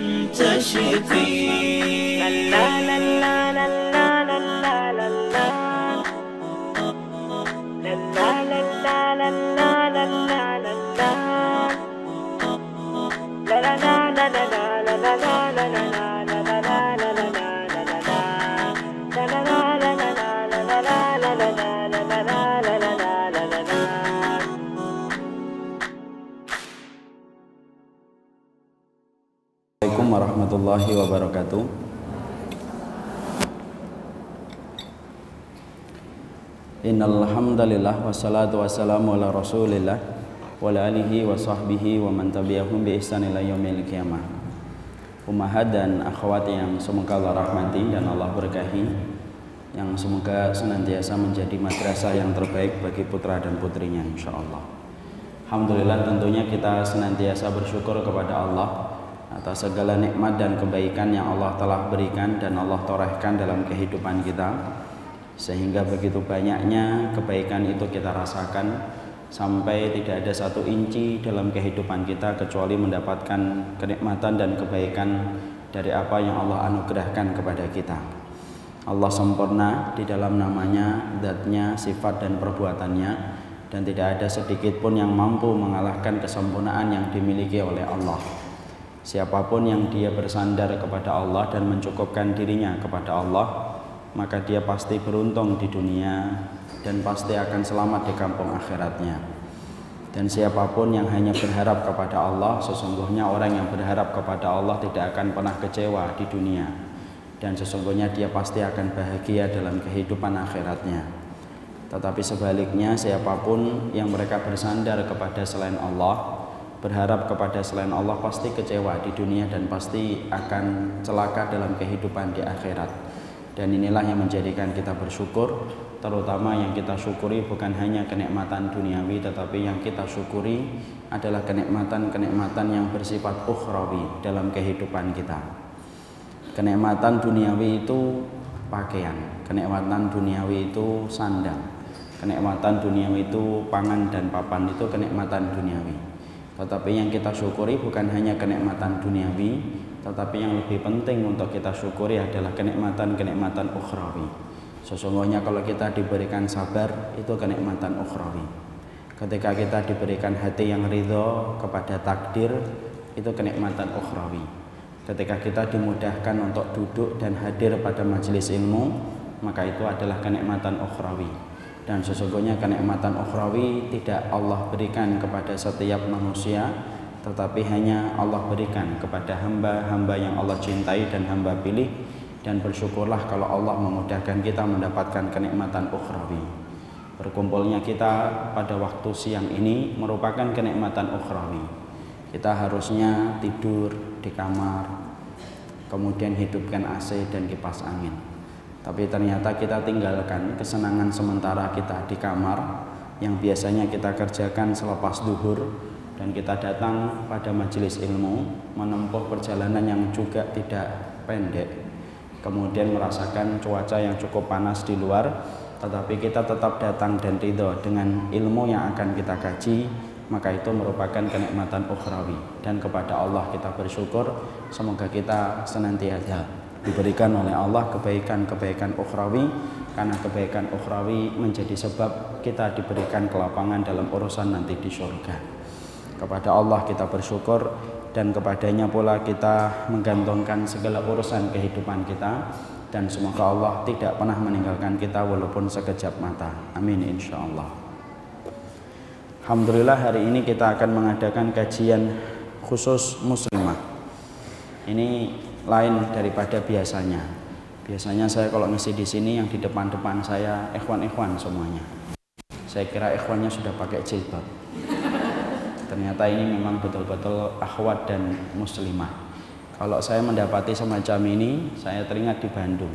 أنت شقي. لا لا لا لا لا لا لا لا Assalamualaikum warahmatullahi wabarakatuh. Innal hamdalillah wassalatu wassalamu ala Rasulillah wa ala alihi wa sahbihi wa man tabi'ahum bi ihsan ila yaumil qiyamah. Ummahat dan akhwat yang semoga Allah rahmati dan Allah berkahi, yang semoga senantiasa menjadi madrasah yang terbaik bagi putra dan putrinya insyaallah. Alhamdulillah, tentunya kita senantiasa bersyukur kepada Allah atas segala nikmat dan kebaikan yang Allah telah berikan dan Allah torehkan dalam kehidupan kita, sehingga begitu banyaknya kebaikan itu kita rasakan sampai tidak ada satu inci dalam kehidupan kita kecuali mendapatkan kenikmatan dan kebaikan dari apa yang Allah anugerahkan kepada kita. Allah sempurna di dalam namanya, zatnya, sifat dan perbuatannya, dan tidak ada sedikit pun yang mampu mengalahkan kesempurnaan yang dimiliki oleh Allah. Siapapun yang dia bersandar kepada Allah dan mencukupkan dirinya kepada Allah, maka dia pasti beruntung di dunia dan pasti akan selamat di kampung akhiratnya. Dan siapapun yang hanya berharap kepada Allah, sesungguhnya orang yang berharap kepada Allah tidak akan pernah kecewa di dunia, dan sesungguhnya dia pasti akan bahagia dalam kehidupan akhiratnya. Tetapi sebaliknya, siapapun yang mereka bersandar kepada selain Allah, berharap kepada selain Allah, pasti kecewa di dunia dan pasti akan celaka dalam kehidupan di akhirat. Dan inilah yang menjadikan kita bersyukur, terutama yang kita syukuri bukan hanya kenikmatan duniawi, tetapi yang kita syukuri adalah kenikmatan-kenikmatan yang bersifat ukhrawi dalam kehidupan kita. Kenikmatan duniawi itu pakaian, kenikmatan duniawi itu sandang, kenikmatan duniawi itu pangan dan papan, itu kenikmatan duniawi. Tetapi yang kita syukuri bukan hanya kenikmatan duniawi, tetapi yang lebih penting untuk kita syukuri adalah kenikmatan-kenikmatan ukhrawi. Sesungguhnya kalau kita diberikan sabar, itu kenikmatan ukhrawi. Ketika kita diberikan hati yang ridho kepada takdir, itu kenikmatan ukhrawi. Ketika kita dimudahkan untuk duduk dan hadir pada majelis ilmu, maka itu adalah kenikmatan ukhrawi. Dan sesungguhnya kenikmatan ukhrawi tidak Allah berikan kepada setiap manusia, tetapi hanya Allah berikan kepada hamba-hamba yang Allah cintai dan hamba pilih. Dan bersyukurlah kalau Allah memudahkan kita mendapatkan kenikmatan ukhrawi. Berkumpulnya kita pada waktu siang ini merupakan kenikmatan ukhrawi. Kita harusnya tidur di kamar, kemudian hidupkan AC dan kipas angin. Tapi ternyata kita tinggalkan kesenangan sementara kita di kamar yang biasanya kita kerjakan selepas zuhur, dan kita datang pada majelis ilmu menempuh perjalanan yang juga tidak pendek, kemudian merasakan cuaca yang cukup panas di luar, tetapi kita tetap datang dan ridho dengan ilmu yang akan kita kaji. Maka itu merupakan kenikmatan ukhrawi, dan kepada Allah kita bersyukur. Semoga kita senantiasa diberikan oleh Allah kebaikan-kebaikan ukhrawi, karena kebaikan ukhrawi menjadi sebab kita diberikan kelapangan dalam urusan nanti di surga. Kepada Allah kita bersyukur, dan kepadanya pula kita menggantungkan segala urusan kehidupan kita, dan semoga Allah tidak pernah meninggalkan kita walaupun sekejap mata. Amin insyaallah. Alhamdulillah, hari ini kita akan mengadakan kajian khusus muslimah. Ini lain daripada biasanya. Biasanya saya kalau ngisi di sini, yang di depan-depan saya ikhwan-ikhwan semuanya. Saya kira ikhwannya sudah pakai jilbab. Ternyata ini memang betul-betul akhwat dan muslimah. Kalau saya mendapati semacam ini, saya teringat di Bandung.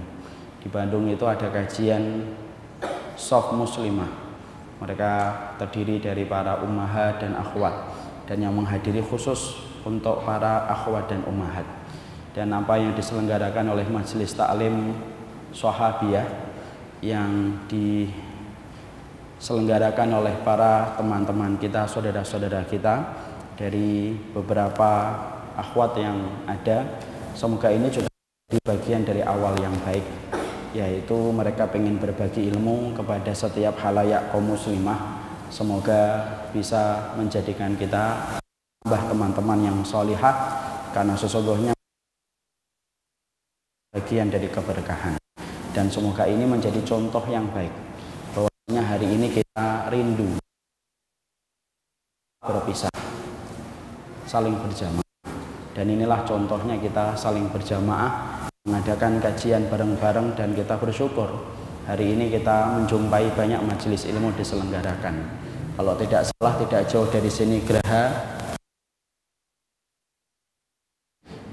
Di Bandung itu ada kajian soft muslimah. Mereka terdiri dari para ummahat dan akhwat, dan yang menghadiri khusus untuk para akhwat dan ummahat. Dan apa yang diselenggarakan oleh Majelis Taklim Sohabiyah, yang diselenggarakan oleh para teman-teman kita, saudara-saudara kita dari beberapa akhwat yang ada, semoga ini juga di bagian dari awal yang baik, yaitu mereka ingin berbagi ilmu kepada setiap halayak kaum muslimah. Semoga bisa menjadikan kita tambah teman-teman yang solihah, karena sesungguhnya bagian dari keberkahan. Dan semoga ini menjadi contoh yang baik, bahwasanya hari ini kita rindu berpisah, saling berjamaah. Dan inilah contohnya, kita saling berjamaah, mengadakan kajian bareng-bareng, dan kita bersyukur hari ini kita menjumpai banyak majelis ilmu diselenggarakan. Kalau tidak salah, tidak jauh dari sini Geraha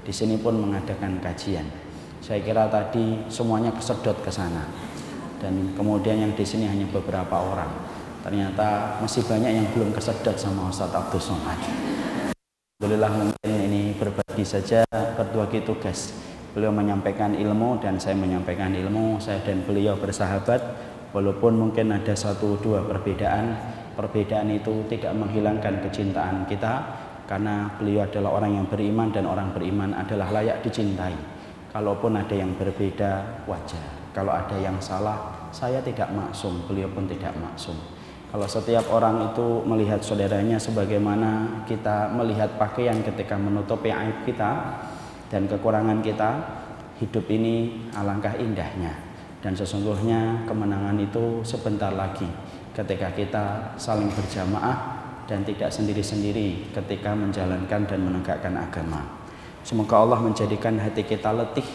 di sini pun mengadakan kajian. Saya kira tadi semuanya kesedot ke sana, dan kemudian yang di sini hanya beberapa orang. Ternyata masih banyak yang belum kesedot sama Ustadz Abdul Somad. Alhamdulillah, mungkin ini berbagi saja, berbagi tugas. Beliau menyampaikan ilmu dan saya menyampaikan ilmu, saya dan beliau bersahabat, walaupun mungkin ada satu dua perbedaan. Perbedaan itu tidak menghilangkan kecintaan kita, karena beliau adalah orang yang beriman dan orang beriman adalah layak dicintai. Kalaupun ada yang berbeda, wajar. Kalau ada yang salah, saya tidak maksum, beliau pun tidak maksum. Kalau setiap orang itu melihat saudaranya sebagaimana kita melihat pakaian ketika menutupi aib kita dan kekurangan kita, hidup ini alangkah indahnya. Dan sesungguhnya kemenangan itu sebentar lagi ketika kita saling berjamaah dan tidak sendiri-sendiri ketika menjalankan dan menegakkan agama. Semoga Allah menjadikan hati kita letih,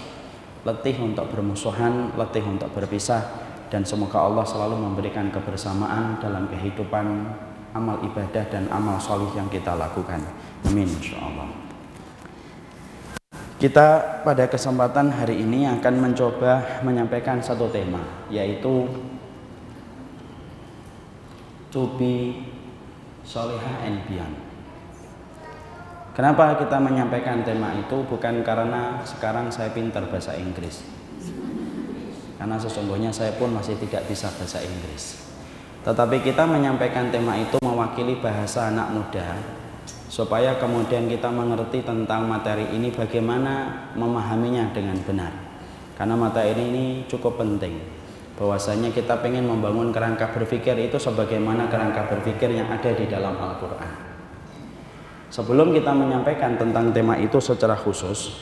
letih untuk bermusuhan, letih untuk berpisah, dan semoga Allah selalu memberikan kebersamaan dalam kehidupan amal ibadah dan amal solih yang kita lakukan. Amin, insyaallah. Kita pada kesempatan hari ini akan mencoba menyampaikan satu tema, yaitu to be solihah and beyond. Kenapa kita menyampaikan tema itu? Bukan karena sekarang saya pintar bahasa Inggris, karena sesungguhnya saya pun masih tidak bisa bahasa Inggris. Tetapi kita menyampaikan tema itu mewakili bahasa anak muda, supaya kemudian kita mengerti tentang materi ini, bagaimana memahaminya dengan benar. Karena materi ini cukup penting, bahwasanya kita pengen membangun kerangka berpikir itu sebagaimana kerangka berpikir yang ada di dalam Al-Quran. Sebelum kita menyampaikan tentang tema itu secara khusus,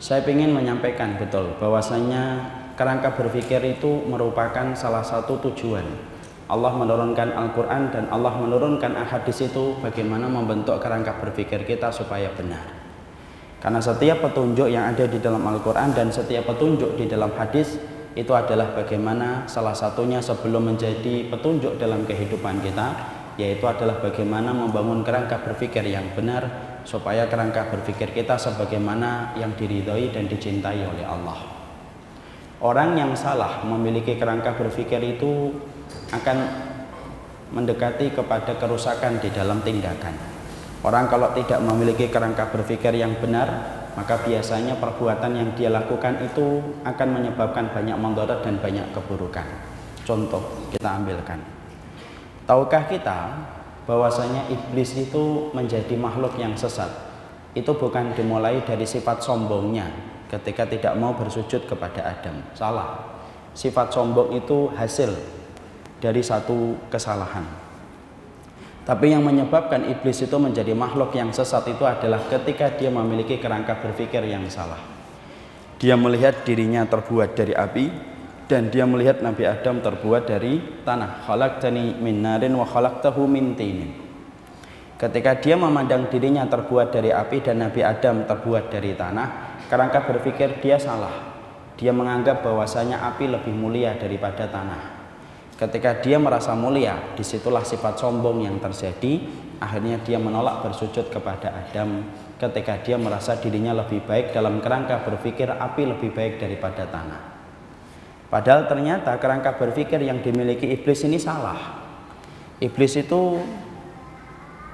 saya ingin menyampaikan betul bahwasanya kerangka berpikir itu merupakan salah satu tujuan Allah menurunkan Al-Quran, dan Allah menurunkan hadis itu bagaimana membentuk kerangka berpikir kita supaya benar. Karena setiap petunjuk yang ada di dalam Al-Quran dan setiap petunjuk di dalam hadis itu adalah bagaimana salah satunya sebelum menjadi petunjuk dalam kehidupan kita, yaitu adalah bagaimana membangun kerangka berpikir yang benar, supaya kerangka berpikir kita sebagaimana yang diridhoi dan dicintai oleh Allah. Orang yang salah memiliki kerangka berpikir itu akan mendekati kepada kerusakan di dalam tindakan. Orang kalau tidak memiliki kerangka berpikir yang benar, maka biasanya perbuatan yang dia lakukan itu akan menyebabkan banyak mudarat dan banyak keburukan. Contoh kita ambilkan. Tahukah kita bahwasanya iblis itu menjadi makhluk yang sesat itu bukan dimulai dari sifat sombongnya ketika tidak mau bersujud kepada Adam. Salah. Sifat sombong itu hasil dari satu kesalahan. Tapi yang menyebabkan iblis itu menjadi makhluk yang sesat itu adalah ketika dia memiliki kerangka berpikir yang salah. Dia melihat dirinya terbuat dari api, dan dia melihat Nabi Adam terbuat dari tanah. Khalaqtani min narin wa khalaqtahu min tinin. Ketika dia memandang dirinya terbuat dari api dan Nabi Adam terbuat dari tanah, kerangka berpikir dia salah. Dia menganggap bahwasanya api lebih mulia daripada tanah. Ketika dia merasa mulia, disitulah sifat sombong yang terjadi. Akhirnya dia menolak bersujud kepada Adam ketika dia merasa dirinya lebih baik dalam kerangka berpikir api lebih baik daripada tanah. Padahal ternyata kerangka berpikir yang dimiliki iblis ini salah. Iblis itu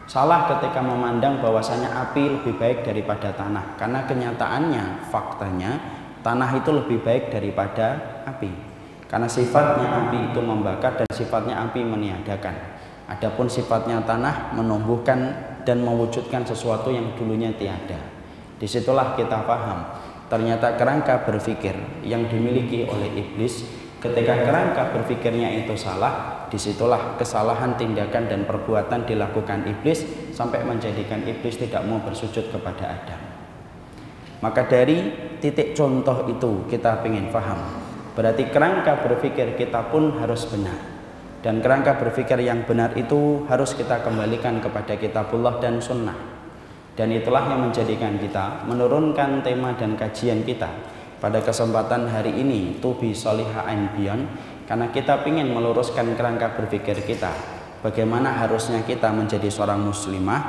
salah ketika memandang bahwasanya api lebih baik daripada tanah, karena kenyataannya, faktanya, tanah itu lebih baik daripada api. Karena sifatnya api itu membakar dan sifatnya api meniadakan. Adapun sifatnya tanah menumbuhkan dan mewujudkan sesuatu yang dulunya tiada. Disitulah kita paham ternyata kerangka berpikir yang dimiliki oleh iblis, ketika kerangka berpikirnya itu salah, disitulah kesalahan tindakan dan perbuatan dilakukan iblis sampai menjadikan iblis tidak mau bersujud kepada Adam. Maka dari titik contoh itu kita ingin paham, berarti kerangka berpikir kita pun harus benar. Dan kerangka berpikir yang benar itu harus kita kembalikan kepada kitabullah dan sunnah. Dan itulah yang menjadikan kita menurunkan tema dan kajian kita pada kesempatan hari ini, to be solihah and beyond, karena kita ingin meluruskan kerangka berpikir kita. Bagaimana harusnya kita menjadi seorang muslimah,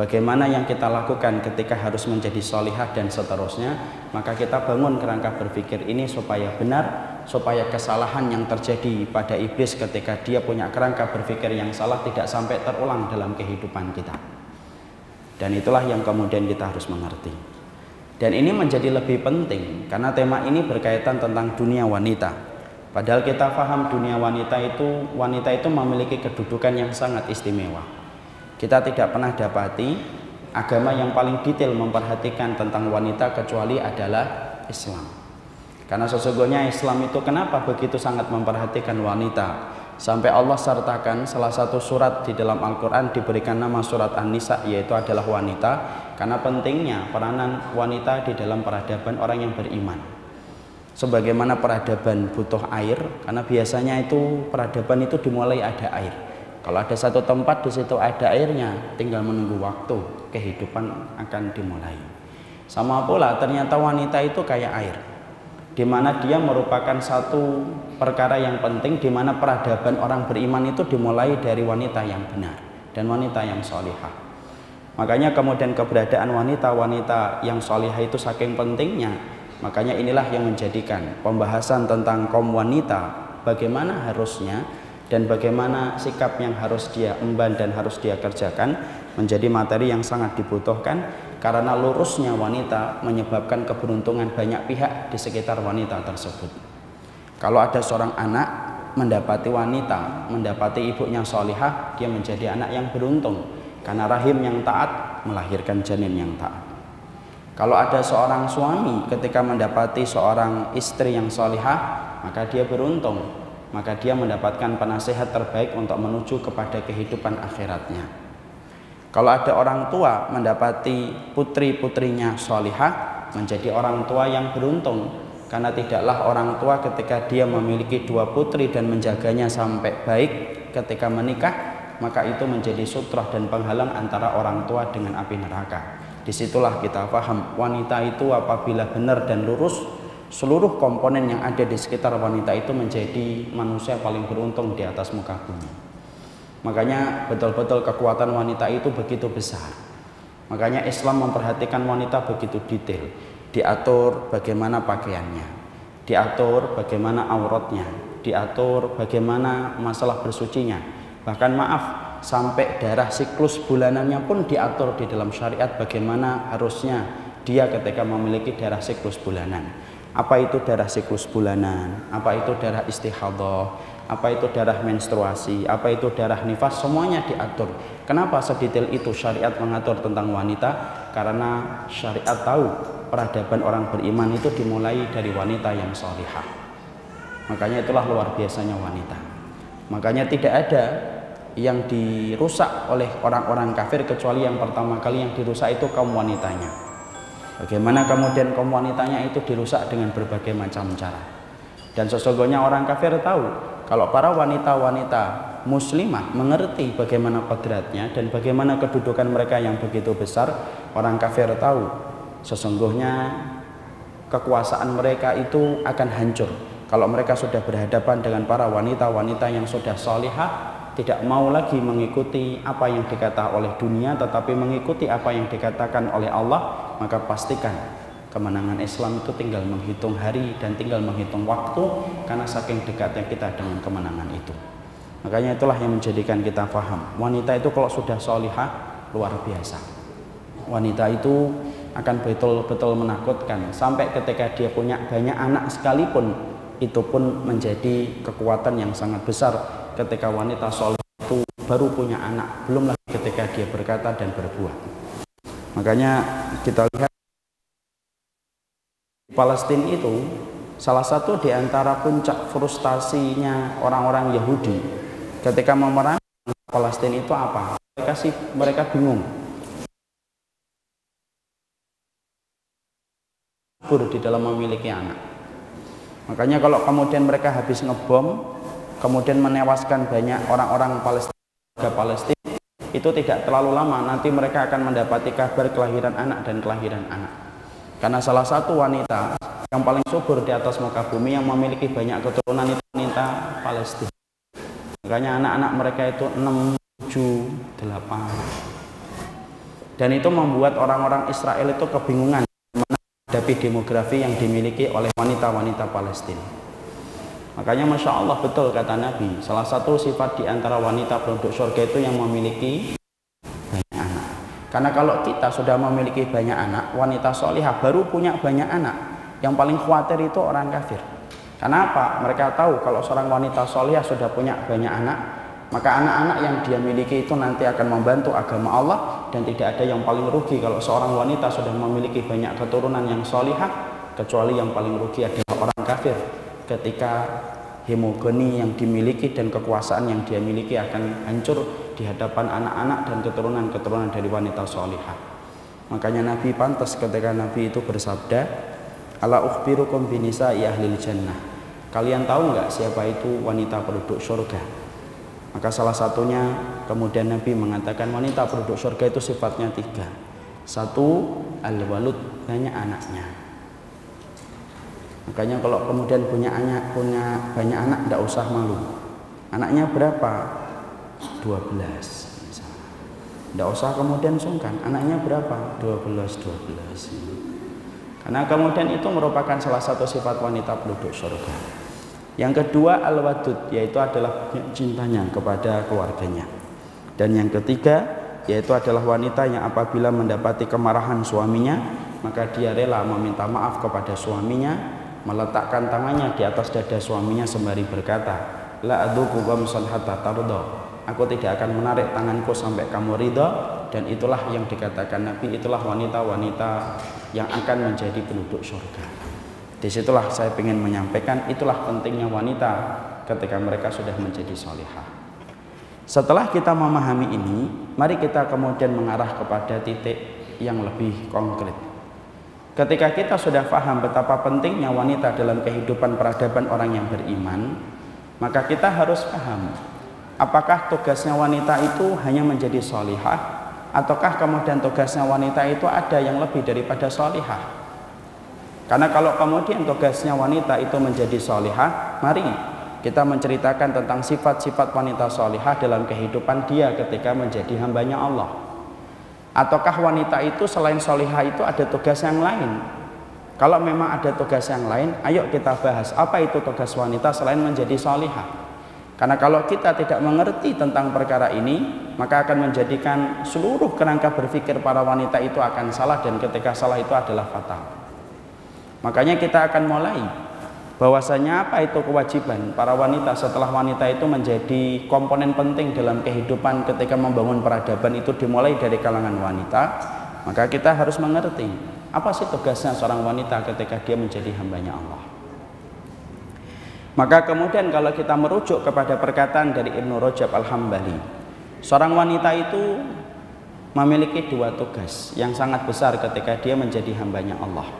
bagaimana yang kita lakukan ketika harus menjadi solihah dan seterusnya. Maka kita bangun kerangka berpikir ini supaya benar, supaya kesalahan yang terjadi pada iblis ketika dia punya kerangka berpikir yang salah tidak sampai terulang dalam kehidupan kita. Dan itulah yang kemudian kita harus mengerti. Dan ini menjadi lebih penting karena tema ini berkaitan tentang dunia wanita. Padahal kita paham dunia wanita itu memiliki kedudukan yang sangat istimewa. Kita tidak pernah dapati agama yang paling detail memperhatikan tentang wanita kecuali adalah Islam. Karena sesungguhnya Islam itu kenapa begitu sangat memperhatikan wanita, sampai Allah sertakan salah satu surat di dalam Al-Quran diberikan nama surat An-Nisa, yaitu adalah wanita, karena pentingnya peranan wanita di dalam peradaban orang yang beriman. Sebagaimana peradaban butuh air, karena biasanya itu peradaban itu dimulai ada air. Kalau ada satu tempat di situ ada airnya, tinggal menunggu waktu kehidupan akan dimulai. Sama pula ternyata wanita itu kayak air, di mana dia merupakan satu perkara yang penting, di mana peradaban orang beriman itu dimulai dari wanita yang benar dan wanita yang solihah. Makanya kemudian keberadaan wanita-wanita yang solihah itu saking pentingnya. Makanya inilah yang menjadikan pembahasan tentang kaum wanita, bagaimana harusnya dan bagaimana sikap yang harus dia emban dan harus dia kerjakan, menjadi materi yang sangat dibutuhkan. Karena lurusnya wanita menyebabkan keberuntungan banyak pihak di sekitar wanita tersebut. Kalau ada seorang anak mendapati wanita, mendapati ibunya solihah, dia menjadi anak yang beruntung. Karena rahim yang taat melahirkan janin yang taat. Kalau ada seorang suami ketika mendapati seorang istri yang solihah, maka dia beruntung. Maka dia mendapatkan penasehat terbaik untuk menuju kepada kehidupan akhiratnya. Kalau ada orang tua mendapati putri-putrinya solihah, menjadi orang tua yang beruntung. Karena tidaklah orang tua ketika dia memiliki dua putri dan menjaganya sampai baik ketika menikah, maka itu menjadi sutrah dan penghalang antara orang tua dengan api neraka. Disitulah kita paham wanita itu apabila benar dan lurus, seluruh komponen yang ada di sekitar wanita itu menjadi manusia paling beruntung di atas muka bumi. Makanya betul-betul kekuatan wanita itu begitu besar. Makanya Islam memperhatikan wanita begitu detail. Diatur bagaimana pakaiannya, diatur bagaimana auratnya, diatur bagaimana masalah bersucinya. Bahkan maaf, sampai darah siklus bulanannya pun diatur di dalam syariat, bagaimana harusnya dia ketika memiliki darah siklus bulanan. Apa itu darah siklus bulanan, apa itu darah istihadhah, apa itu darah menstruasi, apa itu darah nifas, semuanya diatur. Kenapa sedetail itu syariat mengatur tentang wanita? Karena syariat tahu peradaban orang beriman itu dimulai dari wanita yang solihah. Makanya itulah luar biasanya wanita. Makanya tidak ada yang dirusak oleh orang-orang kafir kecuali yang pertama kali yang dirusak itu kaum wanitanya. Bagaimana kemudian kaum wanitanya itu dirusak dengan berbagai macam cara. Dan sesungguhnya orang kafir tahu kalau para wanita-wanita muslimah mengerti bagaimana kodratnya dan bagaimana kedudukan mereka yang begitu besar, orang kafir tahu sesungguhnya kekuasaan mereka itu akan hancur kalau mereka sudah berhadapan dengan para wanita-wanita yang sudah solihah, tidak mau lagi mengikuti apa yang dikata oleh dunia tetapi mengikuti apa yang dikatakan oleh Allah. Maka pastikan kemenangan Islam itu tinggal menghitung hari dan tinggal menghitung waktu, karena saking dekatnya kita dengan kemenangan itu. Makanya itulah yang menjadikan kita paham wanita itu kalau sudah solihah luar biasa. Wanita itu akan betul-betul menakutkan, sampai ketika dia punya banyak anak sekalipun itu pun menjadi kekuatan yang sangat besar. Ketika wanita solihah itu baru punya anak, belum lagi ketika dia berkata dan berbuat. Makanya kita lihat Palestina itu salah satu di antara puncak frustasinya orang-orang Yahudi ketika memerangi Palestina itu apa? Mereka bingung. Kabur di dalam memiliki anak. Makanya kalau kemudian mereka habis ngebom, kemudian menewaskan banyak orang-orang Palestina, itu tidak terlalu lama nanti mereka akan mendapati kabar kelahiran anak dan kelahiran anak. Karena salah satu wanita yang paling subur di atas muka bumi yang memiliki banyak keturunan itu wanita Palestina. Makanya anak-anak mereka itu 6, 7, 8. Dan itu membuat orang-orang Israel itu kebingungan menghadapi demografi yang dimiliki oleh wanita-wanita Palestina. Makanya Masya Allah, betul kata Nabi, salah satu sifat di antara wanita penduduk surga itu yang memiliki banyak anak. Karena kalau kita sudah memiliki banyak anak, wanita solihah baru punya banyak anak, yang paling khawatir itu orang kafir. Kenapa? Mereka tahu kalau seorang wanita solehah sudah punya banyak anak, maka anak-anak yang dia miliki itu nanti akan membantu agama Allah, dan tidak ada yang paling rugi kalau seorang wanita sudah memiliki banyak keturunan yang solehah, kecuali yang paling rugi adalah orang kafir ketika hegemoni yang dimiliki dan kekuasaan yang dia miliki akan hancur di hadapan anak-anak dan keturunan-keturunan dari wanita solehah. Makanya Nabi pantas ketika Nabi itu bersabda, "Ala ukhbirukum binisa'i ahlil jannah." Kalian tahu nggak siapa itu wanita penduduk surga? Maka salah satunya kemudian Nabi mengatakan wanita penduduk surga itu sifatnya 3. 1, al-walud, banyak anaknya. Makanya kalau kemudian punya banyak anak tidak usah malu. Anaknya berapa? 12. Tidak usah kemudian sungkan. Anaknya berapa? 12. Karena kemudian itu merupakan salah satu sifat wanita penduduk surga. Yang kedua al-wadud, yaitu adalah cintanya kepada keluarganya. Dan yang ketiga yaitu adalah wanita yang apabila mendapati kemarahan suaminya, maka dia rela meminta maaf kepada suaminya, meletakkan tangannya di atas dada suaminya sembari berkata, "La adzuku ghamsan hatta tarda." Aku tidak akan menarik tanganku sampai kamu ridha. Dan itulah yang dikatakan Nabi, itulah wanita-wanita yang akan menjadi penduduk surga. Disitulah saya ingin menyampaikan, itulah pentingnya wanita ketika mereka sudah menjadi solihah. Setelah kita memahami ini, mari kita kemudian mengarah kepada titik yang lebih konkret. Ketika kita sudah paham betapa pentingnya wanita dalam kehidupan peradaban orang yang beriman, maka kita harus paham apakah tugasnya wanita itu hanya menjadi solihah, ataukah kemudian tugasnya wanita itu ada yang lebih daripada solihah. Karena kalau kemudian tugasnya wanita itu menjadi solihah, mari kita menceritakan tentang sifat-sifat wanita solihah dalam kehidupan dia ketika menjadi hambanya Allah. Ataukah wanita itu selain solihah itu ada tugas yang lain? Kalau memang ada tugas yang lain, ayo kita bahas apa itu tugas wanita selain menjadi solihah. Karena kalau kita tidak mengerti tentang perkara ini, maka akan menjadikan seluruh kerangka berpikir para wanita itu akan salah, dan ketika salah itu adalah fatal. Makanya kita akan mulai bahwasanya apa itu kewajiban para wanita setelah wanita itu menjadi komponen penting dalam kehidupan ketika membangun peradaban itu dimulai dari kalangan wanita. Maka kita harus mengerti apa sih tugasnya seorang wanita ketika dia menjadi hambanya Allah. Maka kemudian kalau kita merujuk kepada perkataan dari Ibnu Rajab Al-Hambali, seorang wanita itu memiliki 2 tugas yang sangat besar ketika dia menjadi hambanya Allah.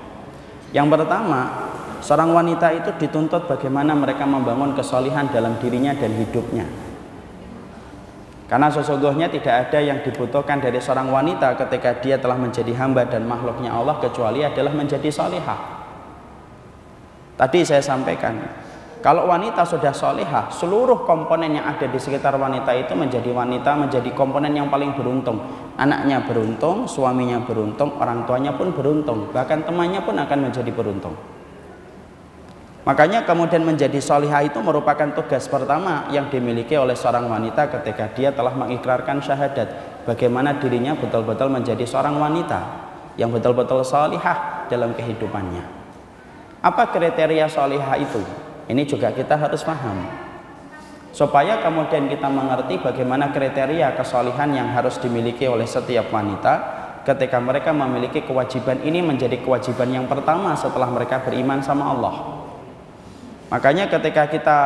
Yang pertama, seorang wanita itu dituntut bagaimana mereka membangun kesolihan dalam dirinya dan hidupnya. Karena sesungguhnya tidak ada yang dibutuhkan dari seorang wanita ketika dia telah menjadi hamba dan makhluknya Allah kecuali adalah menjadi solihah. Tadi saya sampaikan, kalau wanita sudah solihah, seluruh komponen yang ada di sekitar wanita itu menjadi komponen yang paling beruntung. Anaknya beruntung, suaminya beruntung, orang tuanya pun beruntung, bahkan temannya pun akan menjadi beruntung. Makanya kemudian menjadi solihah itu merupakan tugas pertama yang dimiliki oleh seorang wanita ketika dia telah mengikrarkan syahadat. Bagaimana dirinya betul-betul menjadi seorang wanita yang betul-betul solihah dalam kehidupannya. Apa kriteria solihah itu? Ini juga kita harus paham supaya kemudian kita mengerti bagaimana kriteria kesolihan yang harus dimiliki oleh setiap wanita ketika mereka memiliki kewajiban ini menjadi kewajiban yang pertama setelah mereka beriman sama Allah. Makanya ketika kita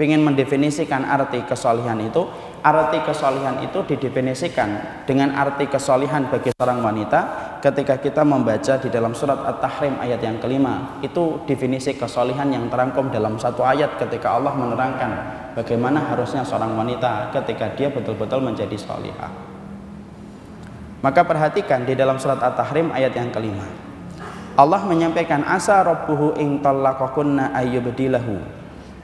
ingin mendefinisikan arti kesolihan itu, arti kesolihan itu didefinisikan dengan arti kesolihan bagi seorang wanita ketika kita membaca di dalam surat At-Tahrim ayat yang kelima. Itu definisi kesolihan yang terangkum dalam satu ayat ketika Allah menerangkan bagaimana harusnya seorang wanita ketika dia betul-betul menjadi solihah. Maka perhatikan di dalam surat At-Tahrim ayat yang kelima, Allah menyampaikan asa rabbuhu in tallaqakunna ayyubdilahu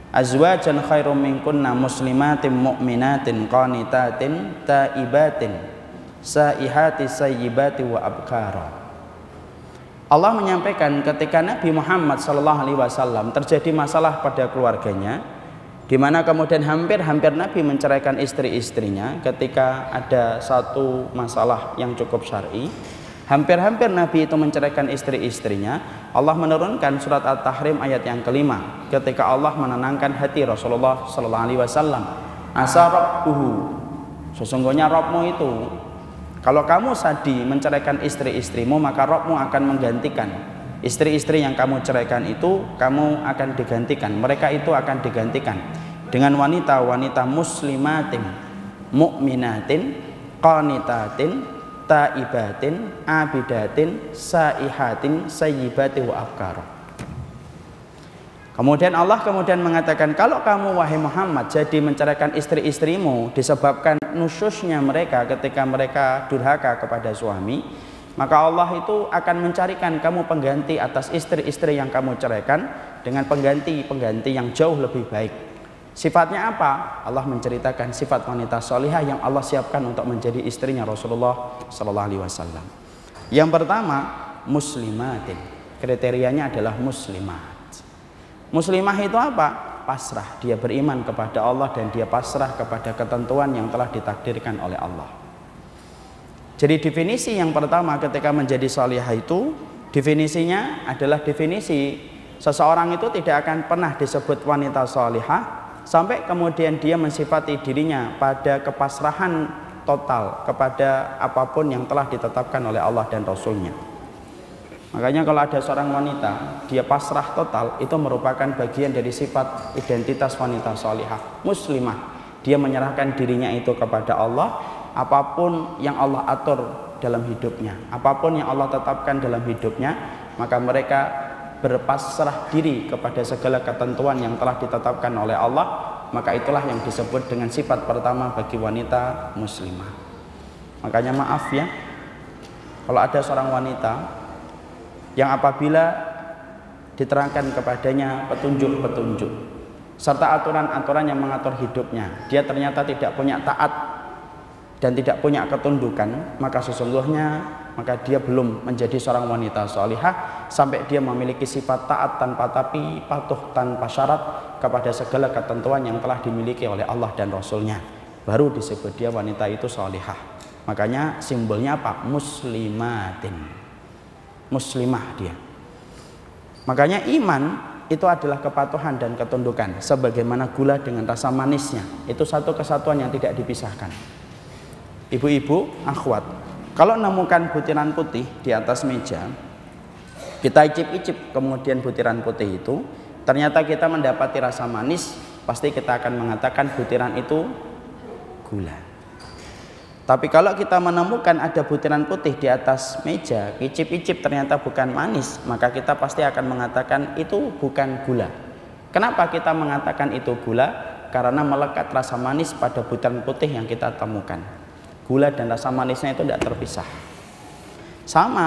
azwajan khairum minkunna muslimatin mu'minatin qanitatin taibatin saihati sayyibati wa abkara. Allah menyampaikan ketika Nabi Muhammad SAW terjadi masalah pada keluarganya, di mana kemudian hampir-hampir Nabi menceraikan istri-istrinya ketika ada satu masalah yang cukup syar'i. Hampir-hampir Nabi itu menceraikan istri-istrinya, Allah menurunkan surat At-Tahrim ayat yang kelima ketika Allah menenangkan hati Rasulullah SAW. Asa rabbuhu, sesungguhnya Rabbmu itu, kalau kamu sadi menceraikan istri-istrimu, maka Rabbmu akan menggantikan istri-istri yang kamu ceraikan itu, kamu akan digantikan, mereka itu akan digantikan dengan wanita-wanita muslimatin mu'minatin qanitatin taibatin abidatin saihatin sayyibati wa abkar. Kemudian Allah mengatakan, kalau kamu wahai Muhammad jadi menceraikan istri-istrimu disebabkan nusyusnya mereka ketika mereka durhaka kepada suami, maka Allah itu akan mencarikan kamu pengganti atas istri-istri yang kamu ceraikan dengan pengganti-pengganti yang jauh lebih baik. Sifatnya apa? Allah menceritakan sifat wanita solihah yang Allah siapkan untuk menjadi istrinya Rasulullah SAW. Yang pertama, muslimatin. Kriterianya adalah muslimat. Muslimah itu apa? Pasrah. Dia beriman kepada Allah dan dia pasrah kepada ketentuan yang telah ditakdirkan oleh Allah. Jadi definisi yang pertama ketika menjadi solihah itu, definisinya adalah definisi seseorang itu tidak akan pernah disebut wanita solihah sampai kemudian dia mensifati dirinya pada kepasrahan total kepada apapun yang telah ditetapkan oleh Allah dan Rasulnya. Makanya kalau ada seorang wanita dia pasrah total, itu merupakan bagian dari sifat identitas wanita solihah, muslimah. Dia menyerahkan dirinya itu kepada Allah, apapun yang Allah atur dalam hidupnya, apapun yang Allah tetapkan dalam hidupnya, maka mereka berpasrah diri kepada segala ketentuan yang telah ditetapkan oleh Allah. Maka itulah yang disebut dengan sifat pertama bagi wanita muslimah. Makanya maaf ya, kalau ada seorang wanita yang apabila diterangkan kepadanya petunjuk-petunjuk serta aturan-aturan yang mengatur hidupnya, dia ternyata tidak punya taat dan tidak punya ketundukan, maka sesungguhnya dia belum menjadi seorang wanita solihah sampai dia memiliki sifat taat tanpa tapi, patuh tanpa syarat kepada segala ketentuan yang telah dimiliki oleh Allah dan Rasulnya. Baru disebut dia wanita itu solihah. Makanya simbolnya apa? Muslimatin. Muslimah dia. Makanya iman itu adalah kepatuhan dan ketundukan, sebagaimana gula dengan rasa manisnya. Itu satu kesatuan yang tidak dipisahkan. Ibu-ibu, akhwat, kalau menemukan butiran putih di atas meja, kita icip-icip kemudian butiran putih itu, ternyata kita mendapati rasa manis, pasti kita akan mengatakan butiran itu gula. Tapi kalau kita menemukan ada butiran putih di atas meja, icip-icip ternyata bukan manis, maka kita pasti akan mengatakan itu bukan gula. Kenapa kita mengatakan itu gula? Karena melekat rasa manis pada butiran putih yang kita temukan. Gula dan rasa manisnya itu tidak terpisah. Sama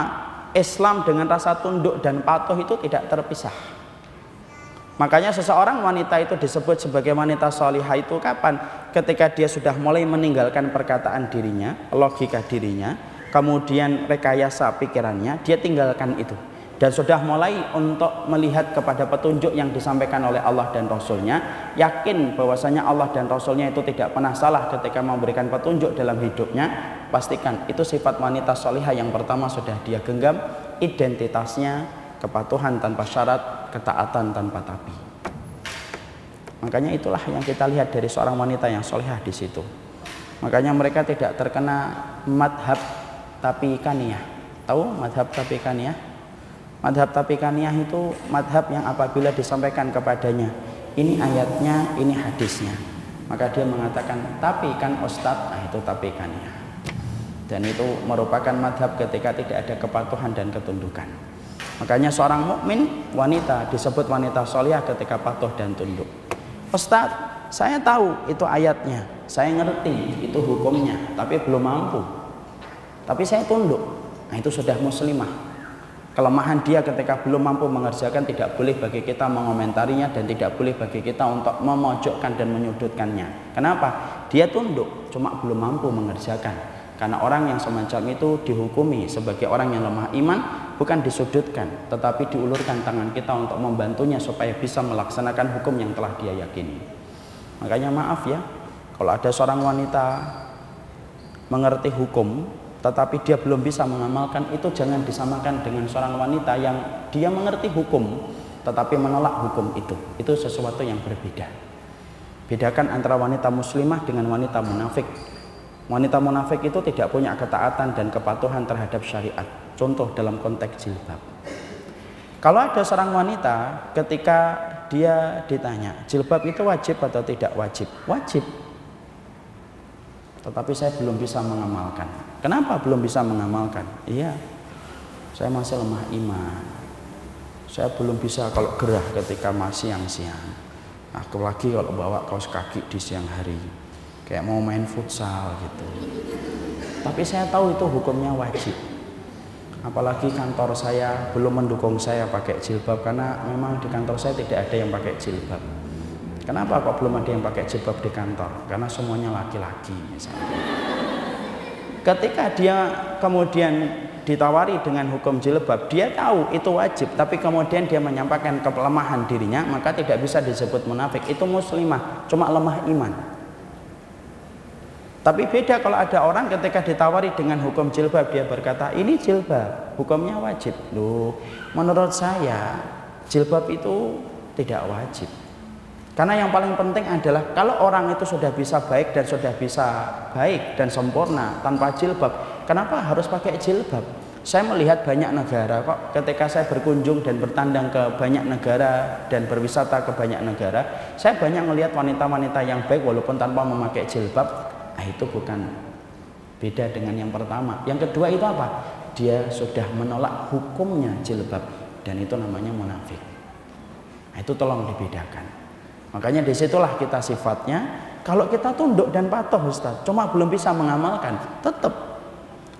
Islam dengan rasa tunduk dan patuh itu tidak terpisah. Makanya seseorang wanita itu disebut sebagai wanita solihah itu kapan? Ketika dia sudah mulai meninggalkan perkataan dirinya, logika dirinya, kemudian rekayasa pikirannya, dia tinggalkan itu dan sudah mulai untuk melihat kepada petunjuk yang disampaikan oleh Allah dan Rasulnya, yakin bahwasanya Allah dan Rasulnya itu tidak pernah salah ketika memberikan petunjuk dalam hidupnya. Pastikan itu sifat wanita solihah yang pertama sudah dia genggam, identitasnya kepatuhan tanpa syarat, ketaatan tanpa tapi. Makanya itulah yang kita lihat dari seorang wanita yang solihah di situ. Makanya mereka tidak terkena madhab Tapikaniyah. Tahu madhab Tapikaniyah? Madhab Tapikaniyah itu madhab yang apabila disampaikan kepadanya, ini ayatnya, ini hadisnya, maka dia mengatakan tapikan ustadz, nah itu Tapikaniyah. Dan itu merupakan madhab ketika tidak ada kepatuhan dan ketundukan. Makanya seorang mukmin wanita disebut wanita solihah ketika patuh dan tunduk. Ustadz, saya tahu itu ayatnya, saya ngerti itu hukumnya, tapi belum mampu. Tapi saya tunduk. Nah, itu sudah muslimah. Kelemahan dia ketika belum mampu mengerjakan tidak boleh bagi kita mengomentarinya dan tidak boleh bagi kita untuk memojokkan dan menyudutkannya. Kenapa? Dia tunduk, cuma belum mampu mengerjakan. Karena orang yang semacam itu dihukumi sebagai orang yang lemah iman, bukan disudutkan, tetapi diulurkan tangan kita untuk membantunya supaya bisa melaksanakan hukum yang telah dia yakini. Makanya maaf ya, kalau ada seorang wanita mengerti hukum tetapi dia belum bisa mengamalkan, itu jangan disamakan dengan seorang wanita yang dia mengerti hukum tetapi menolak hukum itu. Itu sesuatu yang berbeda. Bedakan antara wanita muslimah dengan wanita munafik. Wanita munafik itu tidak punya ketaatan dan kepatuhan terhadap syariat. Contoh dalam konteks jilbab. Kalau ada seorang wanita ketika dia ditanya, jilbab itu wajib atau tidak wajib? Wajib. Tetapi saya belum bisa mengamalkan. Kenapa belum bisa mengamalkan? Iya, saya masih lemah iman. Saya belum bisa kalau gerah ketika masih siang-siang. Aku lagi kalau bawa kaos kaki di siang hari, kayak mau main futsal gitu. Tapi saya tahu itu hukumnya wajib. Apalagi kantor saya belum mendukung saya pakai jilbab, karena memang di kantor saya tidak ada yang pakai jilbab. Kenapa kok belum ada yang pakai jilbab di kantor? Karena semuanya laki-laki misalnya. Ketika dia kemudian ditawari dengan hukum jilbab, dia tahu itu wajib, tapi kemudian dia menyampaikan kelemahan dirinya, maka tidak bisa disebut munafik. Itu muslimah, cuma lemah iman. Tapi beda kalau ada orang ketika ditawari dengan hukum jilbab, dia berkata, ini jilbab, hukumnya wajib. Loh, menurut saya jilbab itu tidak wajib. Karena yang paling penting adalah kalau orang itu sudah bisa baik dan sempurna tanpa jilbab, kenapa harus pakai jilbab? Saya melihat banyak negara kok, ketika saya berkunjung dan bertandang ke banyak negara dan berwisata ke banyak negara, saya banyak melihat wanita-wanita yang baik walaupun tanpa memakai jilbab. Nah, itu bukan beda dengan yang pertama. Yang kedua itu apa? Dia sudah menolak hukumnya jilbab, dan itu namanya munafik. Nah, itu tolong dibedakan. Makanya disitulah kita sifatnya. Kalau kita tunduk dan patuh Ustaz, cuma belum bisa mengamalkan, tetap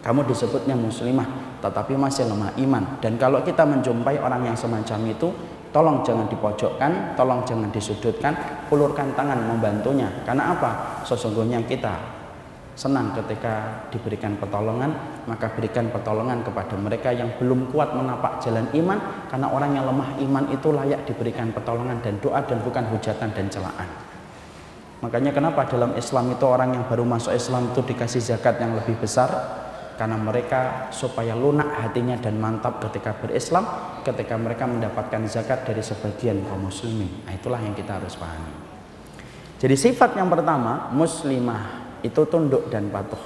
kamu disebutnya muslimah, tetapi masih lemah iman. Dan kalau kita menjumpai orang yang semacam itu, tolong jangan dipojokkan, tolong jangan disudutkan, ulurkan tangan membantunya. Karena apa? Sesungguhnya kita senang ketika diberikan pertolongan, maka berikan pertolongan kepada mereka yang belum kuat menapak jalan iman, karena orang yang lemah iman itu layak diberikan pertolongan dan doa dan bukan hujatan dan celaan. Makanya kenapa dalam Islam itu orang yang baru masuk Islam itu dikasih zakat yang lebih besar, karena mereka supaya lunak hatinya dan mantap ketika berislam, ketika mereka mendapatkan zakat dari sebagian kaum muslimin. Nah, itulah yang kita harus pahami. Jadi sifat yang pertama, muslimah, itu tunduk dan patuh.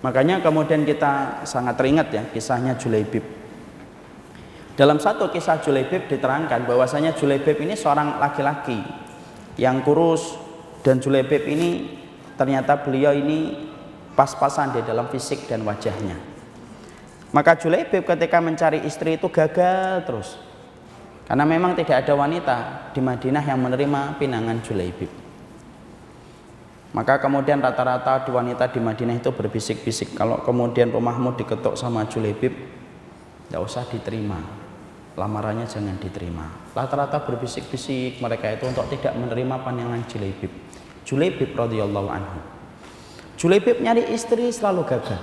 Makanya kemudian kita sangat teringat ya kisahnya Julaibib. Dalam satu kisah Julaibib diterangkan bahwasanya Julaibib ini seorang laki-laki yang kurus, dan Julaibib ini ternyata beliau ini pas-pasan di dalam fisik dan wajahnya. Maka Julaibib ketika mencari istri itu gagal terus, karena memang tidak ada wanita di Madinah yang menerima pinangan Julaibib. Maka kemudian rata-rata wanita di Madinah itu berbisik-bisik, kalau kemudian rumahmu diketuk sama Julaibib, tidak usah diterima, lamarannya jangan diterima. Rata-rata berbisik-bisik mereka itu untuk tidak menerima pandangan Julaibib. Julaibib radhiyallahu anhu, Julaibib nyari istri selalu gagal.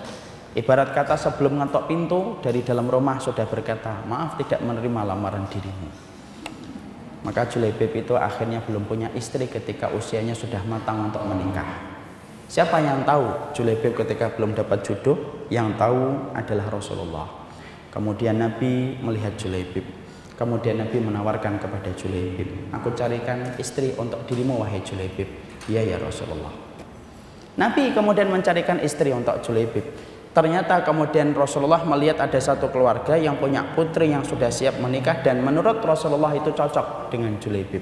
Ibarat kata sebelum ngetok pintu dari dalam rumah sudah berkata, maaf tidak menerima lamaran dirimu. Maka Julaibib itu akhirnya belum punya istri ketika usianya sudah matang untuk menikah. Siapa yang tahu Julaibib ketika belum dapat jodoh? Yang tahu adalah Rasulullah. Kemudian Nabi melihat Julaibib. Kemudian Nabi menawarkan kepada Julaibib, aku carikan istri untuk dirimu wahai Julaibib. Iya ya Rasulullah. Nabi kemudian mencarikan istri untuk Julaibib, Ternyata kemudian Rasulullah melihat ada satu keluarga yang punya putri yang sudah siap menikah, dan menurut Rasulullah itu cocok dengan Julaibib.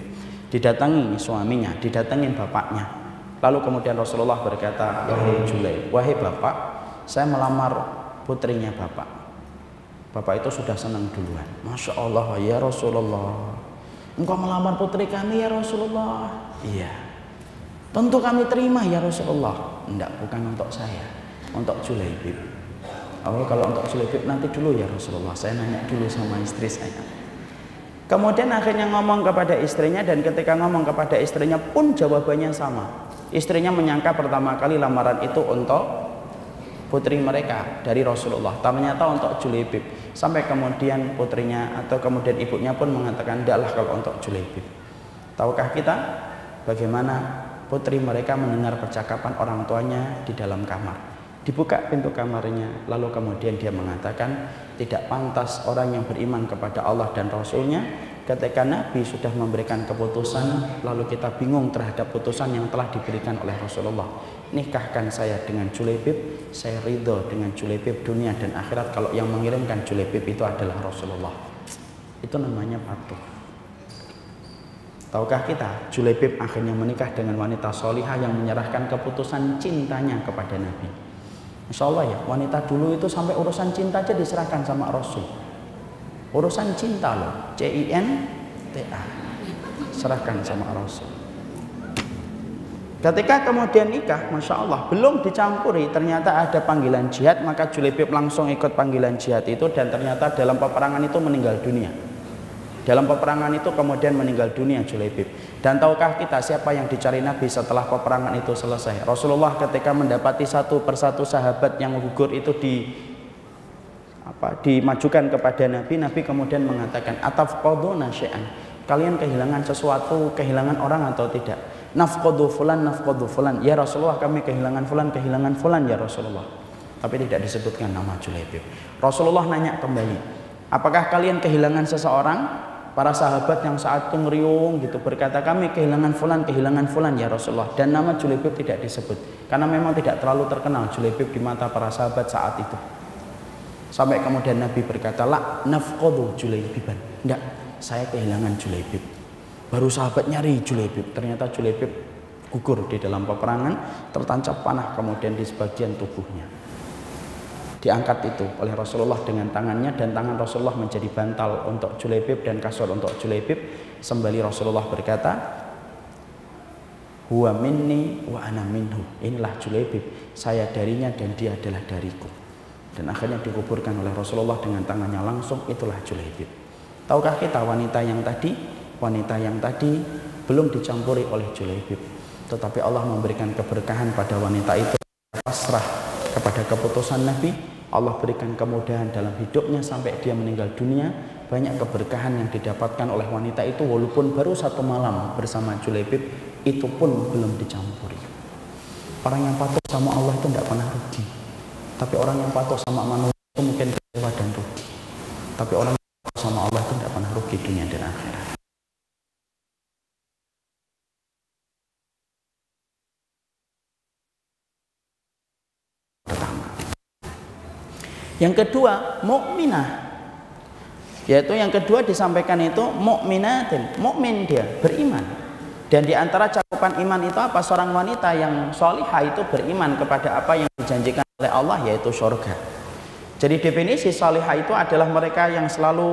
Didatangi suaminya, didatangin bapaknya. Lalu kemudian Rasulullah berkata, "Wahai Julaib, wahai bapak, saya melamar putrinya bapak." Bapak itu sudah senang duluan. "Masya Allah, ya Rasulullah. Engkau melamar putri kami ya Rasulullah." "Iya. Tentu kami terima ya Rasulullah." "Enggak, bukan untuk saya. Untuk Julaibib." "Oh, kalau untuk Julaibib nanti dulu ya Rasulullah, saya nanya dulu sama istri saya." Kemudian akhirnya ngomong kepada istrinya, dan ketika ngomong kepada istrinya pun jawabannya sama. Istrinya menyangka pertama kali lamaran itu untuk putri mereka dari Rasulullah, ternyata untuk Julaibib. Sampai kemudian putrinya atau kemudian ibunya pun mengatakan, "Enggaklah kalau untuk Julaibib." Tahukah kita bagaimana putri mereka mendengar percakapan orang tuanya di dalam kamar? Dibuka pintu kamarnya, lalu kemudian dia mengatakan, tidak pantas orang yang beriman kepada Allah dan Rasulnya ketika Nabi sudah memberikan keputusan lalu kita bingung terhadap putusan yang telah diberikan oleh Rasulullah. Nikahkan saya dengan Julaibib, saya ridho dengan Julaibib dunia dan akhirat, kalau yang mengirimkan Julaibib itu adalah Rasulullah. Itu namanya patuh. Tahukah kita, Julaibib akhirnya menikah dengan wanita solihah yang menyerahkan keputusan cintanya kepada Nabi. Insya Allah ya, wanita dulu itu sampai urusan cinta aja diserahkan sama Rasul. Urusan cinta loh, cinta serahkan sama Rasul. Ketika kemudian nikah, Masya Allah, belum dicampuri, ternyata ada panggilan jihad, maka Julaibib langsung ikut panggilan jihad itu, dan ternyata dalam peperangan itu meninggal dunia. Dalam peperangan itu kemudian meninggal dunia Julaibib. Dan tahukah kita siapa yang dicari Nabi setelah peperangan itu selesai? Rasulullah ketika mendapati satu persatu sahabat yang gugur itu dimajukan kepada Nabi. Nabi kemudian mengatakan, "Atafqaduna syai'an?" Kalian kehilangan sesuatu, kehilangan orang atau tidak? "Nafqadu fulan, nafqadu fulan." "Ya Rasulullah, kami kehilangan fulan ya Rasulullah." Tapi tidak disebutkan nama Julaibib. Rasulullah nanya kembali, "Apakah kalian kehilangan seseorang?" Para sahabat yang saat itu ngeriung gitu berkata, "Kami kehilangan fulan ya Rasulullah." Dan nama Julaibib tidak disebut, karena memang tidak terlalu terkenal Julaibib di mata para sahabat saat itu. Sampai kemudian Nabi berkata, "La nafqadu Julaibiban." "Enggak, saya kehilangan Julaibib." Baru sahabat nyari Julaibib, ternyata Julaibib gugur di dalam peperangan, tertancap panah kemudian di sebagian tubuhnya. Diangkat itu oleh Rasulullah dengan tangannya, dan tangan Rasulullah menjadi bantal untuk Julaibib dan kasur untuk Julaibib. Sembari Rasulullah berkata, "Huwa minni wa ana minhu." Inilah Julaibib, saya darinya dan dia adalah dariku. Dan akhirnya dikuburkan oleh Rasulullah dengan tangannya langsung, itulah Julaibib. Tahukah kita wanita yang tadi belum dicampuri oleh Julaibib, tetapi Allah memberikan keberkahan pada wanita itu, pasrah kepada keputusan Nabi. Allah berikan kemudahan dalam hidupnya sampai dia meninggal dunia. Banyak keberkahan yang didapatkan oleh wanita itu, walaupun baru satu malam bersama Julaibib, itu pun belum dicampuri. Orang yang patuh sama Allah itu tidak pernah rugi. Tapi orang yang patuh sama manusia itu mungkin kecewa dan rugi. Tapi orang yang patuh sama Allah itu tidak pernah rugi dunia dan akhirat. Yang kedua, mukminah. Yaitu yang kedua disampaikan itu mukminatin, mukmin dia, beriman. Dan di antara cakupan iman itu apa? Seorang wanita yang salihah itu beriman kepada apa yang dijanjikan oleh Allah, yaitu surga. Jadi definisi salihah itu adalah mereka yang selalu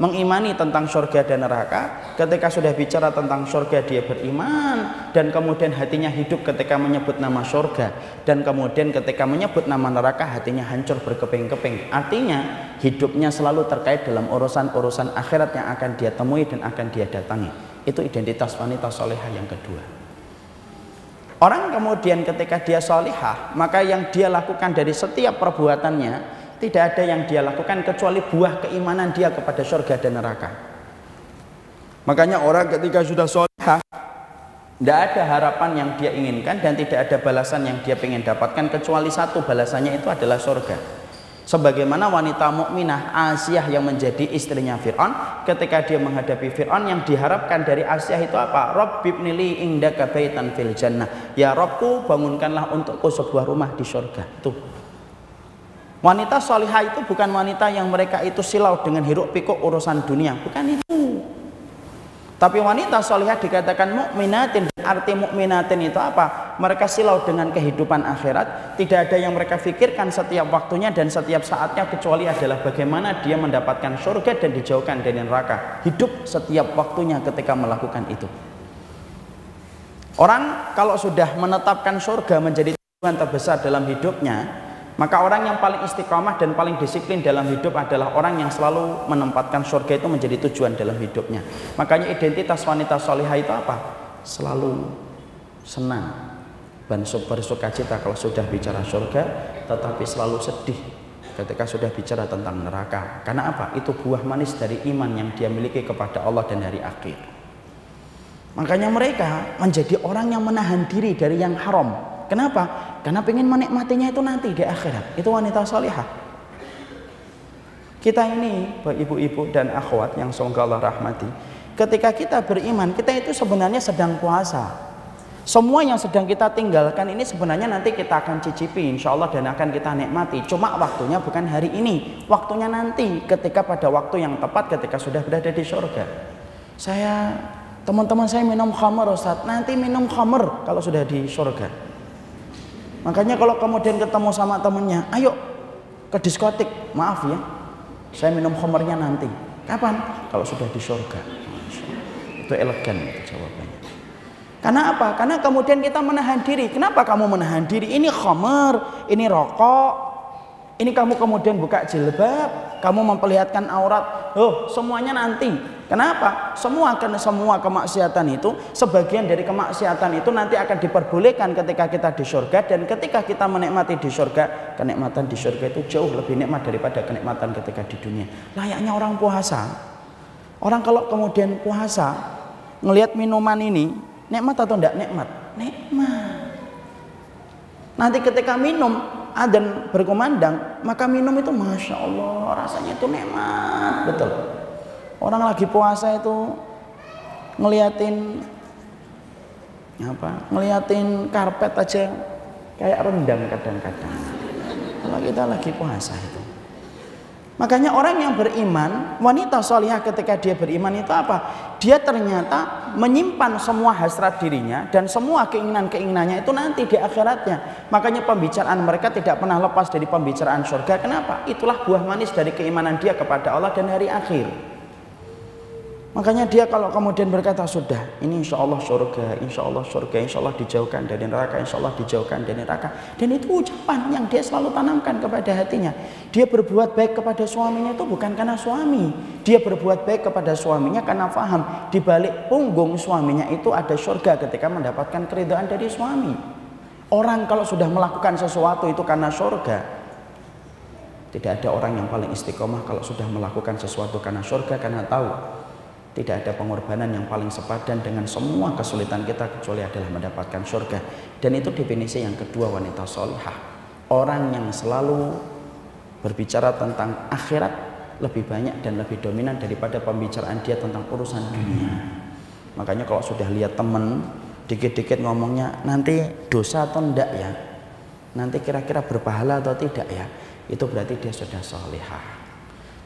mengimani tentang surga dan neraka. Ketika sudah bicara tentang surga dia beriman, dan kemudian hatinya hidup ketika menyebut nama surga, dan kemudian ketika menyebut nama neraka hatinya hancur berkeping-keping. Artinya hidupnya selalu terkait dalam urusan-urusan akhirat yang akan dia temui dan akan dia datangi. Itu identitas wanita salihah yang kedua. Orang kemudian ketika dia salihah, maka yang dia lakukan dari setiap perbuatannya, tidak ada yang dia lakukan kecuali buah keimanan dia kepada surga dan neraka. Makanya orang ketika sudah salihah, tidak ada harapan yang dia inginkan dan tidak ada balasan yang dia ingin dapatkan, kecuali satu, balasannya itu adalah surga. Sebagaimana wanita mukminah Asiyah yang menjadi istrinya Fir'aun, ketika dia menghadapi Fir'aun, yang diharapkan dari Asiyah itu apa? "Rabbibnili indaka baitan fil jannah." "Ya Robku, bangunkanlah untukku sebuah rumah di surga." Tuh, Wanita solihah itu bukan wanita yang mereka itu silau dengan hiruk pikuk urusan dunia, bukan itu. Tapi wanita solihah dikatakan mukminatin. Arti mukminatin itu apa? Mereka silau dengan kehidupan akhirat. Tidak ada yang mereka pikirkan setiap waktunya dan setiap saatnya kecuali adalah bagaimana dia mendapatkan surga dan dijauhkan dari neraka. Hidup setiap waktunya ketika melakukan itu. Orang kalau sudah menetapkan surga menjadi tujuan terbesar dalam hidupnya, maka orang yang paling istiqomah dan paling disiplin dalam hidup adalah orang yang selalu menempatkan surga itu menjadi tujuan dalam hidupnya. Makanya identitas wanita solihah itu apa? Selalu senang dan bersuka cita kalau sudah bicara surga, tetapi selalu sedih ketika sudah bicara tentang neraka. Karena apa? Itu buah manis dari iman yang dia miliki kepada Allah dan hari akhir. Makanya mereka menjadi orang yang menahan diri dari yang haram. Kenapa? Karena pengen menikmatinya itu nanti di akhirat. Itu wanita solihah. Kita ini, ibu-ibu dan akhwat yang semoga Allah rahmati, ketika kita beriman, kita itu sebenarnya sedang puasa. Semua yang sedang kita tinggalkan ini sebenarnya nanti kita akan cicipi, insya Allah, dan akan kita nikmati. Cuma waktunya bukan hari ini, waktunya nanti, ketika pada waktu yang tepat, ketika sudah berada di surga. Teman-teman saya minum khamar, Ustaz. Nanti minum khamar kalau sudah di surga. Makanya kalau kemudian ketemu sama temennya, ayo ke diskotik, maaf ya, saya minum khamernya nanti. Kapan? Kalau sudah di surga. Itu elegan itu jawabannya. Karena apa? Karena kemudian kita menahan diri. Kenapa kamu menahan diri? Ini khamer, ini rokok, ini kamu kemudian buka jilbab, kamu memperlihatkan aurat. Oh, semuanya nanti. Kenapa? Semua kemaksiatan itu, sebagian dari kemaksiatan itu nanti akan diperbolehkan ketika kita di surga, dan ketika kita menikmati di surga, kenikmatan di surga itu jauh lebih nikmat daripada kenikmatan ketika di dunia. Layaknya orang puasa. Orang kalau kemudian puasa, ngelihat minuman ini, nikmat atau tidak nikmat? Nikmat. Nanti ketika minum, adzan berkumandang, maka minum itu Masya Allah, rasanya itu nikmat, betul. Orang lagi puasa itu ngeliatin karpet aja kayak rendang kadang-kadang. Kalau kita lagi puasa itu. Makanya orang yang beriman, wanita solihah ketika dia beriman itu apa? Dia ternyata menyimpan semua hasrat dirinya dan semua keinginan-keinginannya itu nanti di akhiratnya. Makanya pembicaraan mereka tidak pernah lepas dari pembicaraan surga. Kenapa? Itulah buah manis dari keimanan dia kepada Allah dan hari akhir. Makanya dia kalau kemudian berkata, sudah, ini insya Allah surga, insya Allah surga, insya Allah dijauhkan dari neraka, insya Allah dijauhkan dari neraka. Dan itu ucapan yang dia selalu tanamkan kepada hatinya. Dia berbuat baik kepada suaminya itu bukan karena suami. Dia berbuat baik kepada suaminya karena paham di balik punggung suaminya itu ada surga ketika mendapatkan keridhaan dari suami. Orang kalau sudah melakukan sesuatu itu karena surga. Tidak ada orang yang paling istiqomah kalau sudah melakukan sesuatu karena surga, karena tahu tidak ada pengorbanan yang paling sepadan dengan semua kesulitan kita kecuali adalah mendapatkan surga. Dan itu definisi yang kedua wanita solihah. Orang yang selalu berbicara tentang akhirat lebih banyak dan lebih dominan daripada pembicaraan dia tentang urusan dunia. Makanya kalau sudah lihat temen, dikit-dikit ngomongnya nanti dosa atau enggak ya, nanti kira-kira berpahala atau tidak ya, itu berarti dia sudah solihah.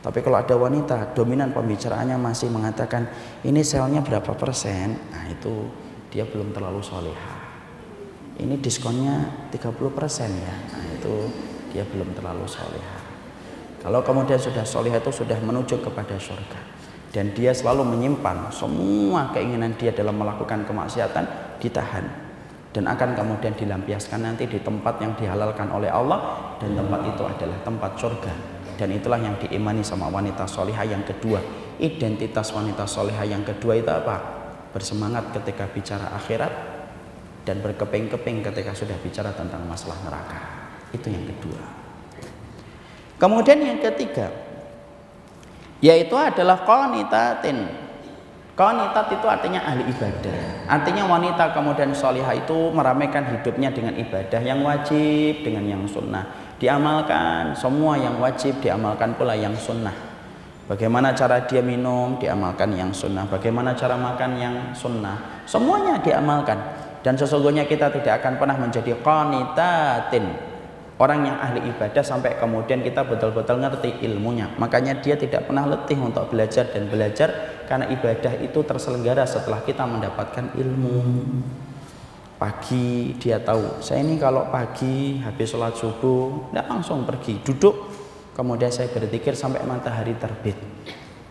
Tapi kalau ada wanita dominan pembicaraannya masih mengatakan ini selnya berapa persen, nah itu dia belum terlalu solihah. Ini diskonnya 30% ya, nah itu dia belum terlalu solihah. Kalau kemudian sudah solihah itu sudah menuju kepada surga. Dan dia selalu menyimpan semua keinginan dia dalam melakukan kemaksiatan, ditahan. Dan akan kemudian dilampiaskan nanti di tempat yang dihalalkan oleh Allah, dan tempat itu adalah tempat surga. Dan itulah yang diimani sama wanita solihah yang kedua. Identitas wanita solihah yang kedua itu apa? Bersemangat ketika bicara akhirat dan berkeping-keping ketika sudah bicara tentang masalah neraka. Itu yang kedua. Kemudian yang ketiga, yaitu adalah qanitatin. Qanitat itu artinya ahli ibadah. Artinya wanita kemudian solihah itu meramaikan hidupnya dengan ibadah yang wajib dengan yang sunnah. Diamalkan semua yang wajib, diamalkan pula yang sunnah. Bagaimana cara dia minum, diamalkan yang sunnah. Bagaimana cara makan yang sunnah. Semuanya diamalkan. Dan sesungguhnya kita tidak akan pernah menjadi qanitatin. orang yang ahli ibadah sampai kemudian kita betul-betul ngerti ilmunya. Makanya dia tidak pernah letih untuk belajar dan belajar, karena ibadah itu terselenggara setelah kita mendapatkan ilmu. Pagi dia tahu, saya ini kalau pagi habis sholat subuh tidak langsung pergi, duduk, kemudian saya berzikir sampai matahari terbit.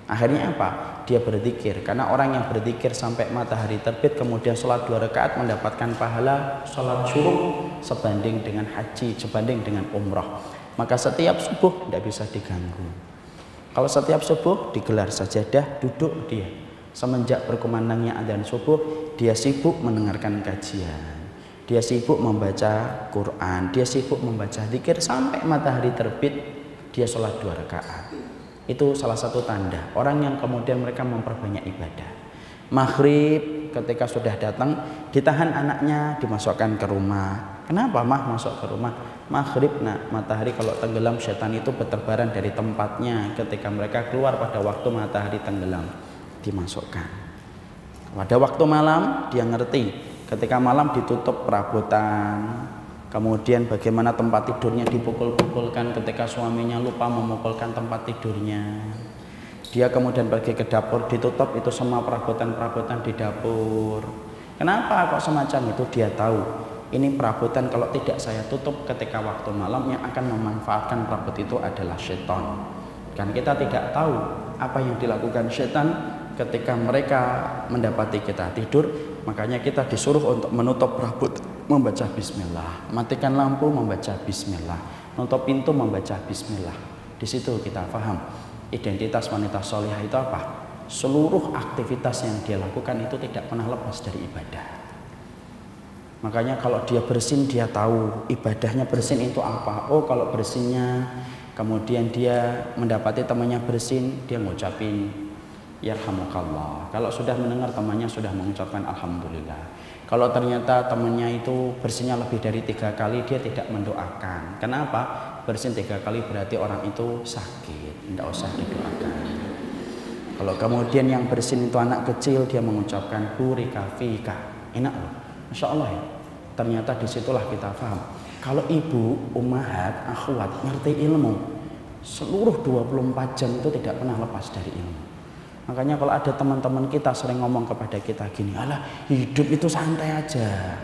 Akhirnya apa? Dia berzikir, karena orang yang berzikir sampai matahari terbit kemudian sholat 2 rakaat mendapatkan pahala sholat syuruq sebanding dengan haji, sebanding dengan umrah. Maka setiap subuh tidak bisa diganggu. Kalau setiap subuh digelar sajadah, duduk dia. Semenjak berkumandangnya adzan subuh, dia sibuk mendengarkan kajian, dia sibuk membaca Quran, dia sibuk membaca zikir sampai matahari terbit, dia sholat 2 rakaat. Itu salah satu tanda orang yang kemudian mereka memperbanyak ibadah. Maghrib ketika sudah datang, ditahan anaknya, dimasukkan ke rumah. Kenapa mah masuk ke rumah? Maghrib nak, matahari kalau tenggelam setan itu berterbaran dari tempatnya. Ketika mereka keluar pada waktu matahari tenggelam, dimasukkan. Pada waktu malam dia ngerti, ketika malam ditutup perabotan, kemudian bagaimana tempat tidurnya dipukul-pukulkan ketika suaminya lupa memukulkan tempat tidurnya. Dia kemudian pergi ke dapur, ditutup itu semua perabotan-perabotan di dapur. Kenapa kok semacam itu? Dia tahu ini perabotan kalau tidak saya tutup ketika waktu malam, yang akan memanfaatkan perabot itu adalah setan. Kan kita tidak tahu apa yang dilakukan setan ketika mereka mendapati kita tidur. Makanya kita disuruh untuk menutup perabot, membaca bismillah, matikan lampu, membaca bismillah, nutup pintu, membaca bismillah. Di situ kita paham identitas wanita solehah itu apa. Seluruh aktivitas yang dia lakukan itu tidak pernah lepas dari ibadah. Makanya kalau dia bersin, dia tahu ibadahnya bersin itu apa. Oh, kalau bersinnya kemudian dia mendapati temannya bersin, dia ngucapin yarhamukallah. Kalau sudah mendengar temannya sudah mengucapkan alhamdulillah. Kalau ternyata temannya itu bersinnya lebih dari 3 kali, dia tidak mendoakan. Kenapa? Bersin 3 kali berarti orang itu sakit, tidak usah didoakan. Kalau kemudian yang bersin itu anak kecil, dia mengucapkan burika fika, enak loh, masya Allah ya. Ternyata disitulah kita paham kalau ibu, ummahat, akhwat ngerti ilmu, seluruh 24 jam itu tidak pernah lepas dari ilmu. Makanya kalau ada teman-teman kita sering ngomong kepada kita gini, alah hidup itu santai aja,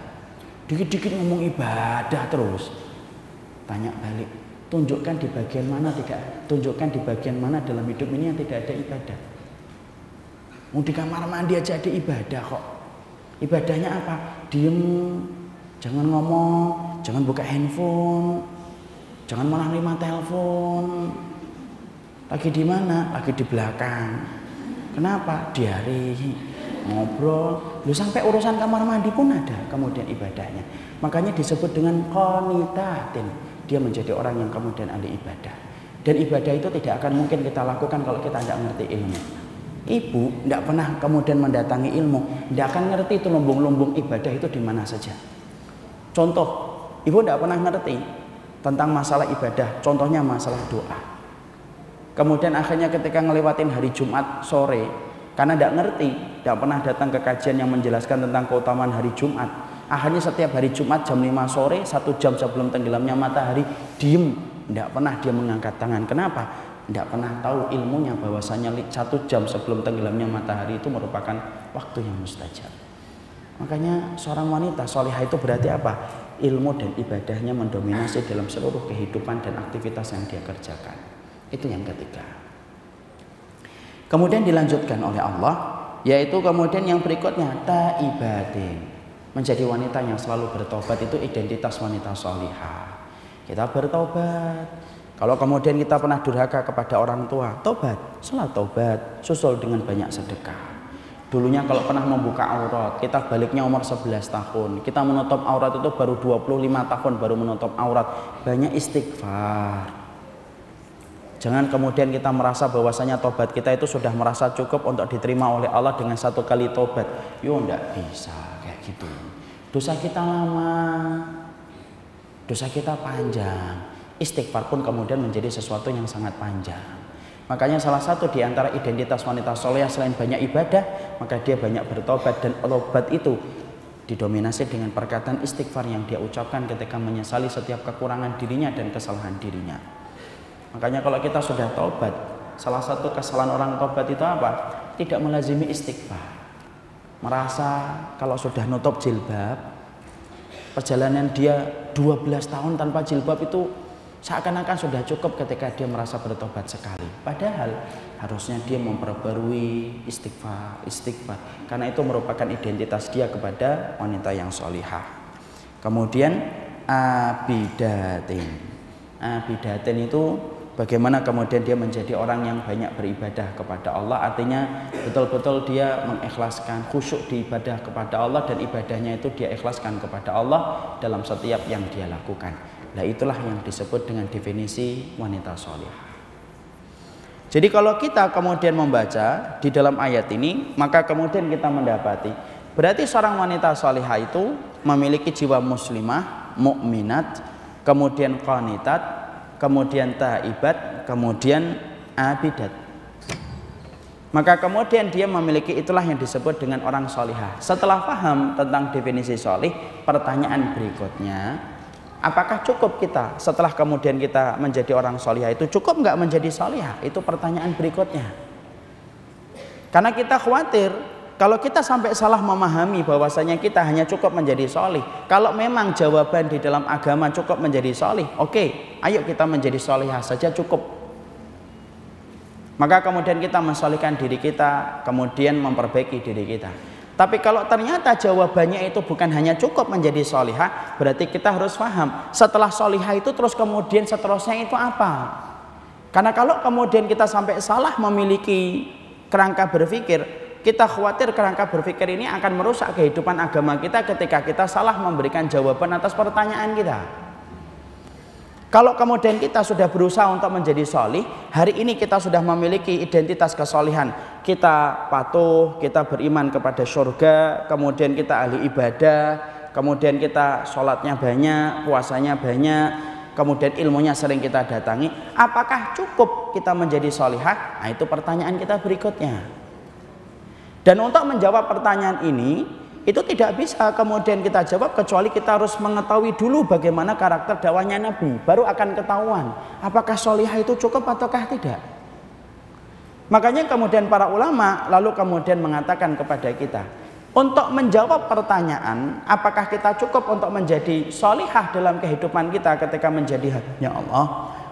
dikit-dikit ngomong ibadah terus. Tanya balik, tunjukkan di bagian mana tidak, tunjukkan di bagian mana dalam hidup ini yang tidak ada ibadah. Mau di kamar mandi aja ada ibadah kok. Ibadahnya apa? Diem, jangan ngomong, jangan buka handphone, jangan menerima telepon. Lagi di mana? Lagi di belakang. Kenapa? Diare, ngobrol, lu sampai urusan kamar mandi pun ada kemudian ibadahnya. Makanya disebut dengan qanitatin, dia menjadi orang yang kemudian ahli ibadah. Dan ibadah itu tidak akan mungkin kita lakukan kalau kita tidak ngerti ilmu. Ibu tidak pernah kemudian mendatangi ilmu, tidak akan ngerti itu lumbung-lumbung ibadah itu di mana saja. Contoh, ibu tidak pernah ngerti tentang masalah ibadah, contohnya masalah doa. Kemudian akhirnya ketika ngelewatin hari Jumat sore, karena tidak ngerti, tidak pernah datang ke kajian yang menjelaskan tentang keutamaan hari Jumat, akhirnya setiap hari Jumat jam 5 sore, 1 jam sebelum tenggelamnya matahari, diem, tidak pernah dia mengangkat tangan. Kenapa? Tidak pernah tahu ilmunya bahwasanya 1 jam sebelum tenggelamnya matahari itu merupakan waktu yang mustajab. Makanya seorang wanita solehah itu berarti apa? Ilmu dan ibadahnya mendominasi dalam seluruh kehidupan dan aktivitas yang dia kerjakan. Itu yang ketiga. Kemudian dilanjutkan oleh Allah, yaitu kemudian yang berikutnya taibatin, menjadi wanita yang selalu bertobat. Itu identitas wanita solihah. Kita bertobat. Kalau kemudian kita pernah durhaka kepada orang tua, tobat, sholat tobat, susul dengan banyak sedekah. Dulunya kalau pernah membuka aurat, kita baliknya umur 11 tahun. Kita menutup aurat itu baru 25 tahun baru menutup aurat. Banyak istighfar. Jangan kemudian kita merasa bahwasanya tobat kita itu sudah merasa cukup untuk diterima oleh Allah dengan 1 kali tobat. Yo, ndak bisa kayak gitu. Dosa kita lama, dosa kita panjang. Istighfar pun kemudian menjadi sesuatu yang sangat panjang. Makanya salah satu di antara identitas wanita solehah selain banyak ibadah, maka dia banyak bertobat. Dan tobat itu didominasi dengan perkataan istighfar yang dia ucapkan ketika menyesali setiap kekurangan dirinya dan kesalahan dirinya. Makanya kalau kita sudah taubat, salah satu kesalahan orang taubat itu apa? Tidak melazimi istighfar. Merasa kalau sudah nutup jilbab, perjalanan dia 12 tahun tanpa jilbab itu seakan-akan sudah cukup ketika dia merasa bertobat sekali. Padahal harusnya dia memperbarui istighfar, karena itu merupakan identitas dia kepada wanita yang solihah. Kemudian abidatin itu bagaimana kemudian dia menjadi orang yang banyak beribadah kepada Allah, artinya betul-betul dia mengikhlaskan, khusyuk di ibadah kepada Allah, dan ibadahnya itu dia ikhlaskan kepada Allah dalam setiap yang dia lakukan. Nah, itulah yang disebut dengan definisi wanita solihah. Jadi kalau kita kemudian membaca di dalam ayat ini, maka kemudian kita mendapati berarti seorang wanita solihah itu memiliki jiwa muslimah, mukminat, kemudian qanitat, kemudian taibat, kemudian abidat. Maka kemudian dia memiliki, itulah yang disebut dengan orang solihah. Setelah paham tentang definisi solih, pertanyaan berikutnya, apakah cukup kita setelah kemudian kita menjadi orang solihah itu, cukup nggak menjadi solihah? Itu pertanyaan berikutnya. Karena kita khawatir kalau kita sampai salah memahami bahwasanya kita hanya cukup menjadi solih. Kalau memang jawaban di dalam agama cukup menjadi solih, oke, ayo kita menjadi solihah saja cukup. Maka kemudian kita mensolihkan diri kita, kemudian memperbaiki diri kita. Tapi kalau ternyata jawabannya itu bukan hanya cukup menjadi solihah, berarti kita harus paham setelah solihah itu terus kemudian seterusnya itu apa. Karena kalau kemudian kita sampai salah memiliki kerangka berpikir, kita khawatir kerangka berpikir ini akan merusak kehidupan agama kita ketika kita salah memberikan jawaban atas pertanyaan kita. Kalau kemudian kita sudah berusaha untuk menjadi solih, hari ini kita sudah memiliki identitas kesolihan, kita patuh, kita beriman kepada surga, kemudian kita ahli ibadah, kemudian kita sholatnya banyak, puasanya banyak, kemudian ilmunya sering kita datangi, apakah cukup kita menjadi solihah? Nah, itu pertanyaan kita berikutnya. Dan untuk menjawab pertanyaan ini, itu tidak bisa kemudian kita jawab kecuali kita harus mengetahui dulu bagaimana karakter dakwahnya Nabi, baru akan ketahuan apakah solihah itu cukup ataukah tidak. Makanya kemudian para ulama lalu kemudian mengatakan kepada kita untuk menjawab pertanyaan apakah kita cukup untuk menjadi solihah dalam kehidupan kita ketika menjadi hambanya Allah,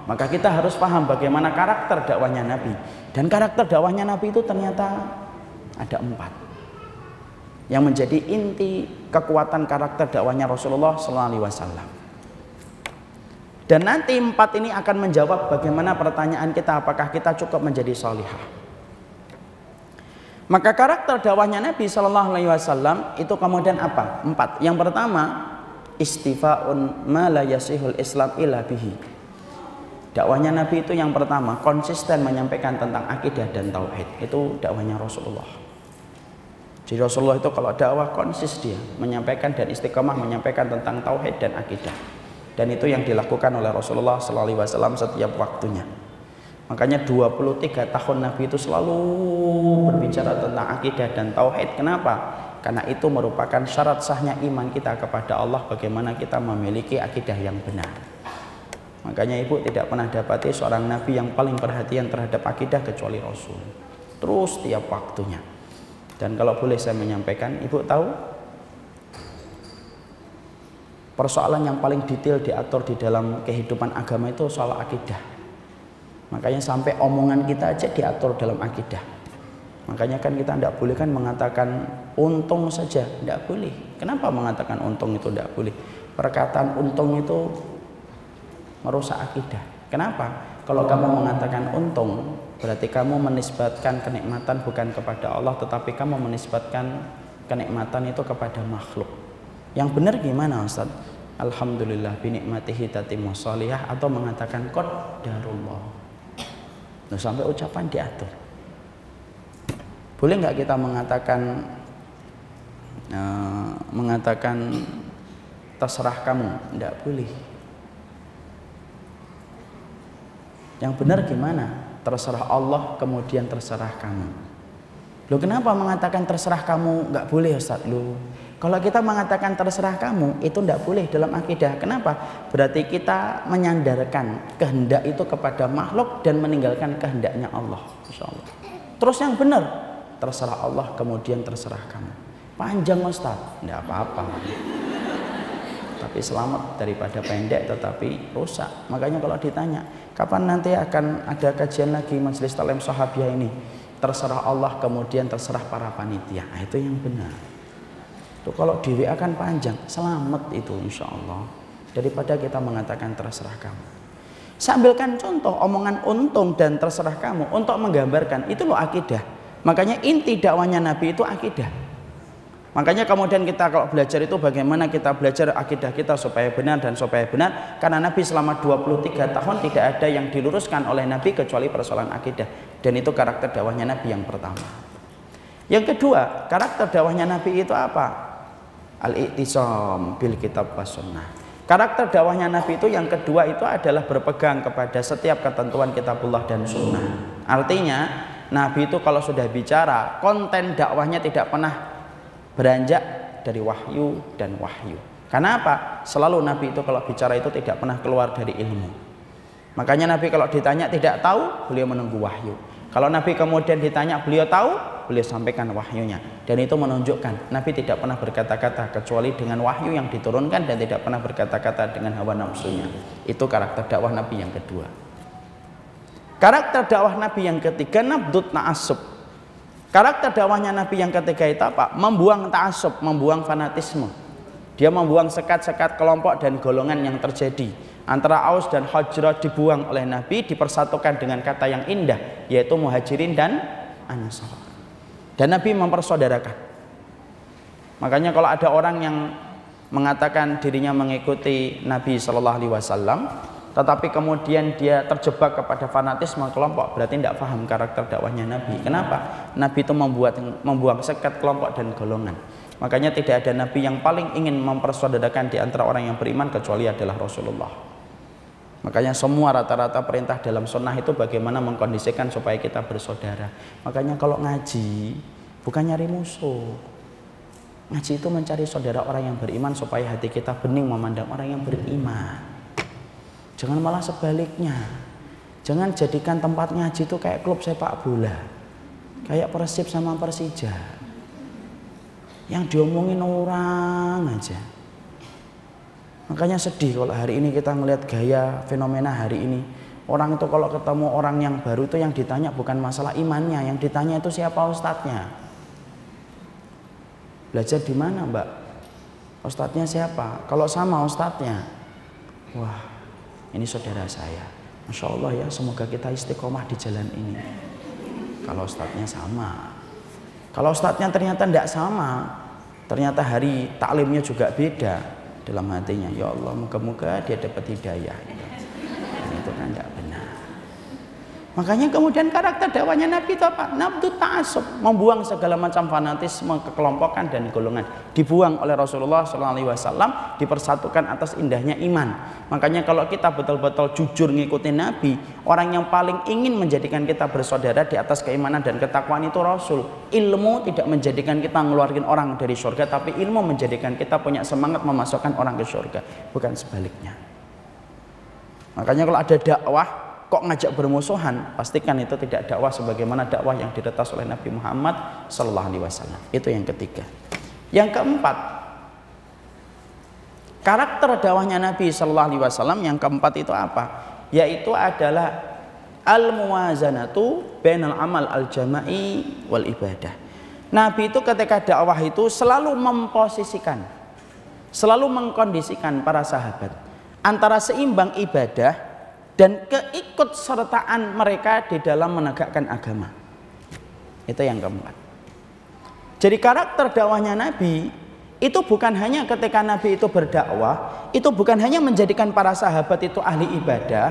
maka kita harus paham bagaimana karakter dakwahnya Nabi. Dan karakter dakwahnya Nabi itu ternyata ada 4 yang menjadi inti kekuatan karakter dakwahnya Rasulullah SAW. Dan nanti 4 ini akan menjawab bagaimana pertanyaan kita, apakah kita cukup menjadi solihah. Maka karakter dakwahnya Nabi SAW itu kemudian apa? 4. Yang pertama, istifaun ma la yasihul islam illa bihi. Dakwahnya Nabi itu yang pertama konsisten menyampaikan tentang akidah dan tauhid. Itu dakwahnya Rasulullah. Jadi Rasulullah itu kalau dakwah konsis dia menyampaikan dan istiqomah menyampaikan tentang tauhid dan akidah. Dan itu yang dilakukan oleh Rasulullah SAW setiap waktunya. Makanya 23 tahun Nabi itu selalu berbicara tentang akidah dan tauhid. Kenapa? Karena itu merupakan syarat sahnya iman kita kepada Allah, bagaimana kita memiliki akidah yang benar. Makanya ibu tidak pernah dapati seorang Nabi yang paling perhatian terhadap akidah kecuali Rasul. Terus tiap waktunya. Dan kalau boleh saya menyampaikan, ibu tahu persoalan yang paling detail diatur di dalam kehidupan agama itu soal akidah. Makanya sampai omongan kita aja diatur dalam akidah. Makanya kan kita tidak boleh kan mengatakan untung saja, tidak boleh. Kenapa mengatakan untung itu tidak boleh? Perkataan untung itu merusak akidah. Kenapa? Kalau kamu mengatakan untung, berarti kamu menisbatkan kenikmatan bukan kepada Allah, tetapi kamu menisbatkan kenikmatan itu kepada makhluk. Yang benar gimana, Ustaz? Alhamdulillah binikmatihi tatimmu sholihah, atau mengatakan qadarullah. Nah, sampai ucapan diatur. Boleh nggak kita mengatakan terserah kamu? Nggak boleh. Yang benar gimana? Terserah Allah, kemudian terserah kamu. Loh, kenapa mengatakan terserah kamu nggak boleh, Ustaz? Loh, Kalau kita mengatakan terserah kamu, itu tidak boleh dalam akidah. Kenapa? Berarti kita menyandarkan kehendak itu kepada makhluk dan meninggalkan kehendaknya Allah. Insya Allah. Terus yang benar, terserah Allah kemudian terserah kamu. Panjang Ustaz, tidak apa-apa. Tapi selamat daripada pendek tetapi rusak. Makanya kalau ditanya, kapan nanti akan ada kajian lagi Majelis Taklim Sohabiyah ini? Terserah Allah kemudian terserah para panitia. Nah, itu yang benar. Kalau di WA kan panjang, selamat itu insya Allah. Daripada kita mengatakan terserah kamu. Saya ambilkan contoh omongan untung dan terserah kamu untuk menggambarkan itu loh akidah. Makanya inti dakwahnya Nabi itu akidah. Makanya kemudian kita kalau belajar itu bagaimana kita belajar akidah kita supaya benar dan supaya benar. Karena Nabi selama 23 tahun tidak ada yang diluruskan oleh Nabi kecuali persoalan akidah. Dan itu karakter dakwahnya Nabi yang pertama. Yang kedua, karakter dakwahnya Nabi itu apa? Al-Iqtisam bil kitab was sunnah. Karakter dakwahnya Nabi itu yang kedua itu adalah berpegang kepada setiap ketentuan kitabullah dan sunnah. Artinya Nabi itu kalau sudah bicara, konten dakwahnya tidak pernah beranjak dari wahyu dan wahyu. Karena apa? Selalu Nabi itu kalau bicara itu tidak pernah keluar dari ilmu. Makanya Nabi kalau ditanya tidak tahu, beliau menunggu wahyu. Kalau Nabi kemudian ditanya beliau tahu, beliau sampaikan wahyunya. Dan itu menunjukkan Nabi tidak pernah berkata-kata kecuali dengan wahyu yang diturunkan, dan tidak pernah berkata-kata dengan hawa nafsunya. Itu karakter dakwah Nabi yang kedua. Karakter dakwah Nabi yang ketiga, nabdut ta'assub. Karakter dakwahnya Nabi yang ketiga itu apa? Membuang ta'assub, membuang fanatisme. Dia membuang sekat-sekat kelompok dan golongan yang terjadi. Antara Aus dan Hajrah dibuang oleh Nabi, dipersatukan dengan kata yang indah, yaitu Muhajirin dan Ansar. Dan Nabi mempersaudarakan. Makanya kalau ada orang yang mengatakan dirinya mengikuti Nabi Shallallahu Alaihi Wasallam, tetapi kemudian dia terjebak kepada fanatisme kelompok, berarti tidak paham karakter dakwahnya Nabi. Kenapa? Nabi itu membuang sekat kelompok dan golongan. Makanya tidak ada Nabi yang paling ingin mempersaudarakan di antara orang yang beriman kecuali adalah Rasulullah. Makanya semua rata-rata perintah dalam sunnah itu bagaimana mengkondisikan supaya kita bersaudara. Makanya kalau ngaji bukan nyari musuh. Ngaji itu mencari saudara orang yang beriman supaya hati kita bening memandang orang yang beriman. Jangan malah sebaliknya. Jangan jadikan tempat ngaji itu kayak klub sepak bola. Kayak Persib sama Persija. Yang diomongin orang aja. Makanya sedih kalau hari ini kita melihat gaya fenomena hari ini. Orang itu kalau ketemu orang yang baru itu yang ditanya bukan masalah imannya, yang ditanya itu siapa ustadznya. Belajar di mana mbak? Ustadznya siapa? Kalau sama ustadznya, wah ini saudara saya. Masya Allah ya, semoga kita istiqomah di jalan ini. Kalau ustadznya sama. Kalau ustadznya ternyata tidak sama, ternyata hari taklimnya juga beda. Dalam hatinya, ya Allah, moga-moga dia dapat hidayah. Dan itu kan tidak benar. Makanya kemudian karakter dakwahnya Nabi itu apa? Nabdut ta'assub, membuang segala macam fanatisme, kekelompokan dan golongan. Dibuang oleh Rasulullah SAW, dipersatukan atas indahnya iman. Makanya kalau kita betul-betul jujur ngikutin Nabi, orang yang paling ingin menjadikan kita bersaudara di atas keimanan dan ketakwaan itu Rasul. Ilmu tidak menjadikan kita ngeluarin orang dari surga, tapi ilmu menjadikan kita punya semangat memasukkan orang ke surga, bukan sebaliknya. Makanya kalau ada dakwah kok ngajak bermusuhan, pastikan itu tidak dakwah sebagaimana dakwah yang diretas oleh Nabi Muhammad SAW. Itu yang ketiga. Yang keempat, karakter dakwahnya Nabi SAW yang keempat itu apa? Yaitu adalah al-muwazanatu bainal amal al-jama'i wal ibadah. Nabi itu ketika dakwah itu selalu memposisikan, selalu mengkondisikan para sahabat antara seimbang ibadah dan keikutsertaan mereka di dalam menegakkan agama. Itu yang keempat. Jadi karakter dakwahnya Nabi itu bukan hanya ketika Nabi itu berdakwah, itu bukan hanya menjadikan para sahabat itu ahli ibadah,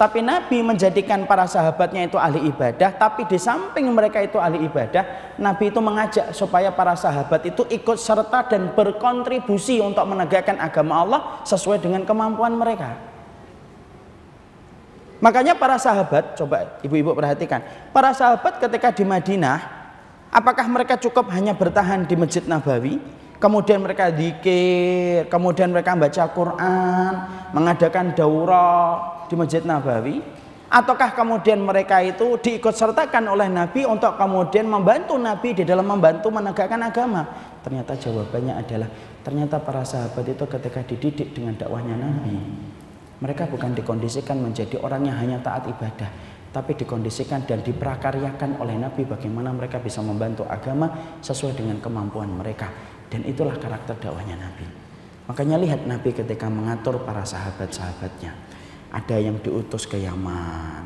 tapi Nabi menjadikan para sahabatnya itu ahli ibadah, tapi di samping mereka itu ahli ibadah, Nabi itu mengajak supaya para sahabat itu ikut serta dan berkontribusi untuk menegakkan agama Allah sesuai dengan kemampuan mereka. Makanya para sahabat, coba ibu-ibu perhatikan, para sahabat ketika di Madinah, apakah mereka cukup hanya bertahan di Masjid Nabawi? kemudian mereka dzikir, kemudian mereka baca Quran, mengadakan daurah di Masjid Nabawi, ataukah kemudian mereka itu diikutsertakan oleh Nabi untuk kemudian membantu Nabi di dalam membantu menegakkan agama? Ternyata jawabannya adalah, ternyata para sahabat itu ketika dididik dengan dakwahnya Nabi, mereka bukan dikondisikan menjadi orang yang hanya taat ibadah, tapi dikondisikan dan diprakaryakan oleh Nabi bagaimana mereka bisa membantu agama sesuai dengan kemampuan mereka. Dan itulah karakter dakwahnya Nabi. Makanya lihat Nabi ketika mengatur para sahabat-sahabatnya. Ada yang diutus ke Yaman,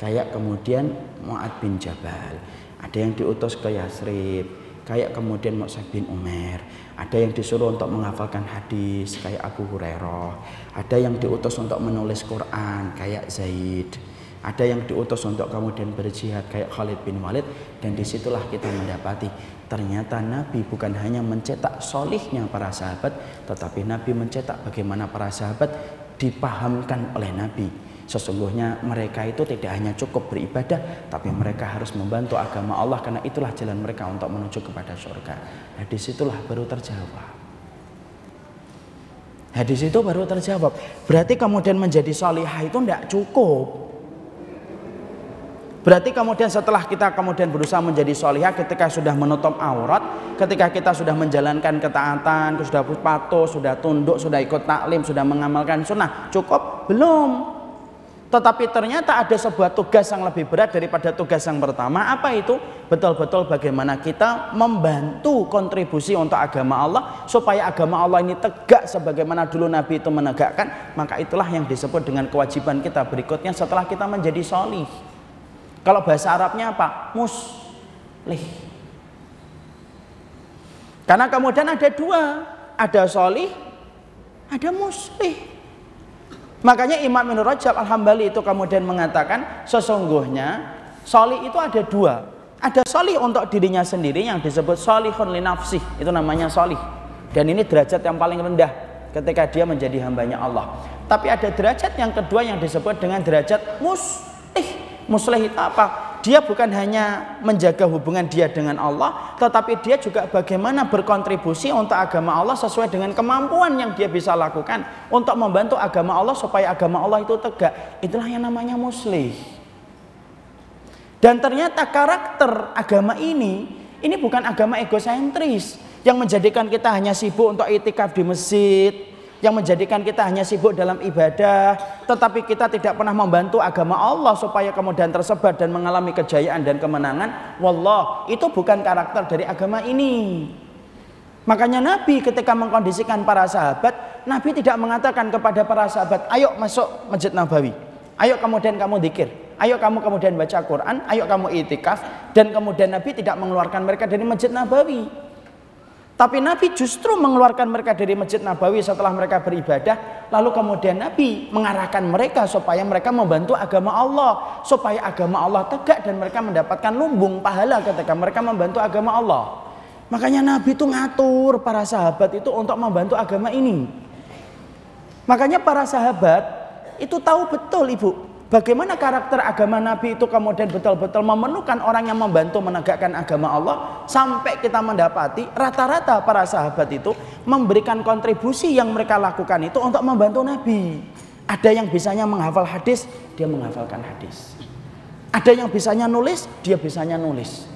kayak kemudian Mu'ad bin Jabal. Ada yang diutus ke Yasrib, kayak kemudian Mus'ab bin Umair. Ada yang disuruh untuk menghafalkan hadis, kayak Abu Hurairah. Ada yang diutus untuk menulis Quran, kayak Zaid. Ada yang diutus untuk kemudian berjihad, kayak Khalid bin Walid. Dan disitulah kita mendapati, ternyata Nabi bukan hanya mencetak solihnya para sahabat, tetapi Nabi mencetak bagaimana para sahabat dipahamkan oleh Nabi sesungguhnya mereka itu tidak hanya cukup beribadah, tapi mereka harus membantu agama Allah, karena itulah jalan mereka untuk menuju kepada surga. Hadis itulah baru terjawab. Hadis itu baru terjawab. Berarti kemudian menjadi salihah itu tidak cukup. Berarti kemudian setelah kita kemudian berusaha menjadi solihah, ketika sudah menutup aurat, ketika kita sudah menjalankan ketaatan, sudah patuh, sudah tunduk, sudah ikut taklim, sudah mengamalkan sunnah, cukup? Belum. Tetapi ternyata ada sebuah tugas yang lebih berat daripada tugas yang pertama. Apa itu? Betul-betul bagaimana kita membantu kontribusi untuk agama Allah, supaya agama Allah ini tegak sebagaimana dulu Nabi itu menegakkan. Maka itulah yang disebut dengan kewajiban kita berikutnya setelah kita menjadi solih. Kalau bahasa Arabnya apa? Muslih. Karena kemudian ada dua, ada solih, ada muslih. Makanya Imam Ibnu Rajab Al-Hambali itu kemudian mengatakan sesungguhnya solih itu ada dua. Ada solih untuk dirinya sendiri yang disebut solihun li nafsih, itu namanya solih. Dan ini derajat yang paling rendah ketika dia menjadi hambanya Allah. Tapi ada derajat yang kedua yang disebut dengan derajat muslih. Muslih itu apa? Dia bukan hanya menjaga hubungan dia dengan Allah, tetapi dia juga bagaimana berkontribusi untuk agama Allah sesuai dengan kemampuan yang dia bisa lakukan untuk membantu agama Allah supaya agama Allah itu tegak. Itulah yang namanya muslih. Dan ternyata karakter agama ini bukan agama egosentris yang menjadikan kita hanya sibuk untuk itikaf di masjid, yang menjadikan kita hanya sibuk dalam ibadah, tetapi kita tidak pernah membantu agama Allah supaya kemudian tersebar dan mengalami kejayaan dan kemenangan. Wallah, itu bukan karakter dari agama ini. Makanya Nabi ketika mengkondisikan para sahabat, Nabi tidak mengatakan kepada para sahabat, ayo masuk Masjid Nabawi, ayo kemudian kamu dzikir, ayo kamu kemudian baca Quran, ayo kamu itikaf. Dan kemudian Nabi tidak mengeluarkan mereka dari Masjid Nabawi, tapi Nabi justru mengeluarkan mereka dari Masjid Nabawi setelah mereka beribadah. Lalu kemudian Nabi mengarahkan mereka supaya mereka membantu agama Allah, supaya agama Allah tegak dan mereka mendapatkan lumbung pahala ketika mereka membantu agama Allah. Makanya Nabi itu ngatur para sahabat itu untuk membantu agama ini. Makanya para sahabat itu tahu betul, Ibu, bagaimana karakter agama Nabi itu kemudian betul-betul memerlukan orang yang membantu menegakkan agama Allah. Sampai kita mendapati rata-rata para sahabat itu memberikan kontribusi yang mereka lakukan itu untuk membantu Nabi. Ada yang bisanya menghafal hadis, dia menghafalkan hadis. Ada yang bisanya nulis, dia bisanya nulis.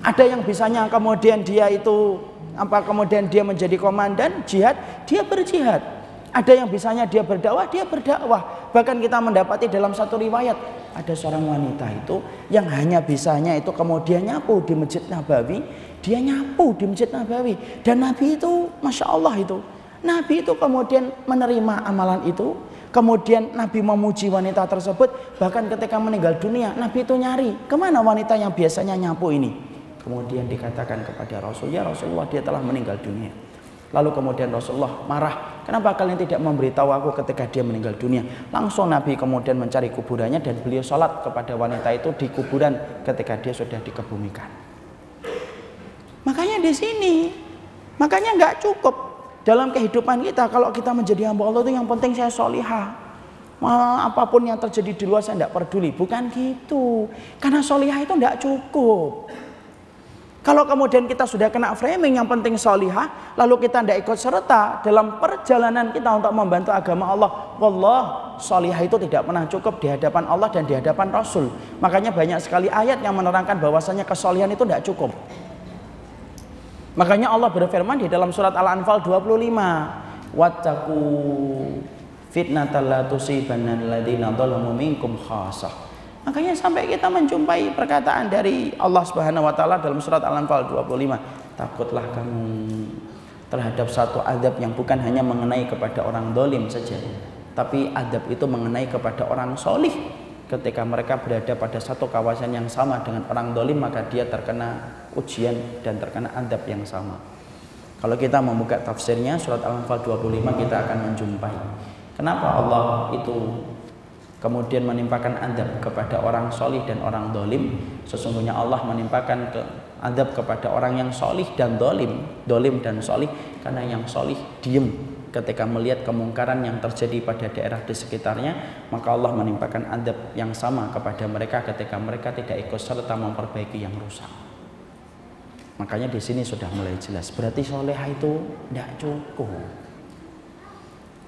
Ada yang bisanya kemudian dia itu kemudian dia menjadi komandan jihad, dia berjihad. Ada yang bisanya dia berdakwah, dia berdakwah. Bahkan kita mendapati dalam satu riwayat ada seorang wanita itu yang hanya bisanya itu kemudian nyapu di Masjid Nabawi. Dia nyapu di Masjid Nabawi. Dan Nabi itu Masya Allah itu, Nabi itu kemudian menerima amalan itu. Kemudian Nabi memuji wanita tersebut. Bahkan ketika meninggal dunia, Nabi itu nyari kemana wanita yang biasanya nyapu ini. Kemudian dikatakan kepada Rasul, ya Rasulullah, dia telah meninggal dunia. Lalu kemudian Rasulullah marah, kenapa kalian tidak memberitahu aku ketika dia meninggal dunia? Langsung Nabi kemudian mencari kuburannya dan beliau sholat kepada wanita itu di kuburan ketika dia sudah dikebumikan. Makanya di sini, makanya nggak cukup dalam kehidupan kita kalau kita menjadi hamba Allah itu yang penting saya solihah. Apapun yang terjadi di luar saya tidak peduli, bukan gitu. Karena solihah itu tidak cukup. Kalau kemudian kita sudah kena framing yang penting solihah, lalu kita tidak ikut serta dalam perjalanan kita untuk membantu agama Allah, wallah, solihah itu tidak pernah cukup di hadapan Allah dan di hadapan Rasul. Makanya banyak sekali ayat yang menerangkan bahwasanya kesolihan itu tidak cukup. Makanya Allah berfirman di dalam surat Al-Anfal 25, wattaqu fitnatal la tusibanna alladziina dzalamu minkum khassah. Makanya sampai kita menjumpai perkataan dari Allah Subhanahu wa taala dalam surat Al-Anfal 25, takutlah kamu terhadap satu adab yang bukan hanya mengenai kepada orang dolim saja, tapi adab itu mengenai kepada orang solih. Ketika mereka berada pada satu kawasan yang sama dengan orang dolim, maka dia terkena ujian dan terkena adab yang sama. Kalau kita membuka tafsirnya surat Al-Anfal 25, kita akan menjumpai kenapa Allah itu kemudian menimpakan adab kepada orang solih dan orang dolim. Sesungguhnya Allah menimpakan adab kepada orang yang solih dan dolim, dolim dan solih, karena yang solih diem ketika melihat kemungkaran yang terjadi pada daerah di sekitarnya, maka Allah menimpakan adab yang sama kepada mereka ketika mereka tidak ikut serta memperbaiki yang rusak. Makanya di sini sudah mulai jelas, berarti solehah itu tidak cukup.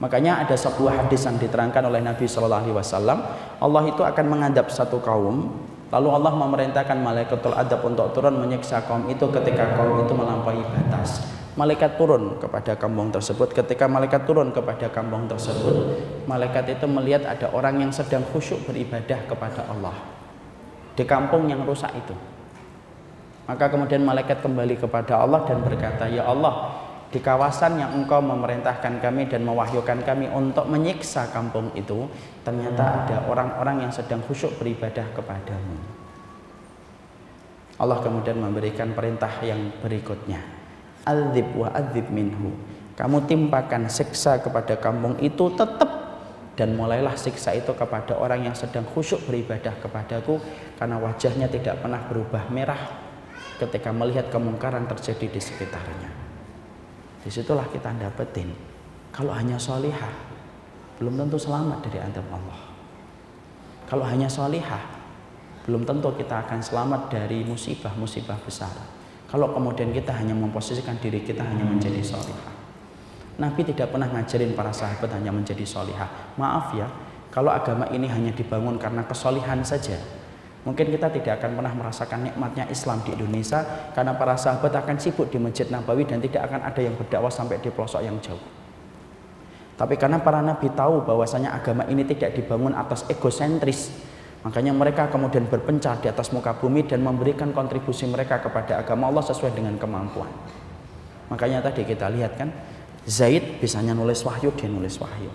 Makanya ada sebuah hadis yang diterangkan oleh Nabi Shallallahu Alaihi Wasallam, Allah itu akan mengadab satu kaum, lalu Allah memerintahkan malaikatul adab untuk turun menyiksa kaum itu ketika kaum itu melampaui batas. Malaikat turun kepada kampung tersebut. Ketika malaikat turun kepada kampung tersebut, malaikat itu melihat ada orang yang sedang khusyuk beribadah kepada Allah di kampung yang rusak itu. Maka kemudian malaikat kembali kepada Allah dan berkata, ya Allah, di kawasan yang engkau memerintahkan kami dan mewahyukan kami untuk menyiksa kampung itu, ternyata ada orang-orang yang sedang khusyuk beribadah kepadamu. Allah kemudian memberikan perintah yang berikutnya, adzib wa adzib minhu, kamu timpakan siksa kepada kampung itu tetap, dan mulailah siksa itu kepada orang yang sedang khusyuk beribadah kepadaku, karena wajahnya tidak pernah berubah merah ketika melihat kemungkaran terjadi di sekitarnya. Disitulah kita dapetin kalau hanya solihah belum tentu selamat dari adab Allah. Kalau hanya solihah belum tentu kita akan selamat dari musibah-musibah besar. Kalau kemudian kita hanya memposisikan diri kita hanya menjadi solihah. Nabi tidak pernah ngajarin para sahabat hanya menjadi solihah. Maaf ya, kalau agama ini hanya dibangun karena kesolihan saja, mungkin kita tidak akan pernah merasakan nikmatnya Islam di Indonesia, karena para sahabat akan sibuk di Masjid Nabawi dan tidak akan ada yang berdakwah sampai di pelosok yang jauh. Tapi karena para nabi tahu bahwasanya agama ini tidak dibangun atas egosentris, makanya mereka kemudian berpencar di atas muka bumi dan memberikan kontribusi mereka kepada agama Allah sesuai dengan kemampuan. Makanya tadi kita lihat kan, Zaid bisanya nulis wahyu, dia nulis wahyu.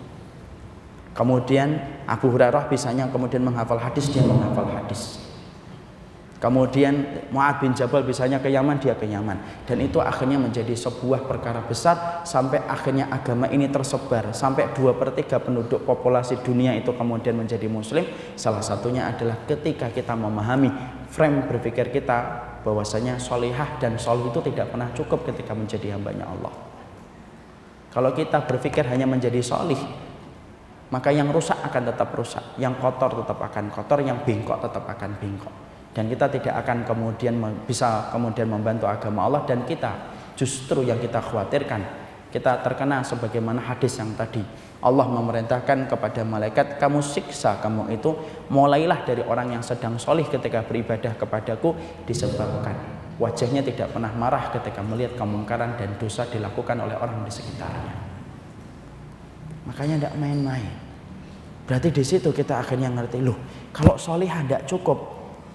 Kemudian Abu Hurairah bisanya kemudian menghafal hadis, dia menghafal hadis. Kemudian Mu'ad bin Jabal bisanya ke Yaman, dia ke Yaman. Dan itu akhirnya menjadi sebuah perkara besar, sampai akhirnya agama ini tersebar, sampai 2/3 penduduk populasi dunia itu kemudian menjadi muslim. Salah satunya adalah ketika kita memahami frame berpikir kita bahwasanya solihah dan solih itu tidak pernah cukup ketika menjadi hambanya Allah. Kalau kita berpikir hanya menjadi solih, maka yang rusak akan tetap rusak, yang kotor tetap akan kotor, yang bengkok tetap akan bengkok. Dan kita tidak akan kemudian bisa membantu agama Allah, dan kita justru yang kita khawatirkan, kita terkena sebagaimana hadis yang tadi. Allah memerintahkan kepada malaikat, kamu siksa kamu itu, mulailah dari orang yang sedang solih ketika beribadah kepadaku, disebabkan wajahnya tidak pernah marah ketika melihat kemungkaran dan dosa dilakukan oleh orang di sekitarnya. Makanya tidak main-main. Berarti di situ kita akhirnya ngerti, loh, kalau solihah tidak cukup,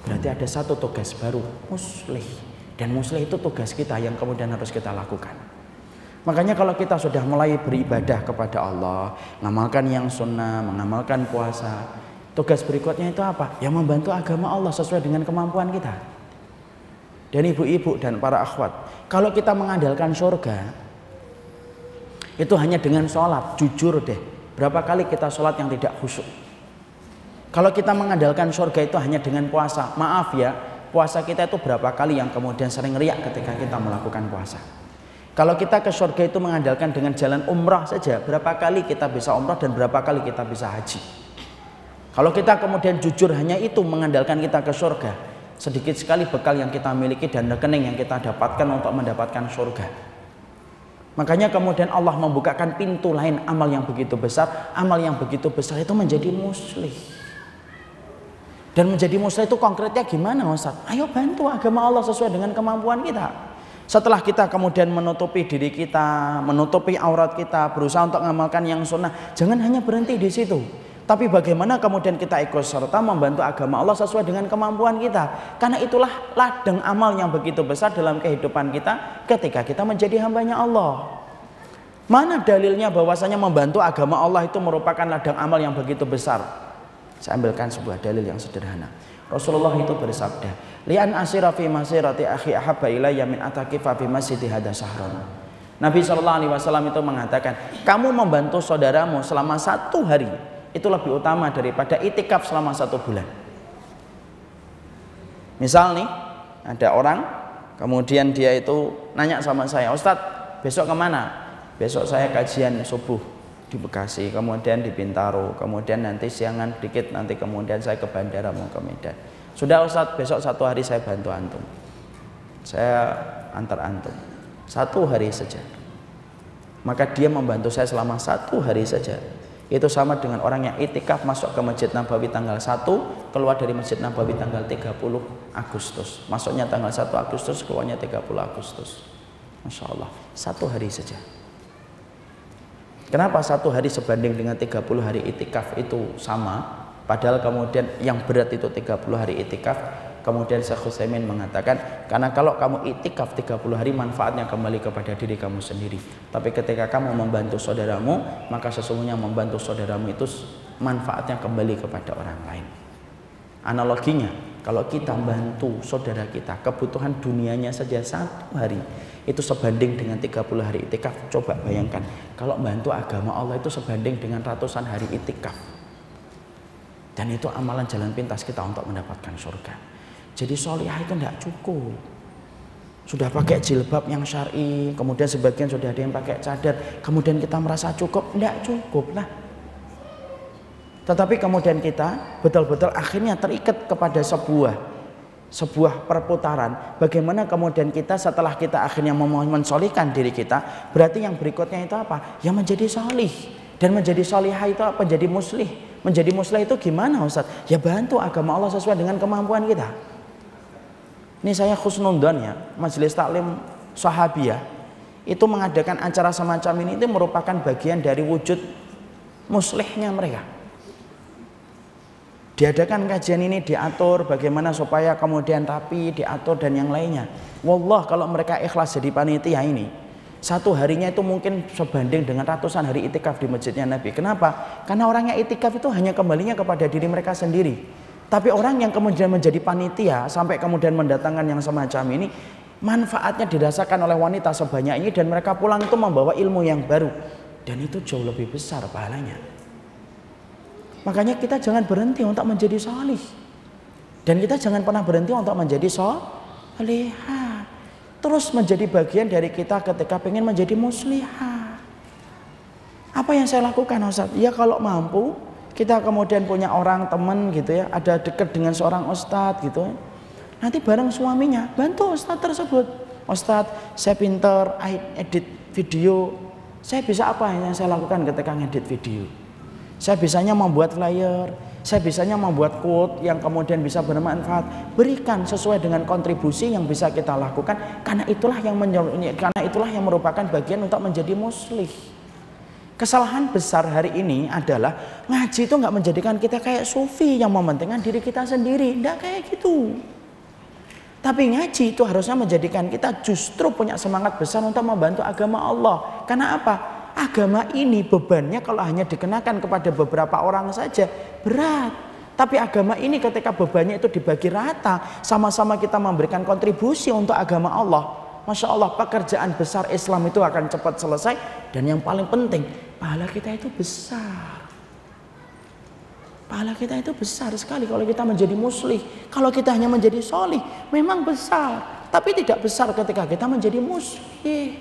berarti ada satu tugas baru, muslih. Dan muslih itu tugas kita yang kemudian harus kita lakukan. Makanya kalau kita sudah mulai beribadah kepada Allah, mengamalkan yang sunnah, mengamalkan puasa, tugas berikutnya itu apa? Yang membantu agama Allah sesuai dengan kemampuan kita. Dan ibu-ibu dan para akhwat, kalau kita mengandalkan surga itu hanya dengan sholat, jujur deh, berapa kali kita sholat yang tidak khusyuk? Kalau kita mengandalkan surga itu hanya dengan puasa, maaf ya, puasa kita itu berapa kali yang kemudian sering riak ketika kita melakukan puasa? Kalau kita ke surga itu mengandalkan dengan jalan umrah saja, berapa kali kita bisa umrah dan berapa kali kita bisa haji? Kalau kita kemudian jujur hanya itu mengandalkan kita ke surga, Sedikit sekali bekal yang kita miliki dan rekening yang kita dapatkan untuk mendapatkan surga. Makanya kemudian Allah membukakan pintu lain amal yang begitu besar. Amal yang begitu besar itu menjadi muslih. Dan menjadi muslih itu konkretnya gimana, Ustaz? Ayo bantu agama Allah sesuai dengan kemampuan kita. Setelah kita kemudian menutupi diri kita, menutupi aurat kita, berusaha untuk mengamalkan yang sunnah, jangan hanya berhenti di situ. Tapi bagaimana kemudian kita ikut serta membantu agama Allah sesuai dengan kemampuan kita. Karena itulah ladang amal yang begitu besar dalam kehidupan kita ketika kita menjadi hambanya Allah. Mana dalilnya bahwasanya membantu agama Allah itu merupakan ladang amal yang begitu besar? Saya ambilkan sebuah dalil yang sederhana. Rasulullah itu bersabda, "Lian asira fi masirati akhi ahabba ilayya min atakifa fi masjidi hadza sahran." Nabi SAW itu mengatakan, kamu membantu saudaramu selama satu hari itu lebih utama daripada itikaf selama satu bulan. Misal nih, ada orang, kemudian dia itu nanya sama saya, "Ustadz, besok kemana?" "Besok saya kajian subuh di Bekasi, kemudian di Bintaro, kemudian nanti siangan dikit, nanti kemudian saya ke bandara mau ke Medan." "Sudah Ustadz, besok satu hari saya bantu antum, saya antar antum satu hari saja." Maka dia membantu saya selama satu hari saja. Itu sama dengan orang yang itikaf masuk ke Masjid Nabawi tanggal 1, keluar dari Masjid Nabawi tanggal 30 Agustus. Masuknya tanggal 1 Agustus, keluarnya 30 Agustus. Masya Allah, satu hari saja. Kenapa satu hari sebanding dengan 30 hari itikaf itu sama? Padahal kemudian yang berat itu 30 hari itikaf. Kemudian Syekh Utsaimin mengatakan, karena kalau kamu itikaf 30 hari manfaatnya kembali kepada diri kamu sendiri. Tapi ketika kamu membantu saudaramu, maka sesungguhnya membantu saudaramu itu manfaatnya kembali kepada orang lain. Analoginya, kalau kita bantu saudara kita, kebutuhan dunianya saja satu hari itu sebanding dengan 30 hari itikaf. Coba bayangkan, kalau bantu agama Allah itu sebanding dengan ratusan hari itikaf. Dan itu amalan jalan pintas kita untuk mendapatkan surga. Jadi solihah itu tidak cukup. Sudah pakai jilbab yang syar'i, kemudian sebagian sudah ada yang pakai cadar, kemudian kita merasa cukup, tidak cukup lah. Tetapi kemudian kita betul-betul akhirnya terikat kepada sebuah perputaran. Bagaimana kemudian kita setelah kita akhirnya mensolihkan diri kita, berarti yang berikutnya itu apa? Ya menjadi solih. Dan menjadi solihah itu apa? Menjadi muslih. Menjadi muslih itu gimana, Ustaz? Ya bantu agama Allah sesuai dengan kemampuan kita. Ini saya khusnudon ya, Majelis Taklim Sohabiyah itu mengadakan acara semacam ini. Itu merupakan bagian dari wujud muslihnya mereka. Diadakan kajian ini, diatur bagaimana supaya kemudian rapi, diatur dan yang lainnya. Wallah, kalau mereka ikhlas jadi panitia ini, satu harinya itu mungkin sebanding dengan ratusan hari itikaf di masjidnya Nabi. Kenapa? Karena orangnya itikaf itu hanya kembalinya kepada diri mereka sendiri. Tapi orang yang kemudian menjadi panitia sampai kemudian mendatangkan yang semacam ini, manfaatnya dirasakan oleh wanita sebanyak ini dan mereka pulang itu membawa ilmu yang baru. Dan itu jauh lebih besar pahalanya. Makanya kita jangan berhenti untuk menjadi solih. Dan kita jangan pernah berhenti untuk menjadi solihah. Terus menjadi bagian dari kita ketika ingin menjadi muslihah. Apa yang saya lakukan, Ustaz? Ya kalau mampu, kita kemudian punya orang teman gitu ya, ada dekat dengan seorang ustadz gitu ya. Nanti bareng suaminya, bantu ustadz tersebut. "Ustadz, saya pinter, edit video. Saya bisa apa yang saya lakukan ketika ngedit video? Saya bisanya membuat flyer, saya bisanya membuat quote yang kemudian bisa bermanfaat." Berikan sesuai dengan kontribusi yang bisa kita lakukan, karena itulah yang merupakan bagian untuk menjadi muslih. Kesalahan besar hari ini adalah ngaji itu nggak menjadikan kita kayak sufi yang mementingkan diri kita sendiri, nggak kayak gitu. Tapi ngaji itu harusnya menjadikan kita justru punya semangat besar untuk membantu agama Allah. Karena apa? Agama ini bebannya kalau hanya dikenakan kepada beberapa orang saja berat. Tapi agama ini ketika bebannya itu dibagi rata, sama-sama kita memberikan kontribusi untuk agama Allah, Masya Allah pekerjaan besar Islam itu akan cepat selesai. Dan yang paling penting, pahala kita itu besar. Pahala kita itu besar sekali kalau kita menjadi muslih. Kalau kita hanya menjadi solih memang besar, tapi tidak besar ketika kita menjadi muslih.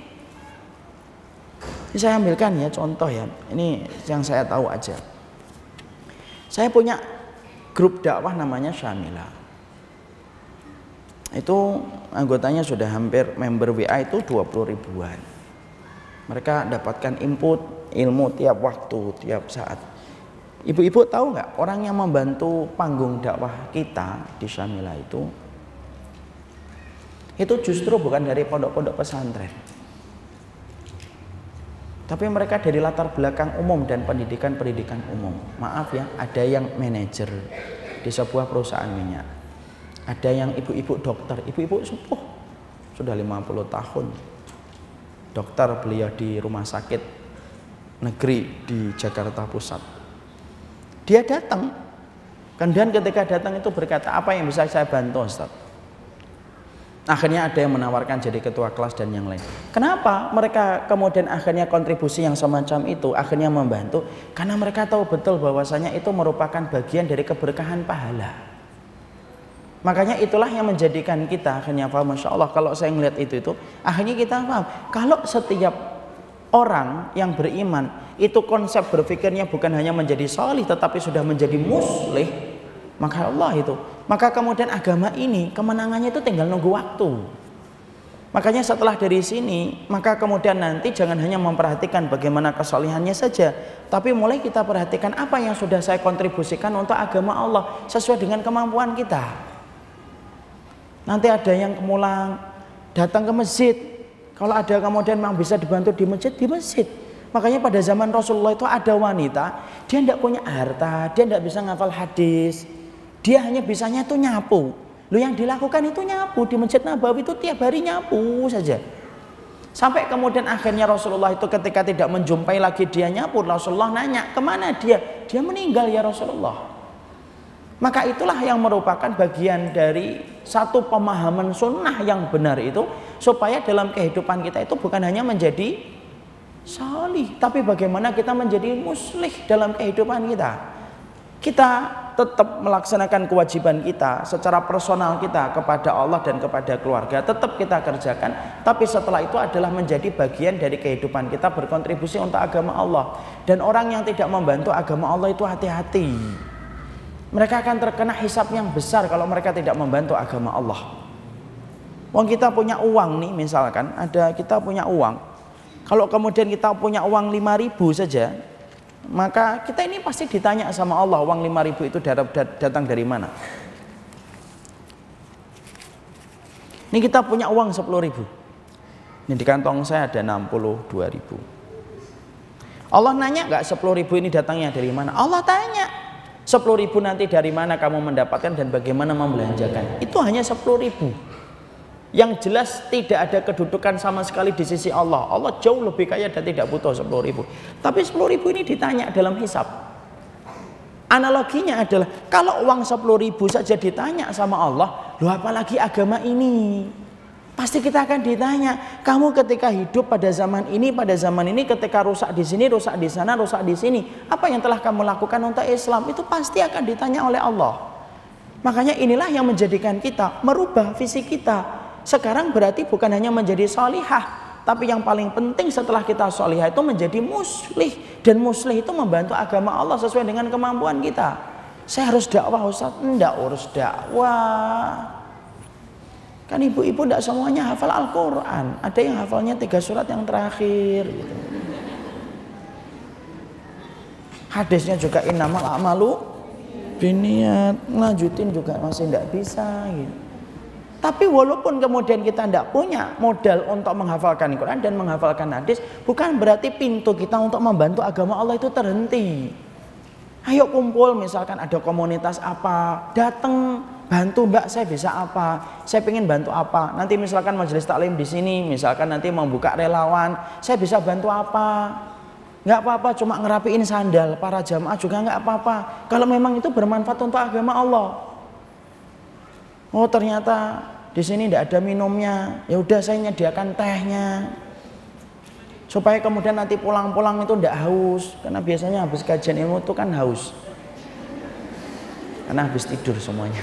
Saya ambilkan ya contoh ya, ini yang saya tahu aja. Saya punya grup dakwah namanya Syamilah. itu anggotanya sudah hampir member WA itu 20 ribuan. Mereka dapatkan input ilmu tiap waktu, tiap saat. Ibu-ibu tahu nggak orang yang membantu panggung dakwah kita di Syamilah itu justru bukan dari pondok-pondok pesantren, tapi mereka dari latar belakang umum dan pendidikan-pendidikan umum. Maaf ya, ada yang manajer di sebuah perusahaan minyak, ada yang ibu-ibu dokter, ibu-ibu sepuh sudah 50 tahun. Dokter beliau di rumah sakit negeri di Jakarta Pusat. Dia datang, kemudian ketika datang itu berkata, apa yang bisa saya bantu Ustaz? Akhirnya ada yang menawarkan jadi ketua kelas dan yang lain. Kenapa mereka kemudian akhirnya kontribusi yang semacam itu akhirnya membantu? Karena mereka tahu betul bahwasanya itu merupakan bagian dari keberkahan pahala. Makanya itulah yang menjadikan kita akhirnya paham. Masya Allah, kalau saya melihat itu akhirnya kita paham. Kalau setiap orang yang beriman itu konsep berpikirnya bukan hanya menjadi salih tetapi sudah menjadi muslih, maka Allah itu, maka kemudian agama ini kemenangannya itu tinggal nunggu waktu. Makanya setelah dari sini, maka kemudian nanti jangan hanya memperhatikan bagaimana kesalihannya saja, tapi mulai kita perhatikan apa yang sudah saya kontribusikan untuk agama Allah sesuai dengan kemampuan kita. Nanti ada yang kemulang datang ke masjid, kalau ada kemudian memang bisa dibantu di masjid, di masjid. Makanya pada zaman Rasulullah itu ada wanita, dia tidak punya harta, dia tidak bisa ngafal hadis, dia hanya bisanya itu nyapu. Lu yang dilakukan itu nyapu di Masjid Nabawi itu tiap hari nyapu saja. Sampai kemudian akhirnya Rasulullah itu ketika tidak menjumpai lagi dia nyapu, Rasulullah nanya, kemana dia? Dia meninggal ya Rasulullah. Maka itulah yang merupakan bagian dari satu pemahaman sunnah yang benar itu, supaya dalam kehidupan kita itu bukan hanya menjadi salih, tapi bagaimana kita menjadi muslih dalam kehidupan kita. Kita tetap melaksanakan kewajiban kita secara personal kita kepada Allah dan kepada keluarga, tetap kita kerjakan, tapi setelah itu adalah menjadi bagian dari kehidupan kita, berkontribusi untuk agama Allah. Dan orang yang tidak membantu agama Allah itu hati-hati, mereka akan terkena hisab yang besar kalau mereka tidak membantu agama Allah. Wong kita punya uang nih, misalkan ada kita punya uang. Kalau kemudian kita punya uang 5.000 saja, maka kita ini pasti ditanya sama Allah, uang 5.000 itu datang dari mana? Ini kita punya uang 10.000. Ini di kantong saya ada 62.000. Allah nanya nggak 10.000 ini datangnya dari mana? Allah tanya. 10.000 nanti dari mana kamu mendapatkan dan bagaimana membelanjakan. Itu hanya 10.000. Yang jelas tidak ada kedudukan sama sekali di sisi Allah. Allah jauh lebih kaya dan tidak butuh 10.000. Tapi 10.000 ini ditanya dalam hisab. Analoginya adalah kalau uang 10.000 saja ditanya sama Allah, lu apalagi agama ini? Pasti kita akan ditanya, kamu ketika hidup pada zaman ini ketika rusak di sini, rusak di sana, rusak di sini, apa yang telah kamu lakukan untuk Islam? Itu pasti akan ditanya oleh Allah. Makanya inilah yang menjadikan kita merubah visi kita. Sekarang berarti bukan hanya menjadi salihah, tapi yang paling penting setelah kita salihah itu menjadi muslih, dan muslih itu membantu agama Allah sesuai dengan kemampuan kita. Saya harus dakwah Ustaz, enggak urus dakwah. Kan ibu-ibu tidak semuanya hafal Al-Quran, ada yang hafalnya 3 surat yang terakhir gitu. Hadisnya juga innamal a'malu binniyat, lanjutin juga masih tidak bisa gitu. Tapi walaupun kemudian kita tidak punya modal untuk menghafalkan Quran dan menghafalkan hadis, bukan berarti pintu kita untuk membantu agama Allah itu terhenti. Ayo kumpul, misalkan ada komunitas apa, datang, bantu Mbak, saya bisa apa, saya pengen bantu apa. Nanti misalkan majelis taklim di sini, misalkan nanti membuka relawan, saya bisa bantu apa? Nggak apa-apa, cuma ngerapiin sandal para jamaah juga nggak apa-apa, kalau memang itu bermanfaat untuk agama Allah. Oh ternyata di sini tidak ada minumnya, ya udah saya nyediakan tehnya, supaya kemudian nanti pulang-pulang itu tidak haus, karena biasanya habis kajian ilmu itu kan haus. Karena habis tidur semuanya.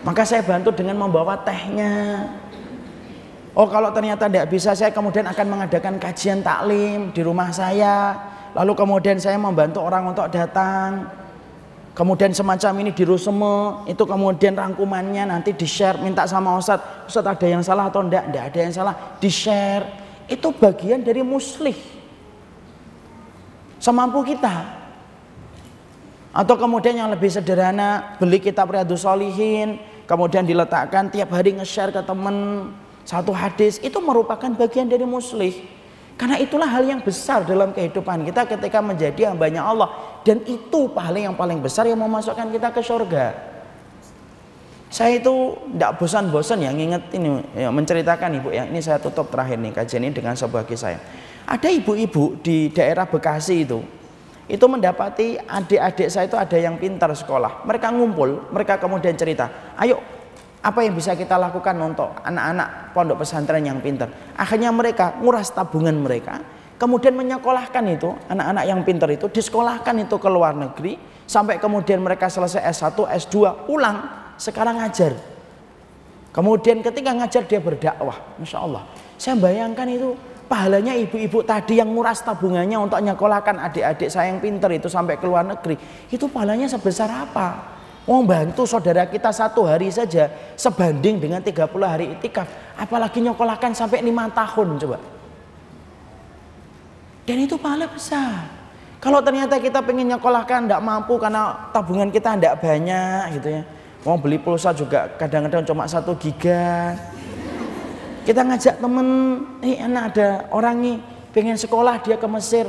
Maka saya bantu dengan membawa tehnya. Oh kalau ternyata tidak bisa, saya kemudian akan mengadakan kajian taklim di rumah saya. Lalu kemudian saya membantu orang untuk datang. Kemudian semacam ini diruseme, itu kemudian rangkumannya nanti di-share, minta sama Ustadz, Ustadz ada yang salah atau enggak? Enggak ada yang salah, di-share. Itu bagian dari muslih. Semampu kita. Atau kemudian yang lebih sederhana, beli kitab Riyadus Solihin, kemudian diletakkan tiap hari nge-share ke teman satu hadis, itu merupakan bagian dari muslih. Karena itulah hal yang besar dalam kehidupan kita ketika menjadi hambanya Allah. Dan itu pahala yang paling besar yang memasukkan kita ke surga. Saya itu tidak bosan-bosan ya nginget ini, ya, menceritakan ibu ya. Ini saya tutup terakhir nih kajian ini dengan sebuah kisah. Ada ibu-ibu di daerah Bekasi itu mendapati adik-adik saya itu ada yang pintar sekolah. Mereka ngumpul, mereka kemudian cerita, ayo apa yang bisa kita lakukan untuk anak-anak pondok pesantren yang pintar. Akhirnya mereka nguras tabungan mereka, kemudian menyekolahkan itu anak-anak yang pintar itu, disekolahkan itu ke luar negeri, sampai kemudian mereka selesai S1, S2, pulang, sekarang ngajar. Kemudian ketika ngajar dia berdakwah, Masya Allah. Saya bayangkan itu pahalanya ibu-ibu tadi yang nguras tabungannya untuk nyekolahkan adik-adik saya yang pintar itu sampai ke luar negeri, itu pahalanya sebesar apa? Membantu saudara kita satu hari saja sebanding dengan 30 hari itikaf, apalagi nyokolahkan sampai 5 tahun coba. Dan itu pahala besar. Kalau ternyata kita pengen nyokolahkan tidak mampu karena tabungan kita tidak banyak gitu ya, mau beli pulsa juga kadang-kadang cuma 1 giga. Kita ngajak temen, anak ada orang nih pengen sekolah dia ke Mesir,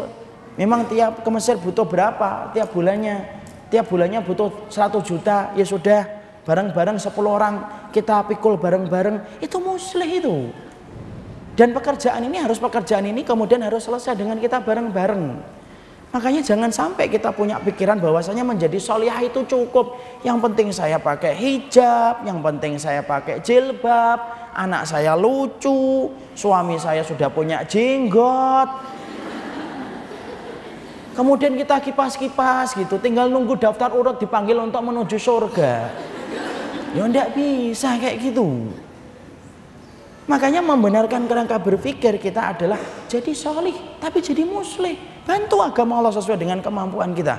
memang tiap ke Mesir butuh berapa tiap bulannya? Tiap bulannya butuh 100 juta, ya sudah bareng-bareng 10 orang kita pikul bareng-bareng, itu muslih itu. Dan pekerjaan ini kemudian harus selesai dengan kita bareng-bareng. Makanya jangan sampai kita punya pikiran bahwasanya menjadi solihah itu cukup. Yang penting saya pakai hijab, yang penting saya pakai jilbab, anak saya lucu, suami saya sudah punya jenggot. Kemudian kita kipas-kipas gitu, tinggal nunggu daftar urut dipanggil untuk menuju surga. Ya ndak bisa kayak gitu. Makanya membenarkan kerangka berpikir kita adalah jadi solih, tapi jadi muslih. Bantu agama Allah sesuai dengan kemampuan kita.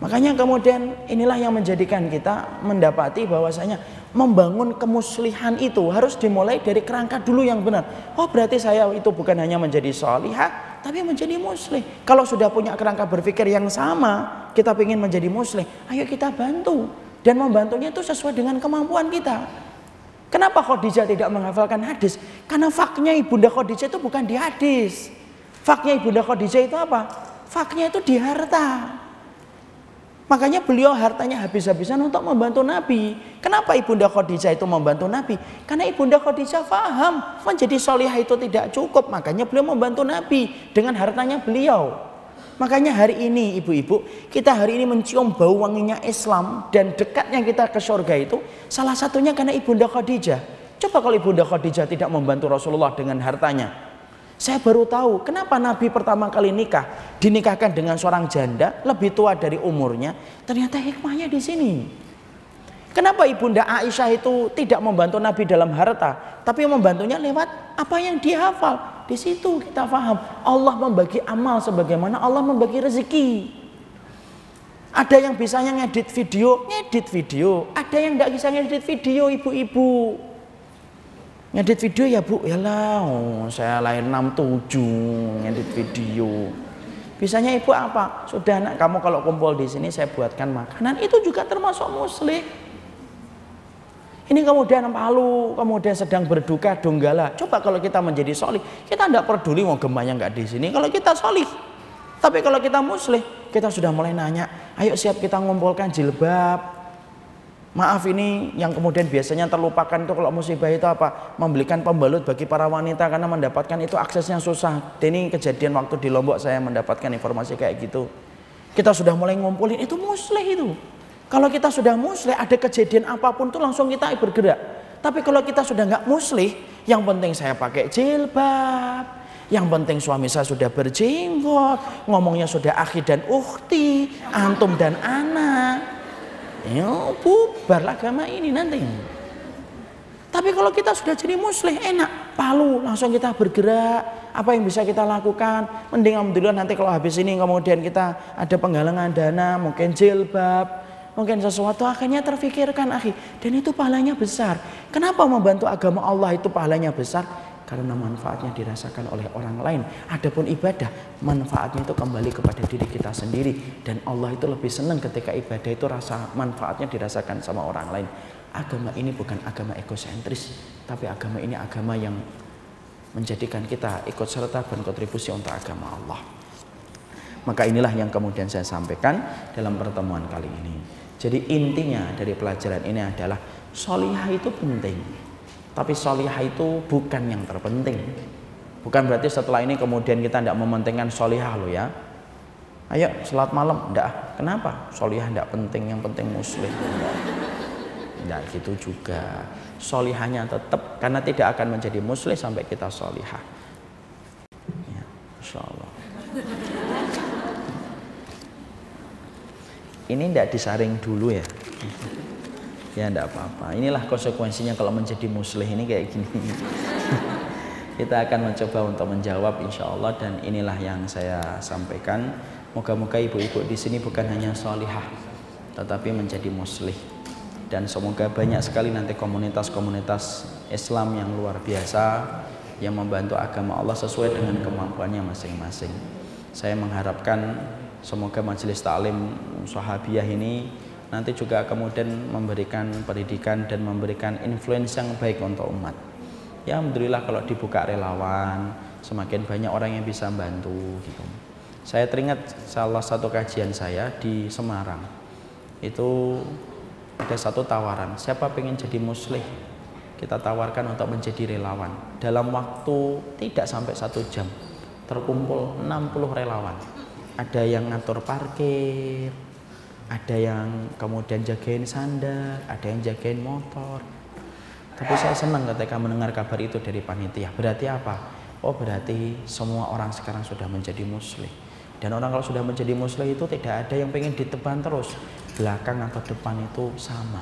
Makanya kemudian inilah yang menjadikan kita mendapati bahwasanya membangun kemuslihan itu harus dimulai dari kerangka dulu yang benar. Oh berarti saya itu bukan hanya menjadi solihah, tapi menjadi muslih. Kalau sudah punya kerangka berpikir yang sama, kita ingin menjadi muslih, ayo kita bantu. Dan membantunya itu sesuai dengan kemampuan kita. Kenapa Khadijah tidak menghafalkan hadis? Karena faknya ibunda Khadijah itu bukan di hadis. Faknya ibunda Khadijah itu apa? Faknya itu di harta. Makanya beliau hartanya habis-habisan untuk membantu Nabi. Kenapa ibunda Khadijah itu membantu Nabi? Karena ibunda Khadijah paham menjadi solihah itu tidak cukup. Makanya beliau membantu Nabi dengan hartanya beliau. Makanya hari ini ibu-ibu, kita hari ini mencium bau wanginya Islam dan dekatnya kita ke surga itu salah satunya karena ibunda Khadijah. Coba kalau ibunda Khadijah tidak membantu Rasulullah dengan hartanya. Saya baru tahu kenapa Nabi pertama kali nikah dinikahkan dengan seorang janda lebih tua dari umurnya. Ternyata hikmahnya di sini. Kenapa ibunda Aisyah itu tidak membantu Nabi dalam harta, tapi membantunya lewat apa yang dia hafal. Di situ kita paham Allah membagi amal sebagaimana Allah membagi rezeki. Ada yang bisanya ngedit video, ada yang tidak bisa ngedit video ibu-ibu. Ngedit video ya bu, yalah saya lahir 67 ngedit video. Bisanya ibu apa? Sudah nak kamu kalau kumpul di sini saya buatkan makanan, itu juga termasuk muslih. Ini kemudian Palu, kemudian sedang berduka Donggala. Coba kalau kita menjadi solih, kita tidak peduli mau gempanya nggak di sini. Kalau kita solih, tapi kalau kita muslih, kita sudah mulai nanya, ayo siap kita ngumpulkan jilbab. Maaf ini yang kemudian biasanya terlupakan itu kalau musibah itu apa? Membelikan pembalut bagi para wanita karena mendapatkan itu aksesnya susah. Ini kejadian waktu di Lombok saya mendapatkan informasi kayak gitu. Kita sudah mulai ngumpulin, itu muslih itu. Kalau kita sudah muslih ada kejadian apapun tuh langsung kita bergerak. Tapi kalau kita sudah nggak muslih, yang penting saya pakai jilbab. Yang penting suami saya sudah berjenggot, ngomongnya sudah akhi dan ukhti, antum dan anak. Ya bubarlah agama ini nanti. Tapi Tapi kalau kita sudah jadi muslim, enak, palu, langsung kita bergerak. Apa yang bisa kita lakukan? Mending alhamdulillah nanti kalau habis ini kemudian kita ada penggalangan dana, mungkin jilbab, mungkin sesuatu, akhirnya terfikirkan, akhi. Dan itu pahalanya besar. Kenapa membantu agama Allah itu pahalanya besar? Karena manfaatnya dirasakan oleh orang lain. Adapun ibadah, manfaatnya itu kembali kepada diri kita sendiri. Dan Allah itu lebih senang ketika ibadah itu rasa manfaatnya dirasakan sama orang lain. Agama ini bukan agama egosentris, tapi agama ini agama yang menjadikan kita ikut serta berkontribusi untuk agama Allah. Maka inilah yang kemudian saya sampaikan dalam pertemuan kali ini. Jadi intinya dari pelajaran ini adalah solihah itu penting. Tapi solihah itu bukan yang terpenting. Bukan berarti setelah ini kemudian kita tidak mementingkan solihah loh ya. Ayo salat malam, enggak. Kenapa? Solihah enggak penting, yang penting muslim. Enggak gitu juga. Solihahnya tetap, karena tidak akan menjadi muslim sampai kita solihah. Ya, insya Allah. Ini enggak disaring dulu ya. Ya enggak apa-apa, inilah konsekuensinya kalau menjadi muslih ini kayak gini. Kita akan mencoba untuk menjawab insya Allah, dan inilah yang saya sampaikan. Moga-moga ibu-ibu di sini bukan hanya solihah, tetapi menjadi muslih. Dan semoga banyak sekali nanti komunitas-komunitas Islam yang luar biasa, yang membantu agama Allah sesuai dengan kemampuannya masing-masing. Saya mengharapkan semoga Majelis Taklim Sohabiyah ini nanti juga kemudian memberikan pendidikan dan memberikan influence yang baik untuk umat. Ya alhamdulillah kalau dibuka relawan, semakin banyak orang yang bisa bantu gitu. Saya teringat salah satu kajian saya di Semarang. Itu ada satu tawaran, siapa pengen jadi muslih? Kita tawarkan untuk menjadi relawan. Dalam waktu tidak sampai 1 jam terkumpul 60 relawan. Ada yang ngatur parkir, ada yang kemudian jagain sandal, ada yang jagain motor. Tapi saya senang ketika mendengar kabar itu dari panitia. Berarti apa? Oh berarti semua orang sekarang sudah menjadi muslim. Dan orang kalau sudah menjadi muslim itu tidak ada yang pengen diteban terus. Belakang atau depan itu sama.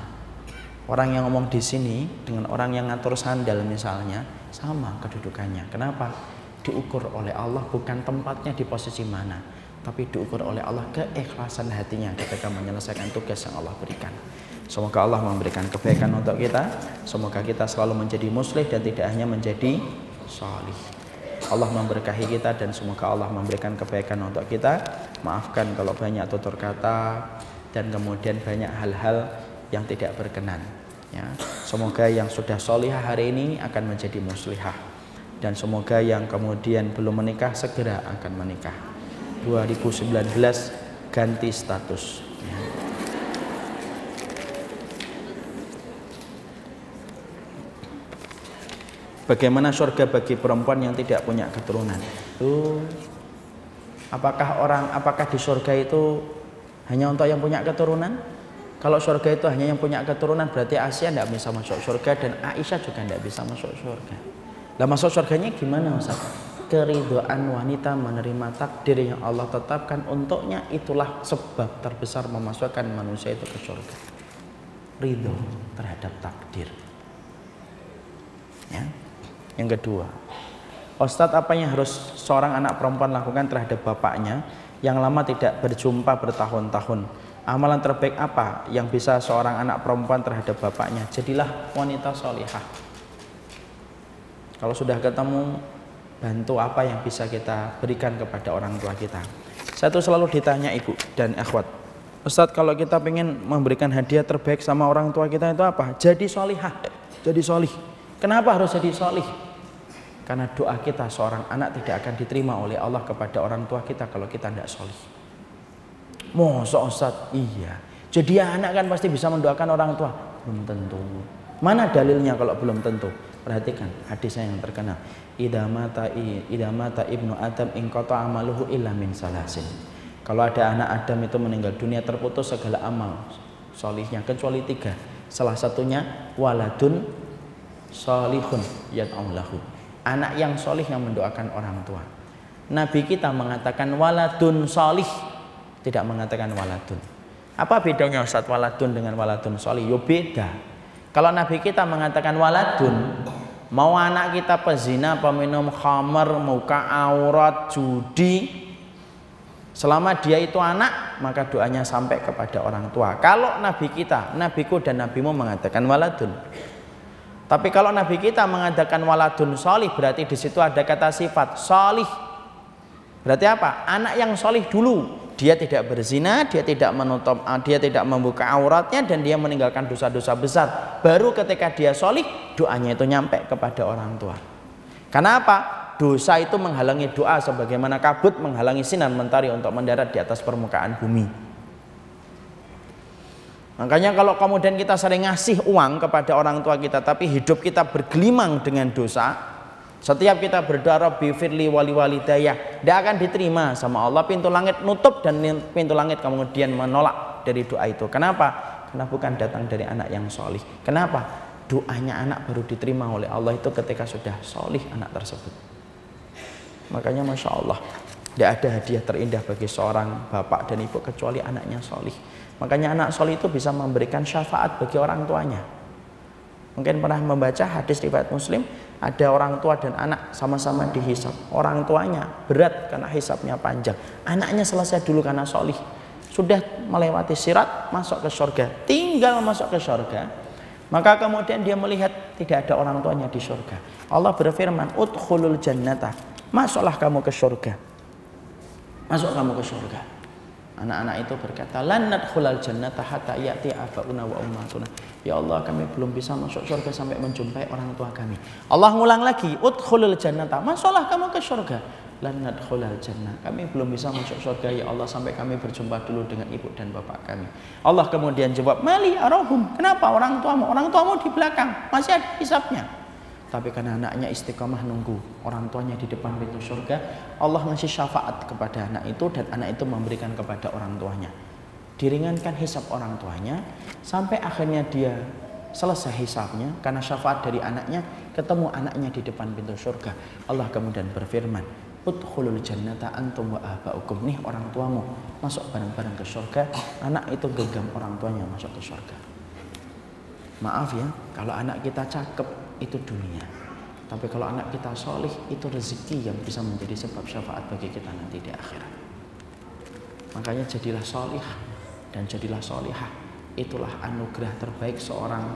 Orang yang ngomong di sini dengan orang yang ngatur sandal misalnya, sama kedudukannya. Kenapa? Diukur oleh Allah bukan tempatnya di posisi mana, tapi diukur oleh Allah keikhlasan hatinya ketika menyelesaikan tugas yang Allah berikan. Semoga Allah memberikan kebaikan untuk kita. Semoga kita selalu menjadi muslih dan tidak hanya menjadi salih. Allah memberkahi kita dan semoga Allah memberikan kebaikan untuk kita. Maafkan kalau banyak tutur kata dan kemudian banyak hal-hal yang tidak berkenan. Ya. Semoga yang sudah salihah hari ini akan menjadi muslihah. Dan semoga yang kemudian belum menikah segera akan menikah. 2019 ganti status. Ya. Bagaimana surga bagi perempuan yang tidak punya keturunan? Apakah di surga itu hanya untuk yang punya keturunan? Kalau surga itu hanya yang punya keturunan, berarti Asia tidak bisa masuk surga dan Aisyah juga tidak bisa masuk surga. Lah masuk surganya gimana, Ustaz? Keridhaan wanita menerima takdir yang Allah tetapkan untuknya, itulah sebab terbesar memasukkan manusia itu ke surga. Ridho terhadap takdir. Ya. Yang kedua, Ustadz, apa yang harus seorang anak perempuan lakukan terhadap bapaknya yang lama tidak berjumpa bertahun-tahun? Amalan terbaik apa yang bisa seorang anak perempuan terhadap bapaknya? Jadilah wanita solihah. Kalau sudah ketemu, bantu apa yang bisa kita berikan kepada orang tua kita. Saya tuh selalu ditanya ibu dan akhwat, Ustadz, kalau kita ingin memberikan hadiah terbaik sama orang tua kita itu apa? Jadi solihah, jadi solih. Kenapa harus jadi solih? Karena doa kita seorang anak tidak akan diterima oleh Allah kepada orang tua kita kalau kita tidak solih. Masa Ustadz? Iya. Jadi anak kan pasti bisa mendoakan orang tua. Belum tentu. Mana dalilnya kalau belum tentu? Perhatikan hadisnya yang terkenal. Idza mata ibnu Adam inqata amaluhu illa min salasin. Kalau ada anak Adam itu meninggal dunia, terputus segala amal solihnya kecuali 3. Salah satunya waladun solihun yad'u lahu. Anak yang solih yang mendoakan orang tua. Nabi kita mengatakan waladun solih, tidak mengatakan waladun. Apa bedanya Ustaz waladun dengan waladun solih? Yo beda. Kalau Nabi kita mengatakan waladun, mau anak kita pezina, peminum khamar, muka aurat, judi, selama dia itu anak, maka doanya sampai kepada orang tua. Kalau Nabi kita, Nabiku dan Nabimu mengatakan waladun. Tapi kalau Nabi kita mengatakan waladun solih, berarti di situ ada kata sifat solih. Berarti apa? Anak yang solih dulu. Dia tidak berzina, dia tidak menutup, dia tidak membuka auratnya, dan dia meninggalkan dosa-dosa besar. Baru ketika dia solih, doanya itu nyampe kepada orang tua. Karena apa? Dosa itu menghalangi doa, sebagaimana kabut menghalangi sinar mentari untuk mendarat di atas permukaan bumi. Makanya kalau kemudian kita sering ngasih uang kepada orang tua kita, tapi hidup kita bergelimang dengan dosa, setiap kita berdoa Rabbi firli wali walidayah, tidak akan diterima sama Allah. Pintu langit nutup dan pintu langit kemudian menolak dari doa itu. Kenapa? Karena bukan datang dari anak yang solih. Kenapa? Doanya anak baru diterima oleh Allah itu ketika sudah solih anak tersebut. Makanya Masya Allah, tidak ada hadiah terindah bagi seorang bapak dan ibu kecuali anaknya solih. Makanya anak solih itu bisa memberikan syafaat bagi orang tuanya. Mungkin pernah membaca hadis riwayat Muslim, ada orang tua dan anak sama-sama dihisap. Orang tuanya berat karena hisapnya panjang, anaknya selesai dulu karena solih, sudah melewati sirat, masuk ke surga, tinggal masuk ke surga. Maka kemudian dia melihat tidak ada orang tuanya di surga. Allah berfirman, udkhulul jannata, masuklah kamu ke surga, masuk kamu ke surga. Anak-anak itu berkata, lan nadkhulal jannata hatta ya'ti abauna wa ummatuna. Ya Allah, kami belum bisa masuk surga sampai menjumpai orang tua kami. Allah ngulang lagi, udkhulul jannata, masuklah kamu ke surga. Lan nadkhulal jannah, kami belum bisa masuk surga ya Allah sampai kami berjumpa dulu dengan ibu dan bapak kami. Allah kemudian jawab, mali arahum, kenapa orang tuamu di belakang, masih ada hisabnya. Tapi karena anaknya istiqamah nunggu orang tuanya di depan pintu surga, Allah ngasih syafaat kepada anak itu dan anak itu memberikan kepada orang tuanya. Diringankan hisab orang tuanya sampai akhirnya dia selesai hisabnya karena syafaat dari anaknya, ketemu anaknya di depan pintu surga. Allah kemudian berfirman, udkhulul jannata antum wa aba'ukum, nih orang tuamu, masuk bareng-bareng ke surga. Anak itu genggam orang tuanya masuk ke surga. Maaf ya, kalau anak kita cakep itu dunia, tapi kalau anak kita solih itu rezeki yang bisa menjadi sebab syafaat bagi kita nanti di akhirat. Makanya jadilah solih dan jadilah solihah, itulah anugerah terbaik seorang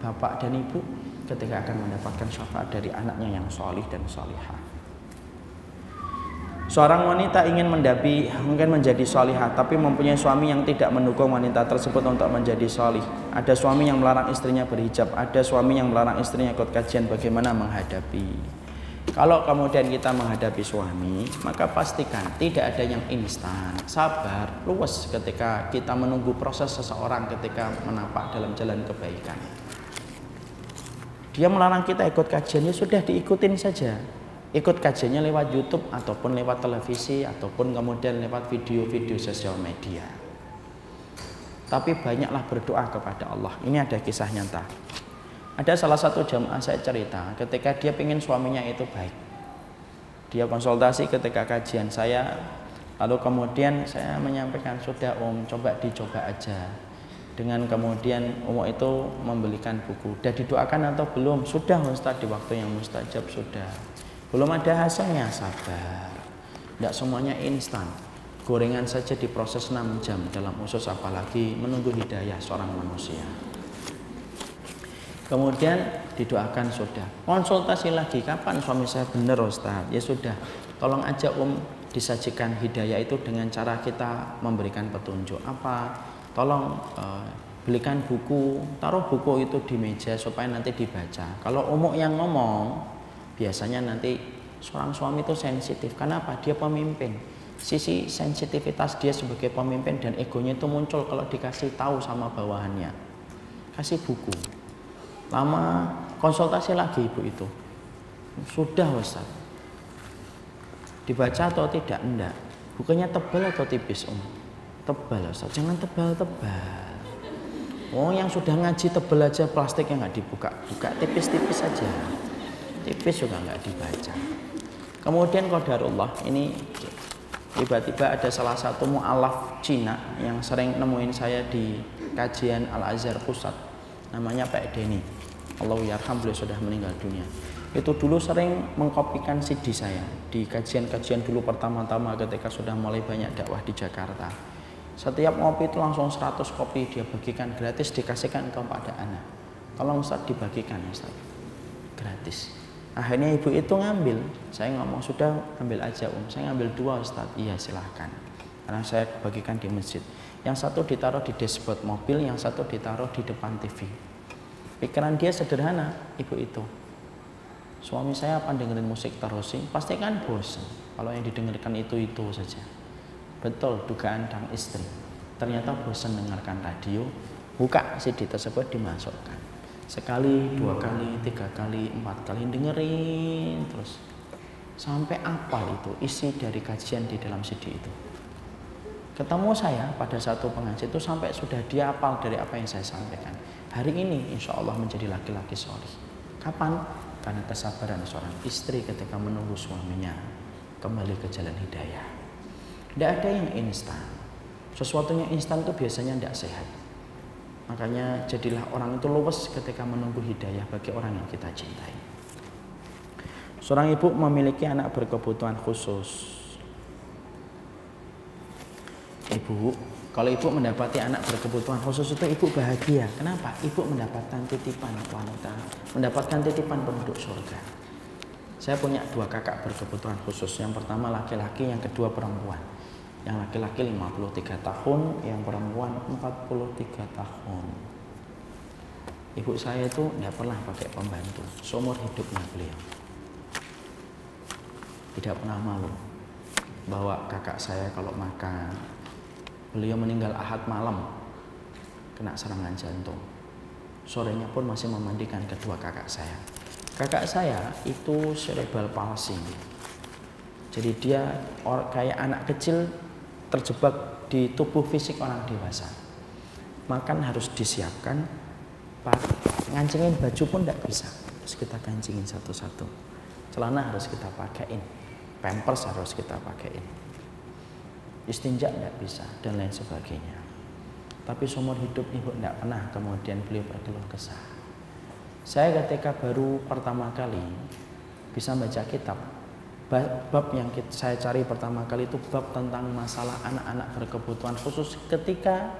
bapak dan ibu ketika akan mendapatkan syafaat dari anaknya yang solih dan solihah. Seorang wanita ingin menjadi solihah, tapi mempunyai suami yang tidak mendukung wanita tersebut untuk menjadi solih. Ada suami yang melarang istrinya berhijab, ada suami yang melarang istrinya ikut kajian. Bagaimana menghadapi? Kalau kemudian kita menghadapi suami, maka pastikan tidak ada yang instan. Sabar, luas ketika kita menunggu proses seseorang ketika menapak dalam jalan kebaikan. Dia melarang kita ikut kajiannya, sudah diikutin saja. Ikut kajiannya lewat YouTube ataupun lewat televisi ataupun kemudian lewat video-video sosial media. Tapi banyaklah berdoa kepada Allah. Ini ada kisah nyata. Ada salah satu jamaah saya cerita ketika dia ingin suaminya itu baik. Dia konsultasi ketika kajian saya. Lalu kemudian saya menyampaikan, sudah Om, coba dicoba aja. Dengan kemudian Om itu membelikan buku. Sudah didoakan atau belum? Sudah Ustaz, di waktu yang mustajab sudah. Belum ada hasilnya, sabar. Tidak semuanya instan. Gorengan saja diproses 6 jam dalam usus, apalagi menunggu hidayah seorang manusia. Kemudian didoakan sudah. Konsultasi lagi, kapan suami saya benar Ustaz? Ya sudah, tolong aja Om disajikan hidayah itu dengan cara kita memberikan petunjuk. Apa? Tolong belikan buku, taruh buku itu di meja supaya nanti dibaca. Kalau Om yang ngomong, biasanya nanti seorang suami itu sensitif. Kenapa? Dia pemimpin. Sisi sensitivitas dia sebagai pemimpin dan egonya itu muncul kalau dikasih tahu sama bawahannya. Kasih buku. Lama, konsultasi lagi ibu itu. Sudah Ustaz. Dibaca atau tidak? Enggak. Bukannya tebal atau tipis Om? Tebal Ustaz. Jangan tebal-tebal. Oh, yang sudah ngaji tebal aja, plastiknya nggak dibuka-buka, tipis-tipis aja. Tipis juga nggak dibaca. Kemudian qadarullah, ini tiba-tiba ada salah satu mu'alaf Cina yang sering nemuin saya di kajian Al-Azhar Pusat. namanya Pak Deni. Allahyarham, beliau sudah meninggal dunia. Itu dulu sering mengkopikan CD saya di kajian-kajian dulu pertama-tama ketika sudah mulai banyak dakwah di Jakarta. Setiap ngopi itu langsung 100 kopi dia bagikan gratis, dikasihkan kepada anak. Tolong Ustaz dibagikan Ustaz, gratis. Akhirnya ibu itu ngambil, saya ngomong sudah ambil aja saya ngambil 2 Ustaz. Iya silahkan, karena saya bagikan di masjid. Yang satu ditaruh di dashboard mobil, yang satu ditaruh di depan TV. Pikiran dia sederhana, ibu itu. Suami saya apa dengerin musik terus sih? Pasti kan bosan kalau yang didengarkan itu-itu saja. Betul dugaan sang istri. Ternyata bosan dengarkan radio, buka CD tersebut dimasukkan. Sekali, 2 kali, 3 kali, 4 kali dengerin terus. Sampai apa itu isi dari kajian di dalam CD itu. Ketemu saya pada satu pengajian itu sampai sudah dia hafal dari apa yang saya sampaikan. Hari ini insya Allah menjadi laki-laki soleh. Kapan? Karena kesabaran seorang istri ketika menunggu suaminya kembali ke jalan hidayah. Tidak ada yang instan. Sesuatu yang instan itu biasanya tidak sehat. Makanya jadilah orang itu luwes ketika menunggu hidayah bagi orang yang kita cintai. Seorang ibu memiliki anak berkebutuhan khusus. Ibu, kalau ibu mendapati anak berkebutuhan khusus itu ibu bahagia. Kenapa? Ibu mendapatkan titipan wanita, mendapatkan titipan penduduk surga. Saya punya 2 kakak berkebutuhan khusus. Yang pertama laki-laki, yang kedua perempuan. Yang laki-laki 53 tahun, yang perempuan 43 tahun. Ibu saya itu tidak pernah pakai pembantu seumur hidupnya beliau. Tidak pernah malu bawa kakak saya kalau makan. Beliau meninggal Ahad malam, kena serangan jantung. Sorenya pun masih memandikan kedua kakak saya. Kakak saya itu cerebral palsy. Jadi dia kayak anak kecil terjebak di tubuh fisik orang dewasa. Makan harus disiapkan, ngancingin baju pun tidak bisa. Terus kita kancingin satu-satu. Celana harus kita pakaiin, pampers harus kita pakaiin. Istinja tidak bisa dan lain sebagainya. Tapi seumur hidup ibu tidak pernah kemudian beliau berkeluh kesah. Saya ketika baru pertama kali bisa baca kitab, bab yang saya cari pertama kali itu bab tentang masalah anak-anak berkebutuhan khusus ketika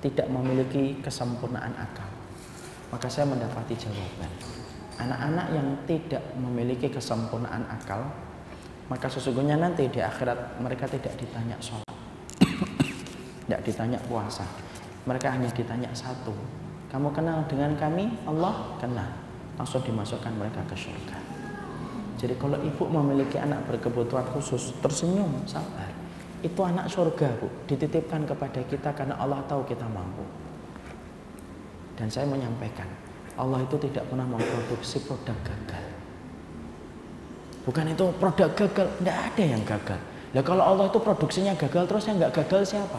tidak memiliki kesempurnaan akal. Maka saya mendapati jawaban. Anak-anak yang tidak memiliki kesempurnaan akal, maka sesungguhnya nanti di akhirat mereka tidak ditanya sholat, tidak ditanya puasa. Mereka hanya ditanya satu, kamu kenal dengan kami? Allah kenal. Langsung dimasukkan mereka ke surga. Jadi kalau ibu memiliki anak berkebutuhan khusus, tersenyum, sabar. Itu anak surga bu, dititipkan kepada kita karena Allah tahu kita mampu. Dan saya menyampaikan, Allah itu tidak pernah memproduksi produk gagal. Bukan itu produk gagal, tidak ada yang gagal. Nah, kalau Allah itu produksinya gagal terus yang nggak gagal siapa?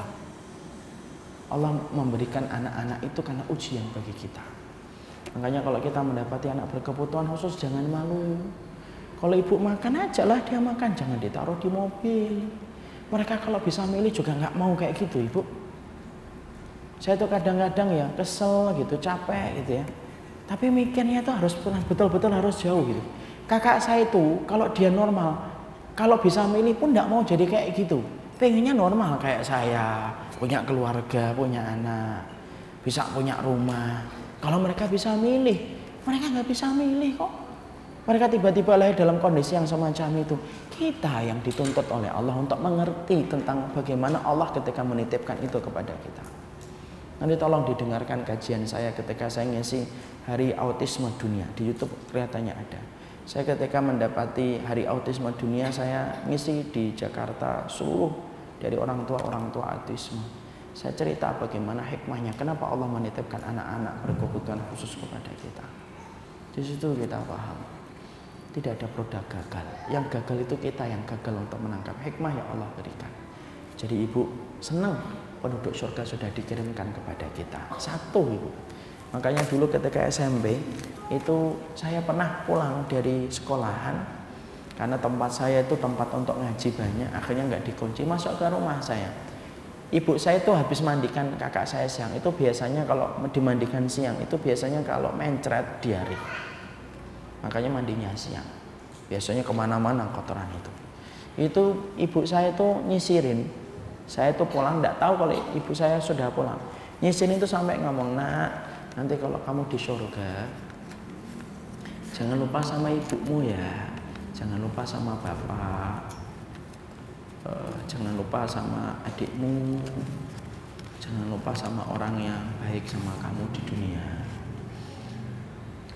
Allah memberikan anak-anak itu karena ujian bagi kita. Makanya kalau kita mendapati anak berkebutuhan khusus jangan malu. Kalau ibu makan aja lah dia makan, jangan ditaruh di mobil. Mereka kalau bisa milih juga nggak mau kayak gitu ibu. Saya tuh kadang-kadang ya kesel gitu, capek gitu ya. Tapi mikirnya itu harus betul-betul harus jauh gitu. Kakak saya itu kalau dia normal, kalau bisa milih pun tidak mau jadi kayak gitu. Pengennya normal kayak saya, punya keluarga, punya anak, bisa punya rumah. Kalau mereka bisa milih, mereka nggak bisa milih kok. Mereka tiba-tiba lahir dalam kondisi yang semacam itu. Kita yang dituntut oleh Allah untuk mengerti tentang bagaimana Allah ketika menitipkan itu kepada kita. Nanti tolong didengarkan kajian saya ketika saya ngisi Hari Autisme Dunia di YouTube, kelihatannya ada. Saya ketika mendapati Hari Autisme Dunia, saya ngisi di Jakarta seluruh dari orang tua autisme. Saya cerita bagaimana hikmahnya, kenapa Allah menitipkan anak-anak berkebutuhan khusus kepada kita. Di situ kita paham, tidak ada produk gagal. Yang gagal itu kita yang gagal untuk menangkap hikmah yang Allah berikan. Jadi ibu senang penduduk surga sudah dikirimkan kepada kita. Satu ibu. Makanya dulu ketika SMP itu saya pernah pulang dari sekolahan karena tempat saya itu tempat untuk ngaji banyak, akhirnya nggak dikunci, masuk ke rumah saya. Ibu saya itu habis mandikan kakak saya siang, itu biasanya kalau dimandikan siang, itu biasanya kalau mencret diare. Makanya mandinya siang. Biasanya kemana-mana kotoran itu. Itu ibu saya itu nyisirin. Saya itu pulang, tidak tahu kalau ibu saya sudah pulang. Nyisirin itu sampai ngomong, "Nak, nanti kalau kamu di surga, jangan lupa sama ibumu ya. Jangan lupa sama bapak. Jangan lupa sama adikmu, jangan lupa sama orang yang baik sama kamu di dunia."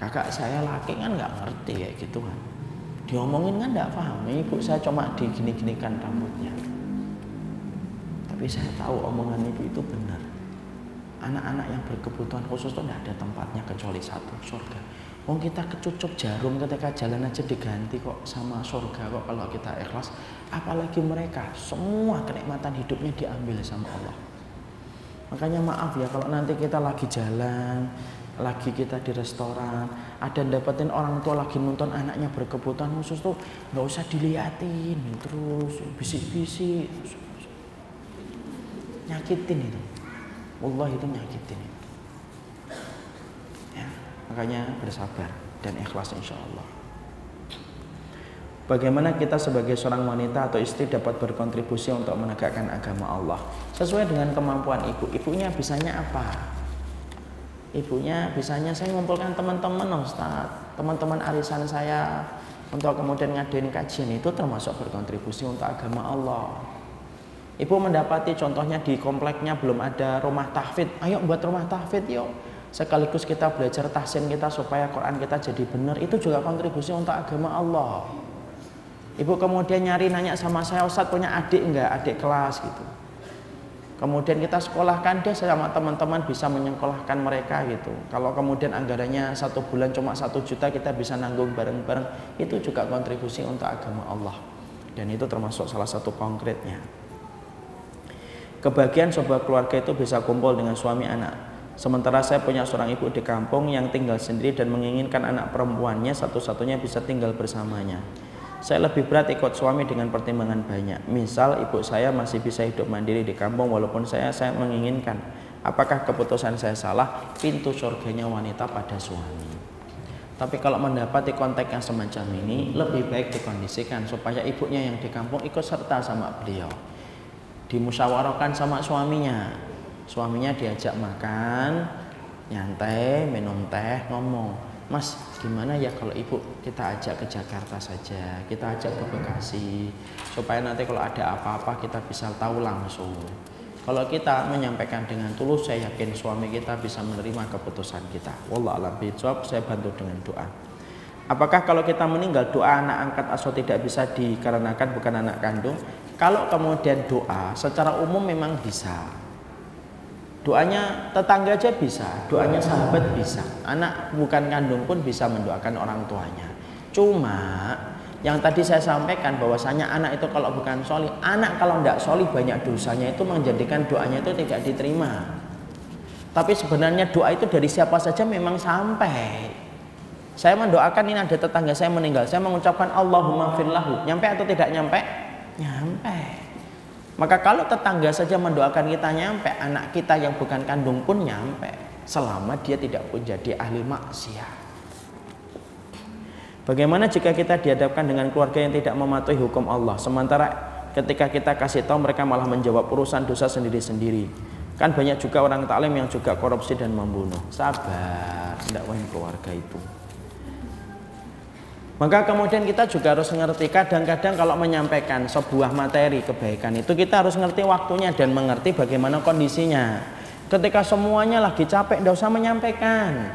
Kakak saya laki kan nggak ngerti kayak gitu kan, diomongin kan nggak paham. Ibu saya cuma digini-ginikan rambutnya, tapi saya tahu omongan ibu itu benar. Anak-anak yang berkebutuhan khusus itu nggak ada tempatnya kecuali satu, surga. Wong kita kecucup jarum ketika jalan aja diganti kok sama surga kok kalau kita ikhlas. Apalagi mereka, semua kenikmatan hidupnya diambil sama Allah. Makanya maaf ya kalau nanti kita lagi jalan, lagi kita di restoran, ada dapetin orang tua lagi nonton anaknya berkebutuhan khusus tuh nggak usah diliatin, terus bisik-bisik, nyakitin itu. Wallahi itu nyakitin itu. Makanya bersabar dan ikhlas insya Allah. Bagaimana kita sebagai seorang wanita atau istri dapat berkontribusi untuk menegakkan agama Allah sesuai dengan kemampuan ibu. Ibunya bisanya apa? Ibunya bisanya saya mengumpulkan teman-teman, Ustaz, teman-teman arisan saya untuk kemudian ngadain kajian, itu termasuk berkontribusi untuk agama Allah. Ibu mendapati contohnya di kompleknya belum ada rumah tahfidz, ayo buat rumah tahfidz yuk. Sekaligus kita belajar tahsin kita supaya Quran kita jadi benar, itu juga kontribusi untuk agama Allah. Ibu kemudian nyari, nanya sama saya, "Ustadz punya adik enggak, adik kelas gitu?" Kemudian kita sekolahkan dia sama teman-teman, bisa menyekolahkan mereka gitu. Kalau kemudian anggarannya satu bulan cuma 1 juta, kita bisa nanggung bareng-bareng, itu juga kontribusi untuk agama Allah. Dan itu termasuk salah satu konkretnya. Kebagian sebuah keluarga itu bisa kumpul dengan suami anak. Sementara saya punya seorang ibu di kampung yang tinggal sendiri dan menginginkan anak perempuannya satu-satunya bisa tinggal bersamanya. Saya lebih berat ikut suami dengan pertimbangan banyak. Misal ibu saya masih bisa hidup mandiri di kampung walaupun saya menginginkan. Apakah keputusan saya salah? Pintu surganya wanita pada suami. Tapi kalau mendapati kontak yang semacam ini, lebih baik dikondisikan supaya ibunya yang di kampung ikut serta sama beliau. Dimusyawarahkan sama suaminya. Suaminya diajak makan, nyantai, minum teh, ngomong, "Mas, gimana ya kalau ibu kita ajak ke Jakarta saja, kita ajak ke Bekasi, supaya nanti kalau ada apa-apa kita bisa tahu langsung." Kalau kita menyampaikan dengan tulus, saya yakin suami kita bisa menerima keputusan kita. Wallahu a'lam bishawab, saya bantu dengan doa. Apakah kalau kita meninggal doa anak angkat atau tidak bisa dikarenakan bukan anak kandung? Kalau kemudian doa secara umum memang bisa. Doanya tetangga aja bisa, doanya sahabat bisa. Anak bukan kandung pun bisa mendoakan orang tuanya. Cuma yang tadi saya sampaikan bahwasanya anak itu kalau bukan solih, anak kalau tidak solih banyak dosanya, itu menjadikan doanya itu tidak diterima. Tapi sebenarnya doa itu dari siapa saja memang sampai. Saya mendoakan ini ada tetangga saya meninggal, saya mengucapkan Allahumma firlahu. Nyampe atau tidak nyampe? Nyampe. Maka kalau tetangga saja mendoakan kita nyampe, anak kita yang bukan kandung pun nyampe. Selama dia tidak pun jadi ahli maksiat. Bagaimana jika kita dihadapkan dengan keluarga yang tidak mematuhi hukum Allah? Sementara ketika kita kasih tahu mereka malah menjawab urusan dosa sendiri-sendiri. Kan banyak juga orang taklim yang juga korupsi dan membunuh. Sabar, dakwain keluarga itu. Maka kemudian kita juga harus ngerti, kadang-kadang kalau menyampaikan sebuah materi kebaikan itu kita harus ngerti waktunya dan mengerti bagaimana kondisinya. Ketika semuanya lagi capek, tidak usah menyampaikan.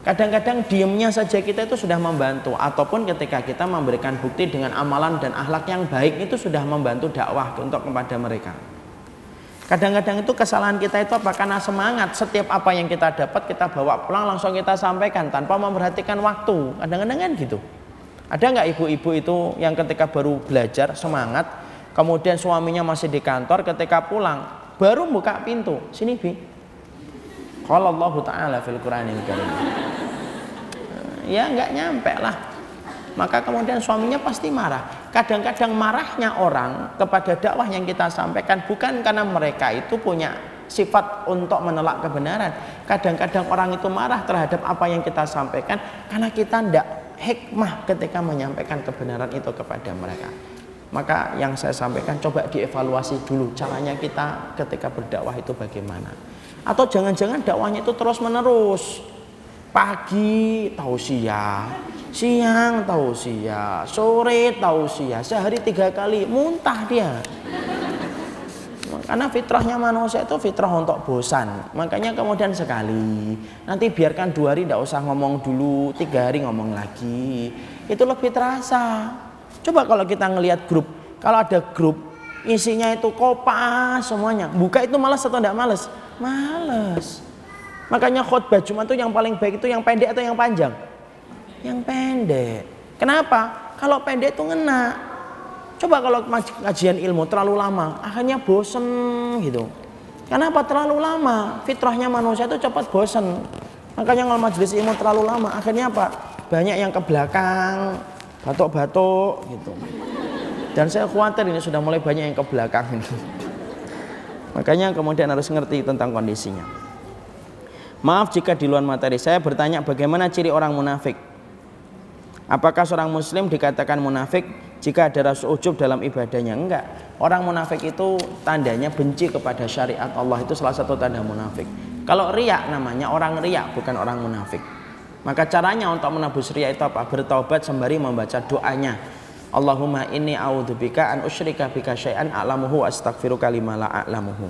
Kadang-kadang diemnya saja kita itu sudah membantu, ataupun ketika kita memberikan bukti dengan amalan dan akhlak yang baik, itu sudah membantu dakwah untuk kepada mereka. Kadang-kadang itu kesalahan kita itu apa? Karena semangat, setiap apa yang kita dapat kita bawa pulang langsung kita sampaikan tanpa memperhatikan waktu. Kadang-kadang kan gitu. Ada nggak ibu-ibu itu yang ketika baru belajar semangat, kemudian suaminya masih di kantor, ketika pulang baru buka pintu, "Sini Bi, qala Allahu ta'ala fil Qur'anil Karim." Ya nggak nyampe lah. maka kemudian suaminya pasti marah. Kadang-kadang marahnya orang kepada dakwah yang kita sampaikan bukan karena mereka itu punya sifat untuk menolak kebenaran. Kadang-kadang orang itu marah terhadap apa yang kita sampaikan karena kita tidak hikmah ketika menyampaikan kebenaran itu kepada mereka. Maka yang saya sampaikan, coba dievaluasi dulu caranya kita ketika berdakwah itu bagaimana. Atau jangan-jangan dakwahnya itu terus-menerus, pagi tausiah, siang tausiah, sore tausiah, sehari 3 kali, muntah dia. Karena fitrahnya manusia itu fitrah untuk bosan. Makanya kemudian sekali, nanti biarkan 2 hari, tidak usah ngomong dulu, 3 hari ngomong lagi, itu lebih terasa. Coba kalau kita ngelihat grup, kalau ada grup isinya itu kopas semuanya, buka itu malas atau tidak malas? Malas. Makanya khutbah Jumat itu yang paling baik itu yang pendek atau yang panjang? Yang pendek. Kenapa? Kalau pendek itu ngena. Coba kalau kajian ilmu terlalu lama, akhirnya bosen gitu. Karena apa? Terlalu lama. Fitrahnya manusia itu cepat bosen. Makanya kalau majelis ilmu terlalu lama, akhirnya apa? Banyak yang ke belakang, batuk-batuk gitu. Dan saya khawatir ini sudah mulai banyak yang ke belakang ini. Makanya kemudian harus ngerti tentang kondisinya. Maaf jika di luar materi. Saya bertanya bagaimana ciri orang munafik? Apakah seorang muslim dikatakan munafik jika ada rasa ujub dalam ibadahnya? Enggak. Orang munafik itu tandanya benci kepada syariat Allah, itu salah satu tanda munafik. Kalau riya, namanya orang riya, bukan orang munafik. Maka caranya untuk menebus riya itu apa? Bertaubat sembari membaca doanya. Allahumma inni a'udzubika an usyrika bika syai'an a'lamuhu astaghfiruka lima la a'lamuhu.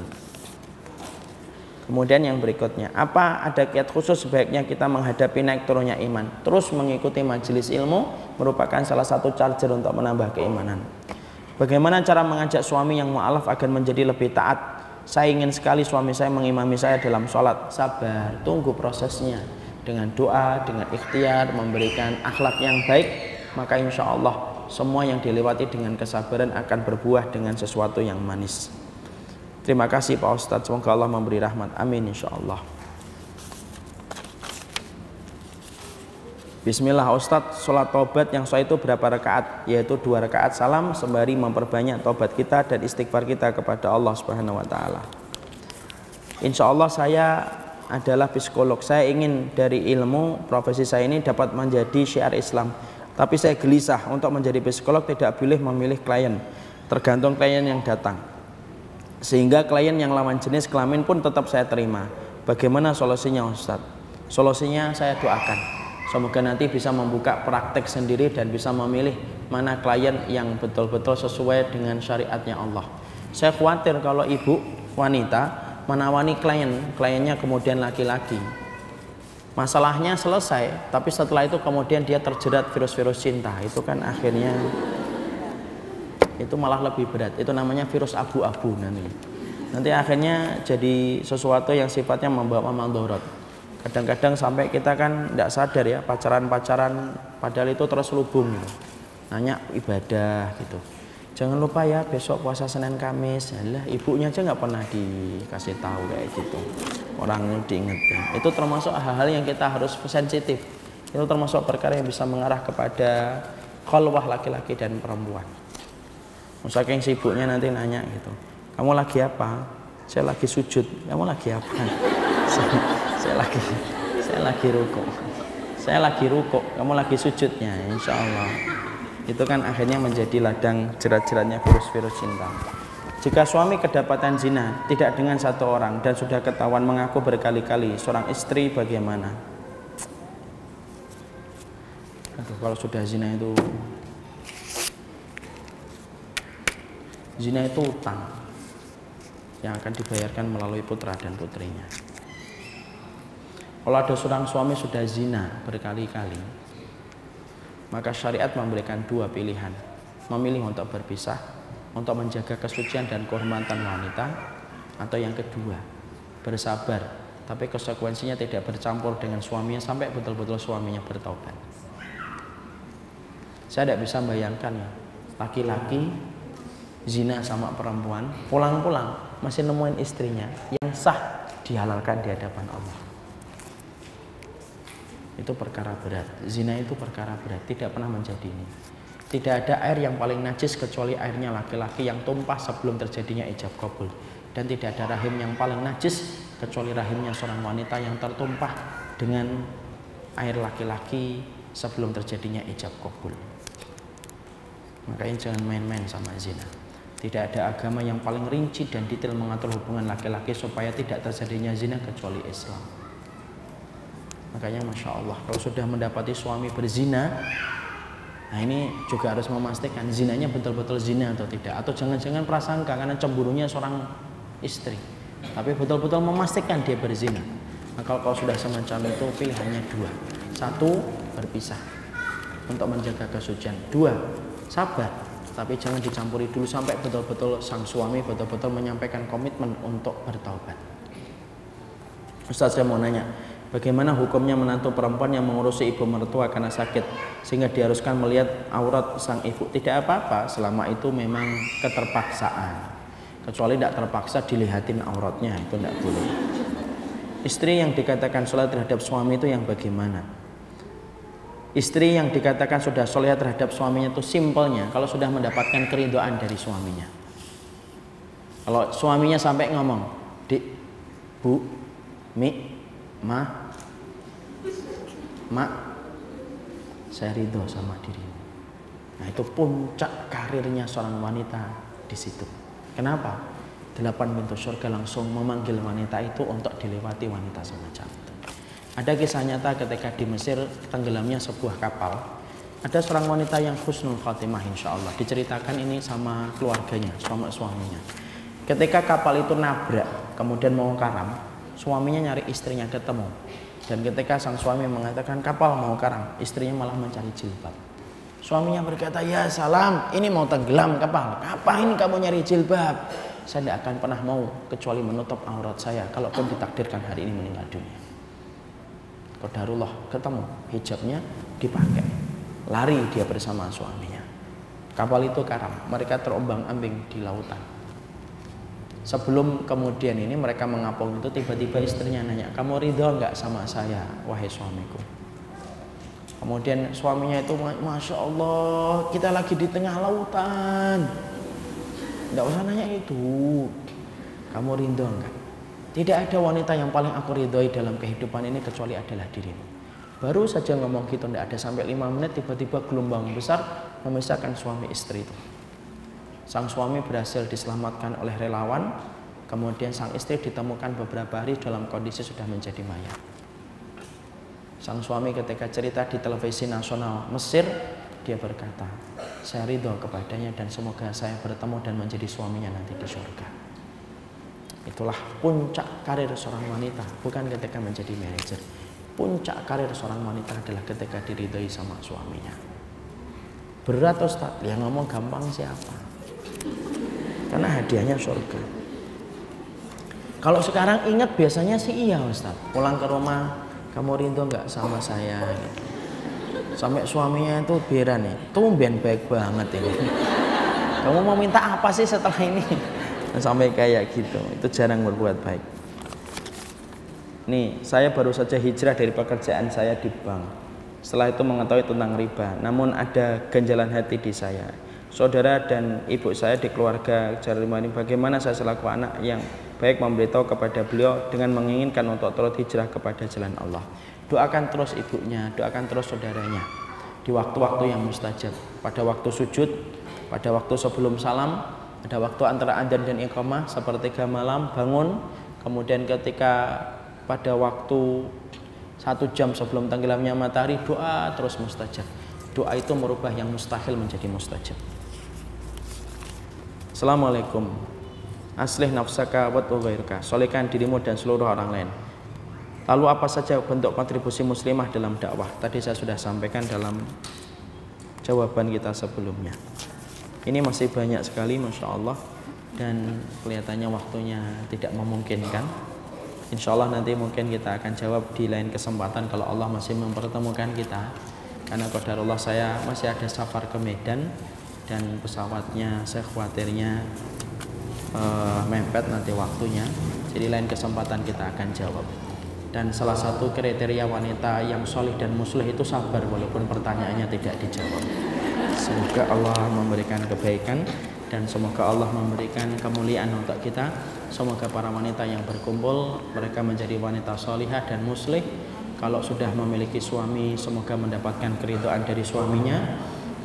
Kemudian yang berikutnya, apa ada kiat khusus sebaiknya kita menghadapi naik turunnya iman? Terus mengikuti majelis ilmu merupakan salah satu charger untuk menambah keimanan. Bagaimana cara mengajak suami yang mu'alaf agar menjadi lebih taat? Saya ingin sekali suami saya mengimami saya dalam sholat. Sabar, tunggu prosesnya. Dengan doa, dengan ikhtiar, memberikan akhlak yang baik, maka insya Allah semua yang dilewati dengan kesabaran akan berbuah dengan sesuatu yang manis. Terima kasih Pak Ustadz, semoga Allah memberi rahmat. Amin insya Allah. Bismillah Ustadz, sholat taubat yang sah itu berapa rakaat? Yaitu 2 rakaat salam sembari memperbanyak taubat kita dan istighfar kita kepada Allah Subhanahu Wa Taala. Insya Allah saya adalah psikolog. Saya ingin dari ilmu profesi saya ini dapat menjadi syiar Islam. Tapi saya gelisah untuk menjadi psikolog tidak boleh memilih klien. Tergantung klien yang datang. Sehingga klien yang lawan jenis kelamin pun tetap saya terima. Bagaimana solusinya Ustaz? Solusinya saya doakan, semoga nanti bisa membuka praktek sendiri dan bisa memilih mana klien yang betul-betul sesuai dengan syariatnya Allah. Saya khawatir kalau ibu wanita menawani klien, kliennya kemudian laki-laki, masalahnya selesai, tapi setelah itu kemudian dia terjerat virus-virus cinta. Itu kan akhirnya itu malah lebih berat. Itu namanya virus abu-abu nanti akhirnya jadi sesuatu yang sifatnya membawa mandorot. Kadang-kadang sampai kita kan tidak sadar ya, pacaran-pacaran padahal itu terus lubung gitu. Nanya ibadah gitu, jangan lupa ya besok puasa Senin Kamis. Alah, ibunya aja nggak pernah dikasih tahu kayak gitu, orangnya diingetin. Itu termasuk hal-hal yang kita harus sensitif. Itu termasuk perkara yang bisa mengarah kepada khalwah laki-laki dan perempuan. Saking sibuknya nanti nanya gitu, kamu lagi apa? Saya lagi sujud. Kamu lagi apa? saya lagi rukuk. Saya lagi rukuk. Kamu lagi sujudnya. Insya Allah itu kan akhirnya menjadi ladang jerat-jeratnya virus-virus cinta. Jika suami kedapatan zina tidak dengan 1 orang dan sudah ketahuan mengaku berkali-kali, seorang istri bagaimana? Aduh, kalau sudah zina itu, zina itu utang yang akan dibayarkan melalui putra dan putrinya. Kalau ada seorang suami sudah zina berkali-kali, maka syariat memberikan 2 pilihan. Memilih untuk berpisah, untuk menjaga kesucian dan kehormatan wanita, atau yang kedua, bersabar, tapi konsekuensinya tidak bercampur dengan suaminya sampai betul-betul suaminya bertaubat. Saya tidak bisa bayangkan ya, laki-laki zina sama perempuan, pulang-pulang masih nemuin istrinya yang sah dihalalkan di hadapan Allah. itu perkara berat. Zina itu perkara berat, tidak pernah menjadi ini. Tidak ada air yang paling najis kecuali airnya laki-laki yang tumpah sebelum terjadinya ijab kabul. Dan tidak ada rahim yang paling najis kecuali rahimnya seorang wanita yang tertumpah dengan air laki-laki sebelum terjadinya ijab kabul. Makanya jangan main-main sama zina. Tidak ada agama yang paling rinci dan detail mengatur hubungan laki-laki supaya tidak terjadinya zina kecuali Islam. Makanya Masya Allah, kalau sudah mendapati suami berzina, nah ini juga harus memastikan zinanya betul-betul zina atau tidak. Atau jangan-jangan prasangka karena cemburunya seorang istri, tapi betul-betul memastikan dia berzina. Maka kalau sudah semacam itu, pilihannya dua. Satu, berpisah untuk menjaga kesucian. Dua, sabar, tapi jangan dicampuri dulu sampai betul-betul sang suami betul-betul menyampaikan komitmen untuk bertaubat. Ustaz, saya mau nanya, bagaimana hukumnya menantu perempuan yang mengurusi ibu mertua karena sakit sehingga diharuskan melihat aurat sang ibu? Tidak apa-apa selama itu memang keterpaksaan, kecuali tidak terpaksa dilihatin auratnya, itu tidak boleh. Istri yang dikatakan soleh terhadap suami itu yang bagaimana? Istri yang dikatakan sudah soleh terhadap suaminya itu simpelnya kalau sudah mendapatkan keridhaan dari suaminya. Kalau suaminya sampai ngomong, "Dik, Bu, Mi, Mak, saya ridho sama dirimu." Nah, itu puncak karirnya seorang wanita di situ. Kenapa? 8 pintu surga langsung memanggil wanita itu untuk dilewati wanita semacam itu. Ada kisah nyata ketika di Mesir tenggelamnya sebuah kapal. Ada seorang wanita yang husnul khatimah insya Allah. Diceritakan ini sama keluarganya, sama suaminya. Ketika kapal itu nabrak, kemudian mau karam, suaminya nyari istrinya, ketemu. Dan ketika sang suami mengatakan kapal mau karam, istrinya malah mencari jilbab. Suaminya berkata, "Ya salam, ini mau tenggelam kapal, ngapain kamu nyari jilbab? Saya tidak akan pernah mau kecuali menutup aurat saya kalaupun ditakdirkan hari ini meninggal dunia." Qadarullah, ketemu hijabnya dipakai, lari dia bersama suaminya. Kapal itu karam, mereka terombang-ambing di lautan. Sebelum kemudian ini mereka mengapung itu, tiba-tiba istrinya nanya, "Kamu ridho nggak sama saya, wahai suamiku?" Kemudian suaminya itu, "Masya Allah, kita lagi di tengah lautan, nggak usah nanya itu. Kamu ridho nggak? Tidak ada wanita yang paling aku ridhoi dalam kehidupan ini kecuali adalah dirimu." Baru saja ngomong gitu, nggak ada sampai 5 menit, tiba-tiba gelombang besar memisahkan suami istri itu. Sang suami berhasil diselamatkan oleh relawan, kemudian sang istri ditemukan beberapa hari dalam kondisi sudah menjadi mayat. Sang suami ketika cerita di televisi nasional Mesir, dia berkata, "Saya ridho kepadanya dan semoga saya bertemu dan menjadi suaminya nanti di surga." Itulah puncak karir seorang wanita, bukan ketika menjadi manajer. Puncak karir seorang wanita adalah ketika diridhoi sama suaminya. Berat Ustaz, yang ngomong gampang siapa? Karena hadiahnya surga. Kalau sekarang ingat biasanya sih iya Ustaz. Pulang ke rumah, "Kamu rindu nggak sama saya?" Gitu. Sampai suaminya itu biran nih, "Tumben baik banget ini. Kamu mau minta apa sih setelah ini?" Sampai kayak gitu, itu jarang berbuat baik. Nih, saya baru saja hijrah dari pekerjaan saya di bank. Setelah itu mengetahui tentang riba, namun ada ganjalan hati di saya. Saudara dan ibu saya di keluarga Jarima ini, bagaimana saya selaku anak yang baik memberitahu kepada beliau dengan menginginkan untuk turut hijrah kepada jalan Allah? Doakan terus ibunya, doakan terus saudaranya di waktu-waktu yang mustajab, pada waktu sujud, pada waktu sebelum salam, pada waktu antara adzan dan iqamah, sepertiga malam bangun, kemudian ketika pada waktu 1 jam sebelum tenggelamnya matahari, doa terus mustajab. Doa itu merubah yang mustahil menjadi mustajab. Assalamualaikum. Aslih nafsaka wa tughairka. Solehkan dirimu dan seluruh orang lain. Lalu apa saja bentuk kontribusi muslimah dalam dakwah? Tadi saya sudah sampaikan dalam jawaban kita sebelumnya. Ini masih banyak sekali Masya Allah. Dan kelihatannya waktunya tidak memungkinkan. Insya Allah nanti mungkin kita akan jawab di lain kesempatan kalau Allah masih mempertemukan kita. Karena qadarullah saya masih ada safar ke Medan dan pesawatnya saya khawatirnya mepet nanti waktunya. Jadi lain kesempatan kita akan jawab. Dan salah satu kriteria wanita yang solih dan muslim itu sabar walaupun pertanyaannya tidak dijawab. Semoga Allah memberikan kebaikan dan semoga Allah memberikan kemuliaan untuk kita. Semoga para wanita yang berkumpul mereka menjadi wanita solihah dan muslim. Kalau sudah memiliki suami, semoga mendapatkan keridhaan dari suaminya.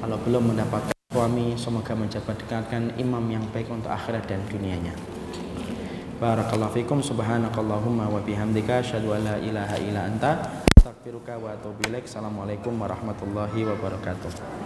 Kalau belum mendapatkan suami, semoga mendapatkan imam yang baik untuk akhirat dan dunianya. Barakallahu fikum, subhanakallahumma wa bihamdika, asyhadu an la ilaha illa anta, astaghfiruka wa atubu ilaik. Assalamualaikum warahmatullahi wabarakatuh.